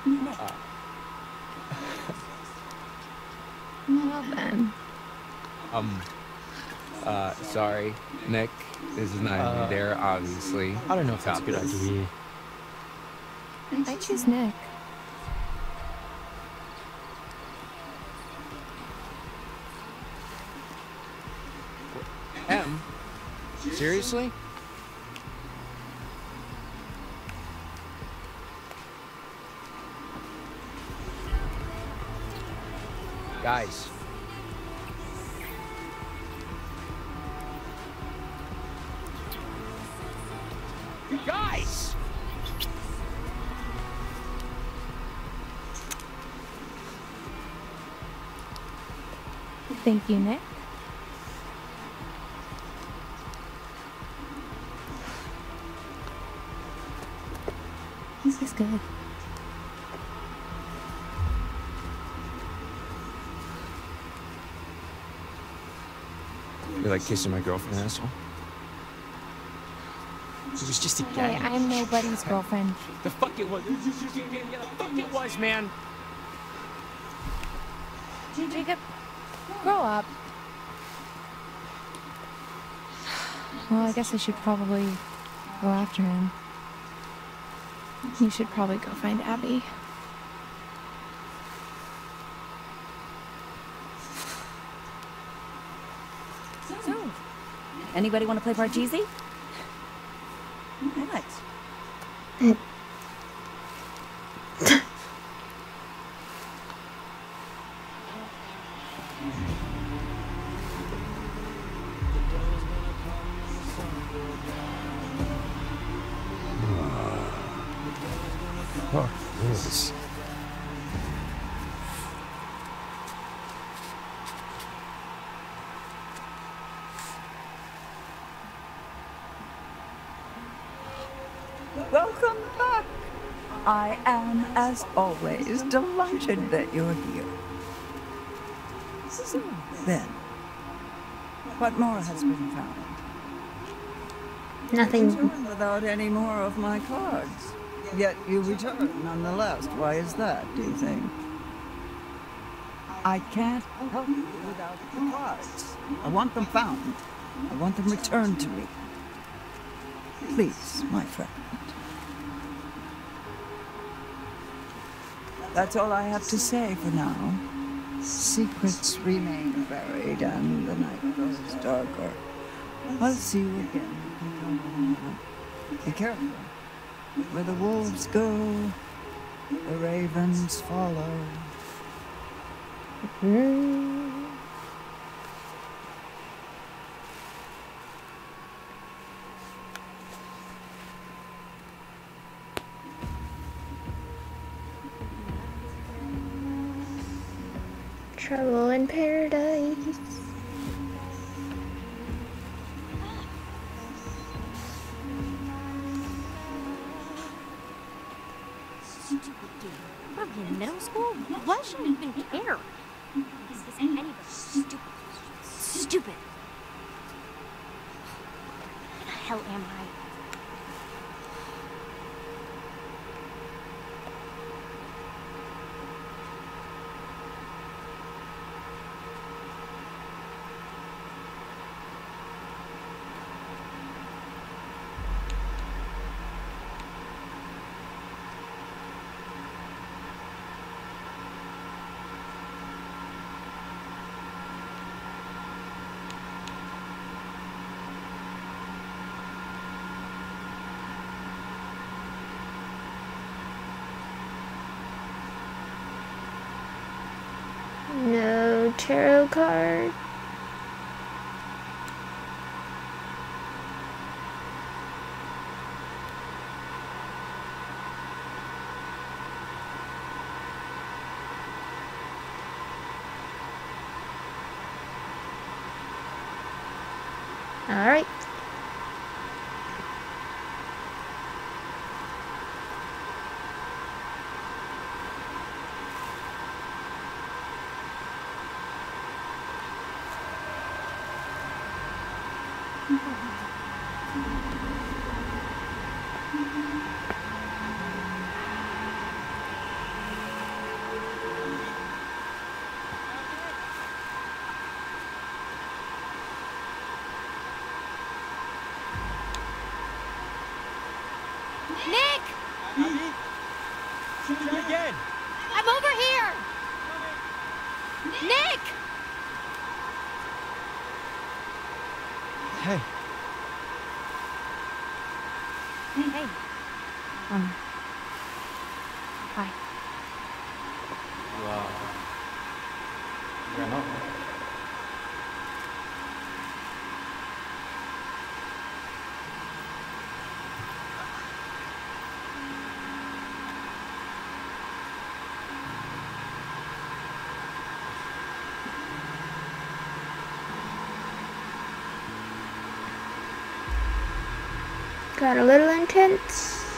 Nick. Well then. Sorry, Nick. This is not even there, obviously. I don't know if that's a good idea. I choose Nick. M? Seriously? Guys. Guys! Thank you, Nick. This is good. You're like kissing my girlfriend, asshole. It was just a guy. Hey, I'm nobody's girlfriend. The fuck it was. The fuck it was, man. Jacob, grow up. Well, I guess I should probably go after him. You should probably go find Abby. Anybody want to play Parcheesi? What? Welcome back. I am, as always, delighted that you're here. So, then, what more has been found? Nothing. Without any more of my cards. Yet you return nonetheless. Why is that, do you think? I can't help you without the cards. I want them found. I want them returned to me. Please, my friend. That's all I have to say for now. Secrets remain buried, and the night grows darker. I'll see you again. Be careful. Where the wolves go, the ravens follow. Trouble in paradise. I'm in middle school? Why should we even care? Is this anybody stupid? Stupid! Where the hell am I? No tarot card. All right. Nick! Shoot him again! I'm over here! Nick! Hey. Hey. Hi. Wow. Grandma? Got a little intense.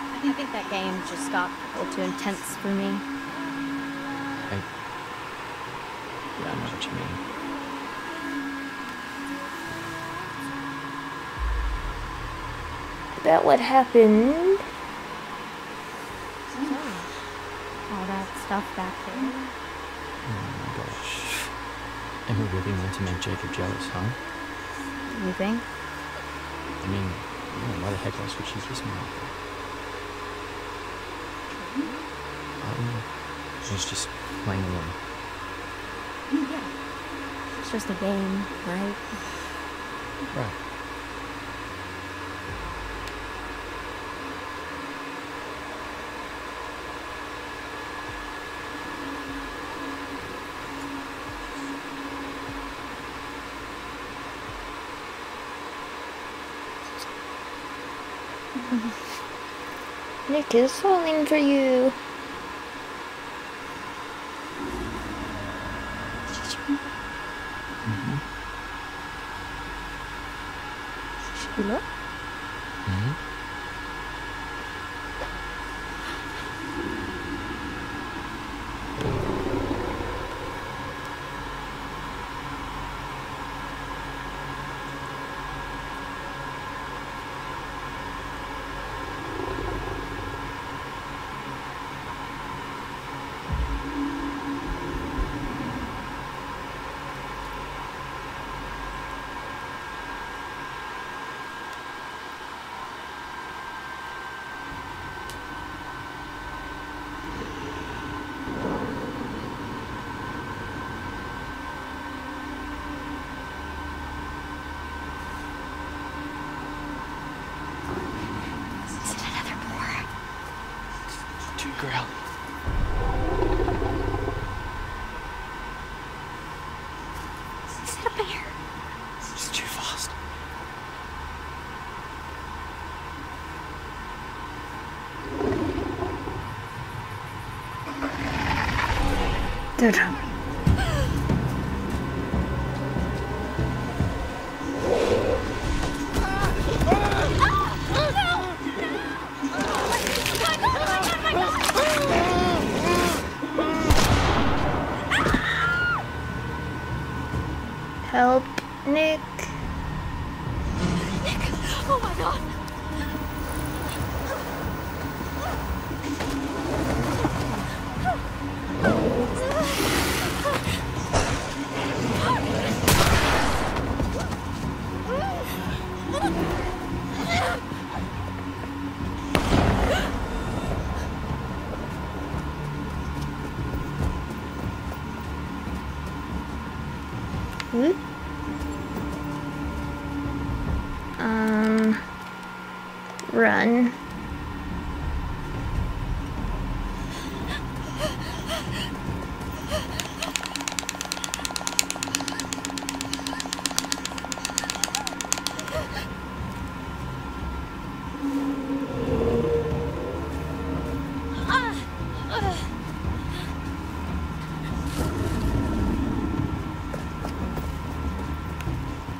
I think that game just got a little too intense for me. Yeah, I know what you mean. About what happened. All that stuff back there. Oh my gosh. Emma really meant to make Jacob jealous, huh? You think? I mean, why the heck else would she kiss me like that? I was just playing along. Yeah. It's just a game, right? Right. Nick is falling for you. Should we look? girl. Is that a bear? He's too fast. Dude. Help, Nick. Nick, oh my God. Run.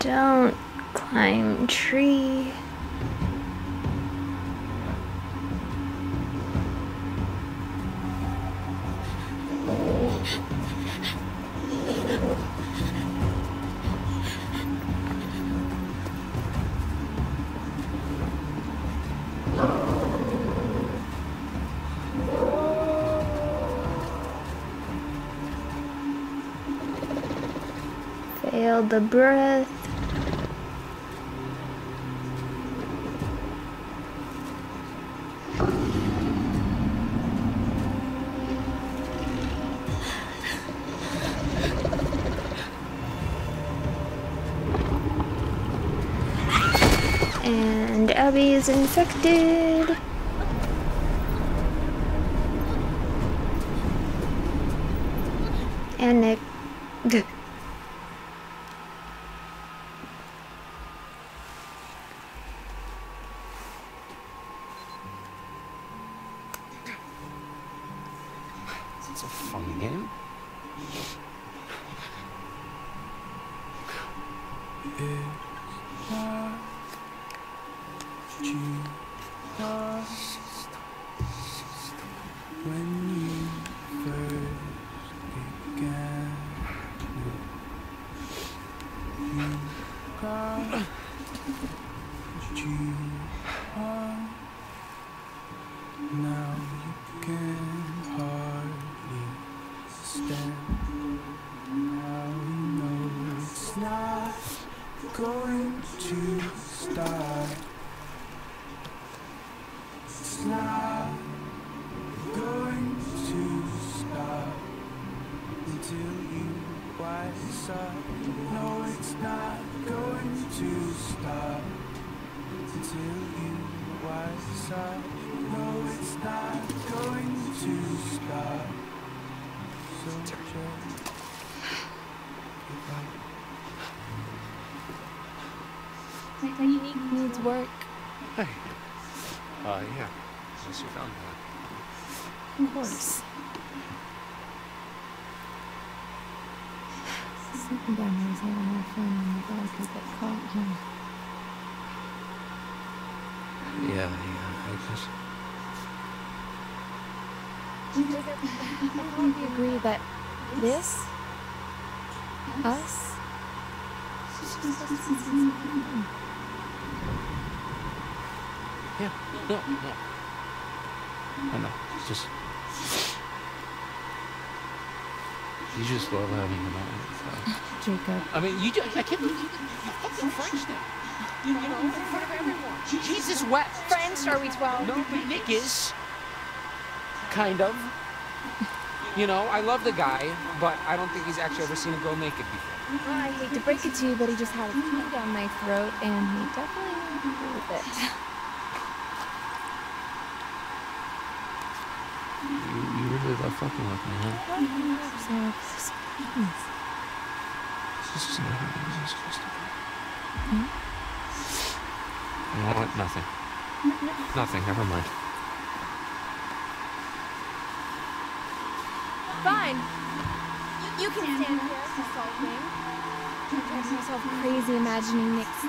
Don't climb tree. Failed the breath. And Abby is infected. And Nick. It's a fun game. Needs work. Hey. Yeah. Since you found that. Of course. Sleeping down there is having more fun than the dog because that caught him. Yeah, I guess. I don't agree that this, us, yeah, no. I know, it's just... You just love having him out. Jacob. I mean, I can't believe you're fucking French now. You know, in front of everyone. He's just wet. French, are we 12? No, but Nick is. Kind of. You know, I love the guy, but I don't think he's actually ever seen a girl naked before. Well, I hate to break it to you, but he just had a hand down my throat, and he definitely didn't agree with it. fucking with me, huh? This is not how it was supposed to be. You know what? Nothing. Nothing. Never mind. Fine. You can stand here and assault me. I'm driving myself crazy imagining Nick's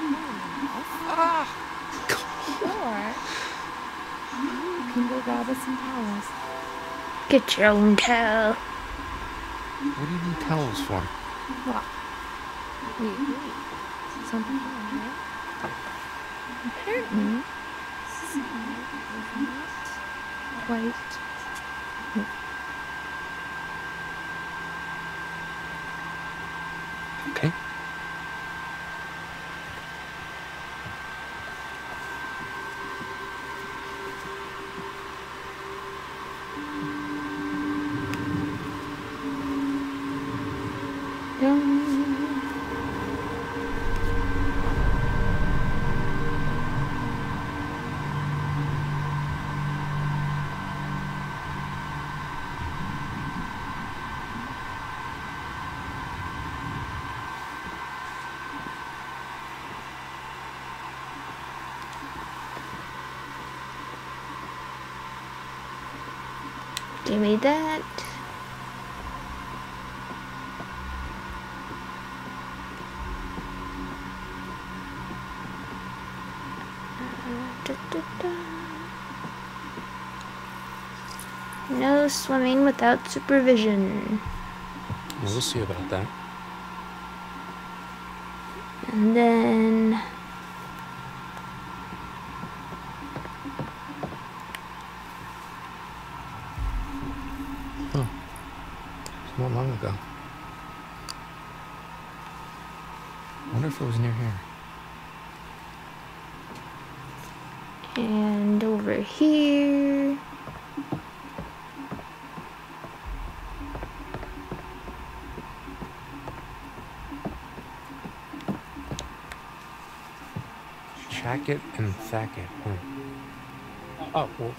Or you can go grab us some towels. Get your own towel. What do you need towels for? What? Wait. Something wrong, right? Apparently, quite. Okay. Give me that. No swimming without supervision. Well, we'll see about that. And then... not long ago. I wonder if it was near here. And over here. Hackett and Thackett. Oh, well,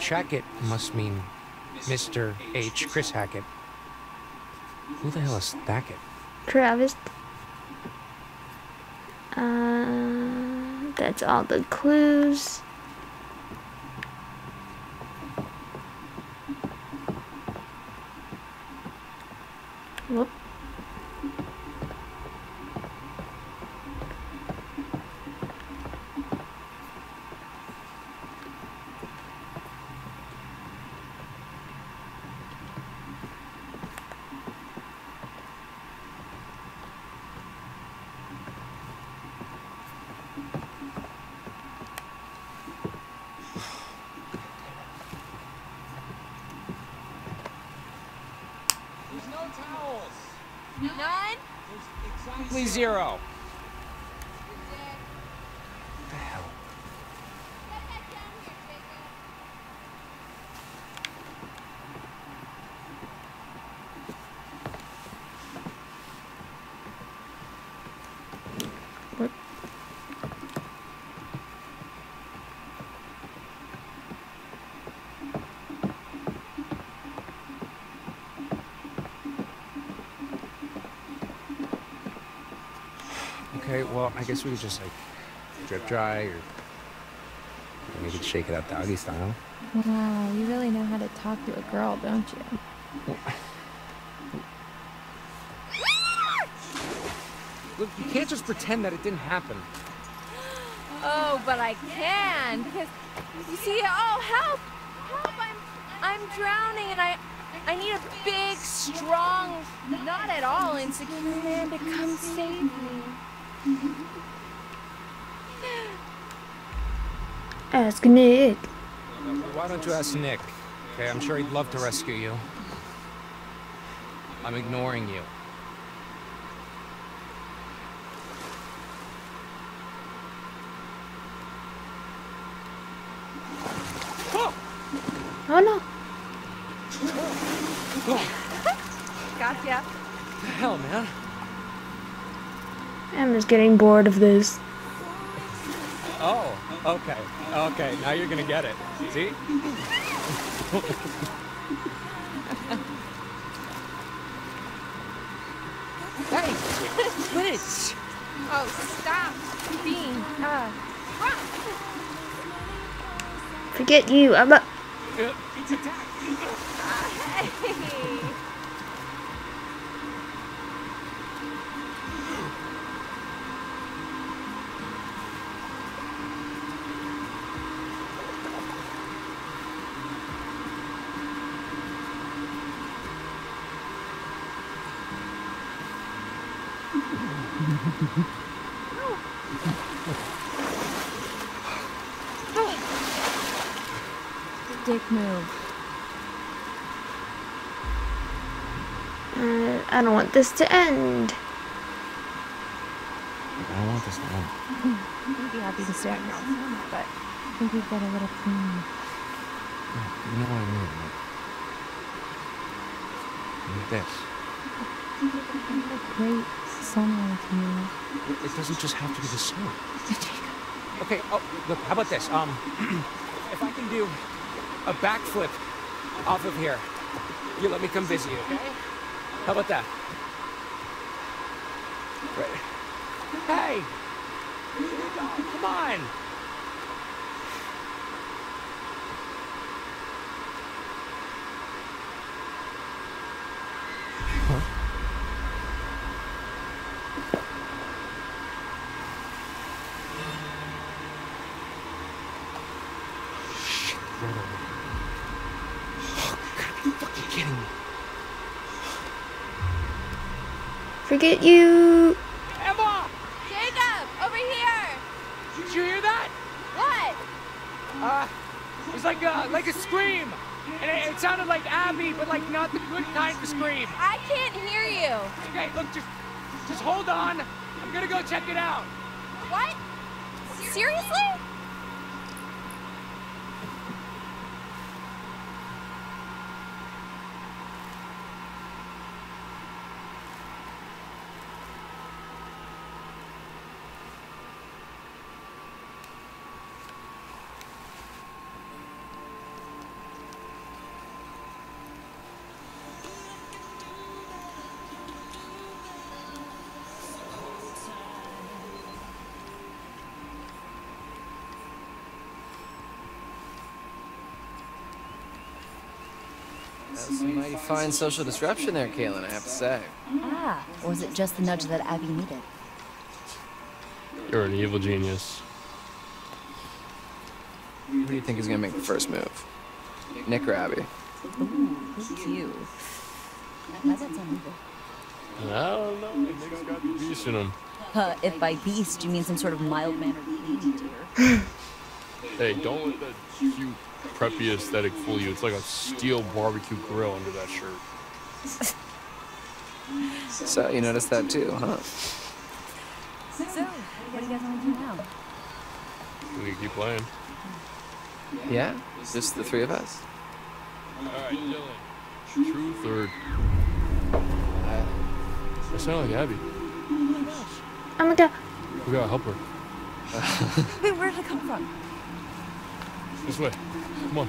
Hackett must mean Mr. H. Chris Hackett. Who the hell is Hackett? Travis. That's all the clues. Whoop. Zero. What the hell? What? Okay, well, I guess we could just, drip dry, or maybe shake it out doggy style. Wow, you really know how to talk to a girl, don't you? Well, look, you can't just pretend that it didn't happen. Oh, but I can, because, you see, oh, help! Help, I'm drowning, and I need a big, strong, not at all insecure man to come save me. Ask Nick. Why don't you ask Nick? Okay, I'm sure he'd love to rescue you. I'm ignoring you. Oh no. Oh. Gotcha. What the hell, man? I'm just getting bored of this. Oh, okay. Okay, now you're gonna get it. See? Liz! Oh, stop being rough. Forget you, I'm not. It's a duck. Hey. Dick move. I don't want this to end. I don't want this to end. I'd be happy to stay, but I think we've got a little clean. You know what I mean? Like this. What a great summer with you. It doesn't just have to be the snow. Okay, oh, look, how about this? If I can do a backflip off of here, you let me come visit you, okay? How about that? Right. Hey! Come on! Forget you. Emma! Jacob, over here! Did you hear that? What? It was like a scream. And it sounded like Abby, but like not the good kind of scream. I can't hear you. Okay, look, just hold on. I'm gonna go check it out. What? Seriously? Some mighty fine social disruption there, Caitlin, I have to say. Ah, or was it just the nudge that Abby needed? You're an evil genius. Who do you think is going to make the first move? Nick or Abby? Ooh, who's you? How's that sound? I don't know. Nick's got the beast in him. If by beast you mean some sort of mild-mannered beast. Hey, don't let that cute, preppy aesthetic fool you. It's like a steel barbecue grill under that shirt. So, you noticed that too, huh? So, what do you guys want to do now? We can keep playing. Yeah? Just the three of us? Alright, Dylan. Truth or... I sound like Abby. Oh my god. We gotta help her. Wait, where did it come from? This way. Come on.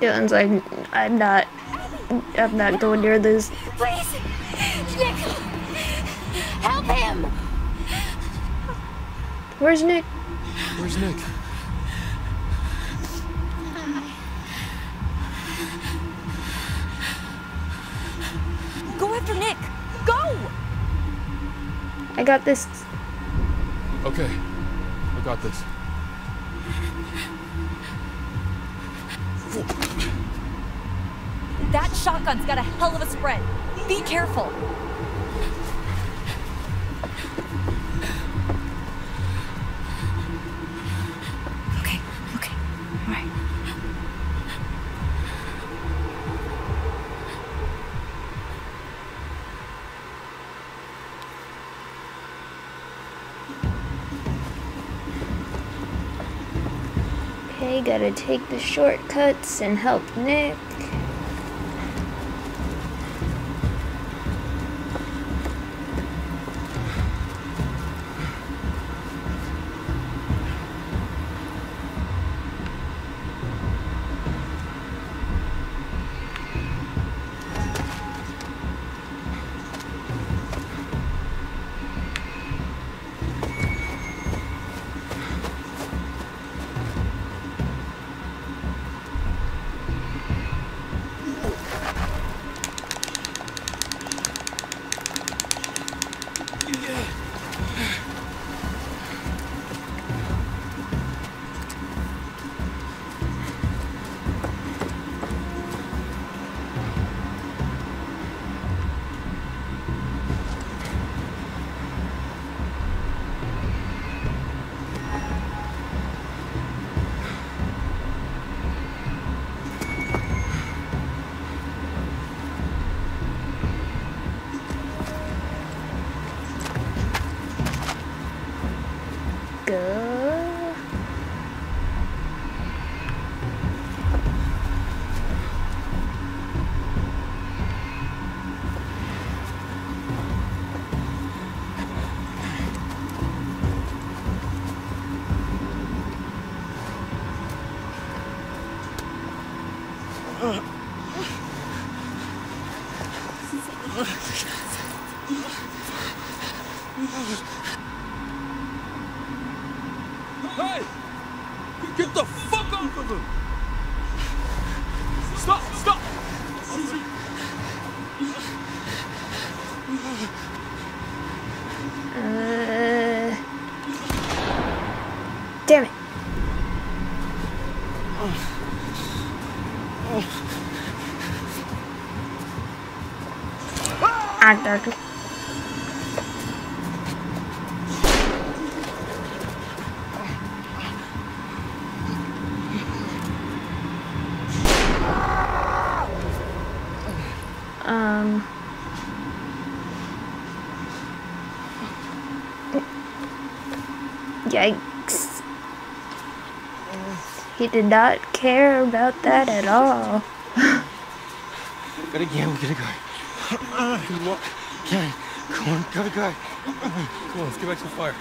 Dylan's like, I'm not going near this. Please! Nick! Help him! Where's Nick? Where's Nick? Go after Nick! Go! I got this. Okay. I got this. That shotgun's got a hell of a spread. Be careful. Okay, okay, all right. Okay, gotta take the shortcuts and help Nick. Hey! Get the fuck off of him! Stop! Stop! Damn it. Act darker. Yikes. He did not care about that at all. We gotta go. Good luck. Okay, come on, gotta go. Come on, let's get back to the fire.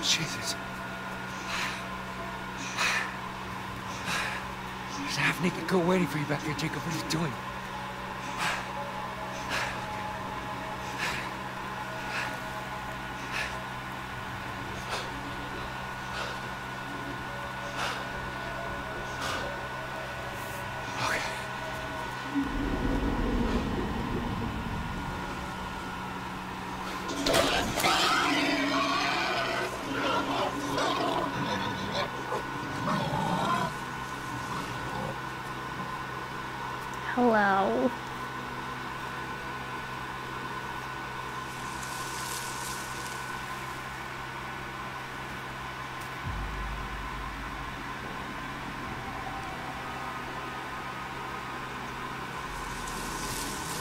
Jesus. There's a half-naked girl waiting for you back there, Jacob. What are you doing? Hello.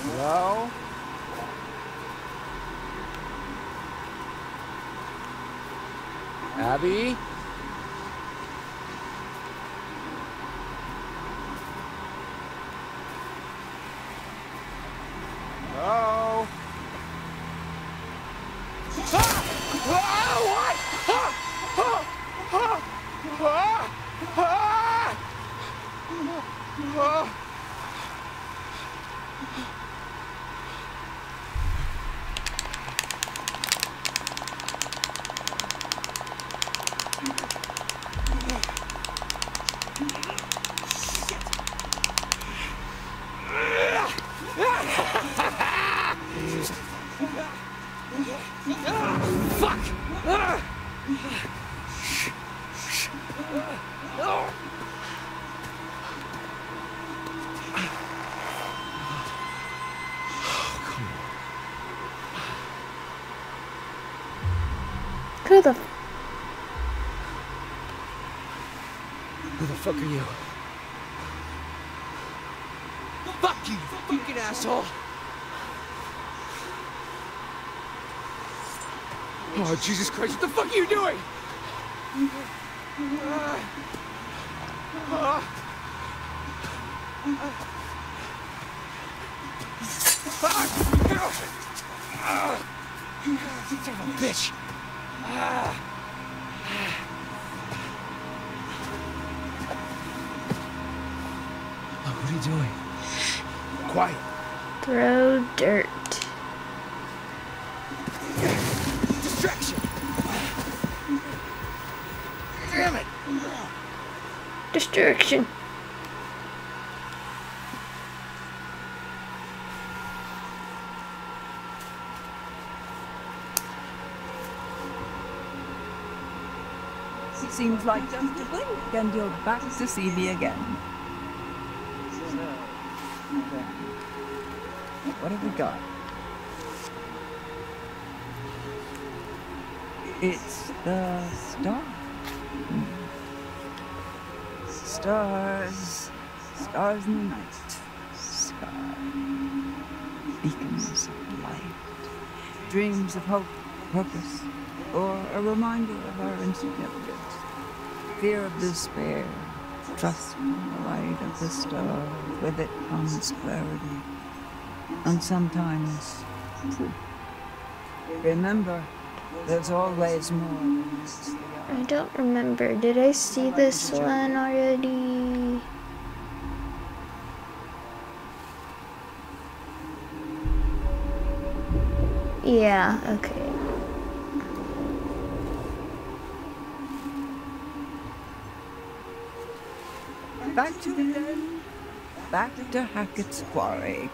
Hello? Abby? Who the fuck are you? Fuck you, fucking asshole! Oh, Jesus Christ, what the fuck are you doing? Son of a bitch! What are you doing? Quiet. Throw dirt. Distraction. Damn it. Distraction. Seems like just a blink and you're back to see me again. What have we got? It's the star. Stars, stars in the night sky, beacons of light, dreams of hope, purpose, or a reminder of our insignificance, fear of despair, trust in the light of the star, with it comes clarity, and sometimes truth. Remember, there's always more. I don't remember. Did I see this one already? Yeah, okay. Back to the den. Back to Hackett's Quarry.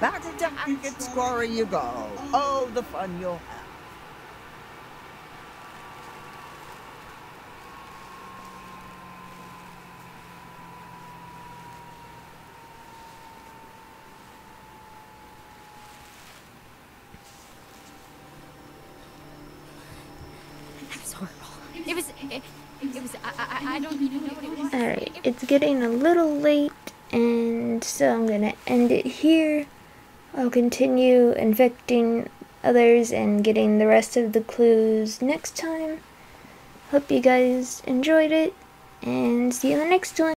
Back to Hackett's Quarry you go. Oh, the fun you'll have. Alright, it's getting a little late, and so I'm gonna end it here. I'll continue infecting others and getting the rest of the clues next time. Hope you guys enjoyed it, and see you in the next one.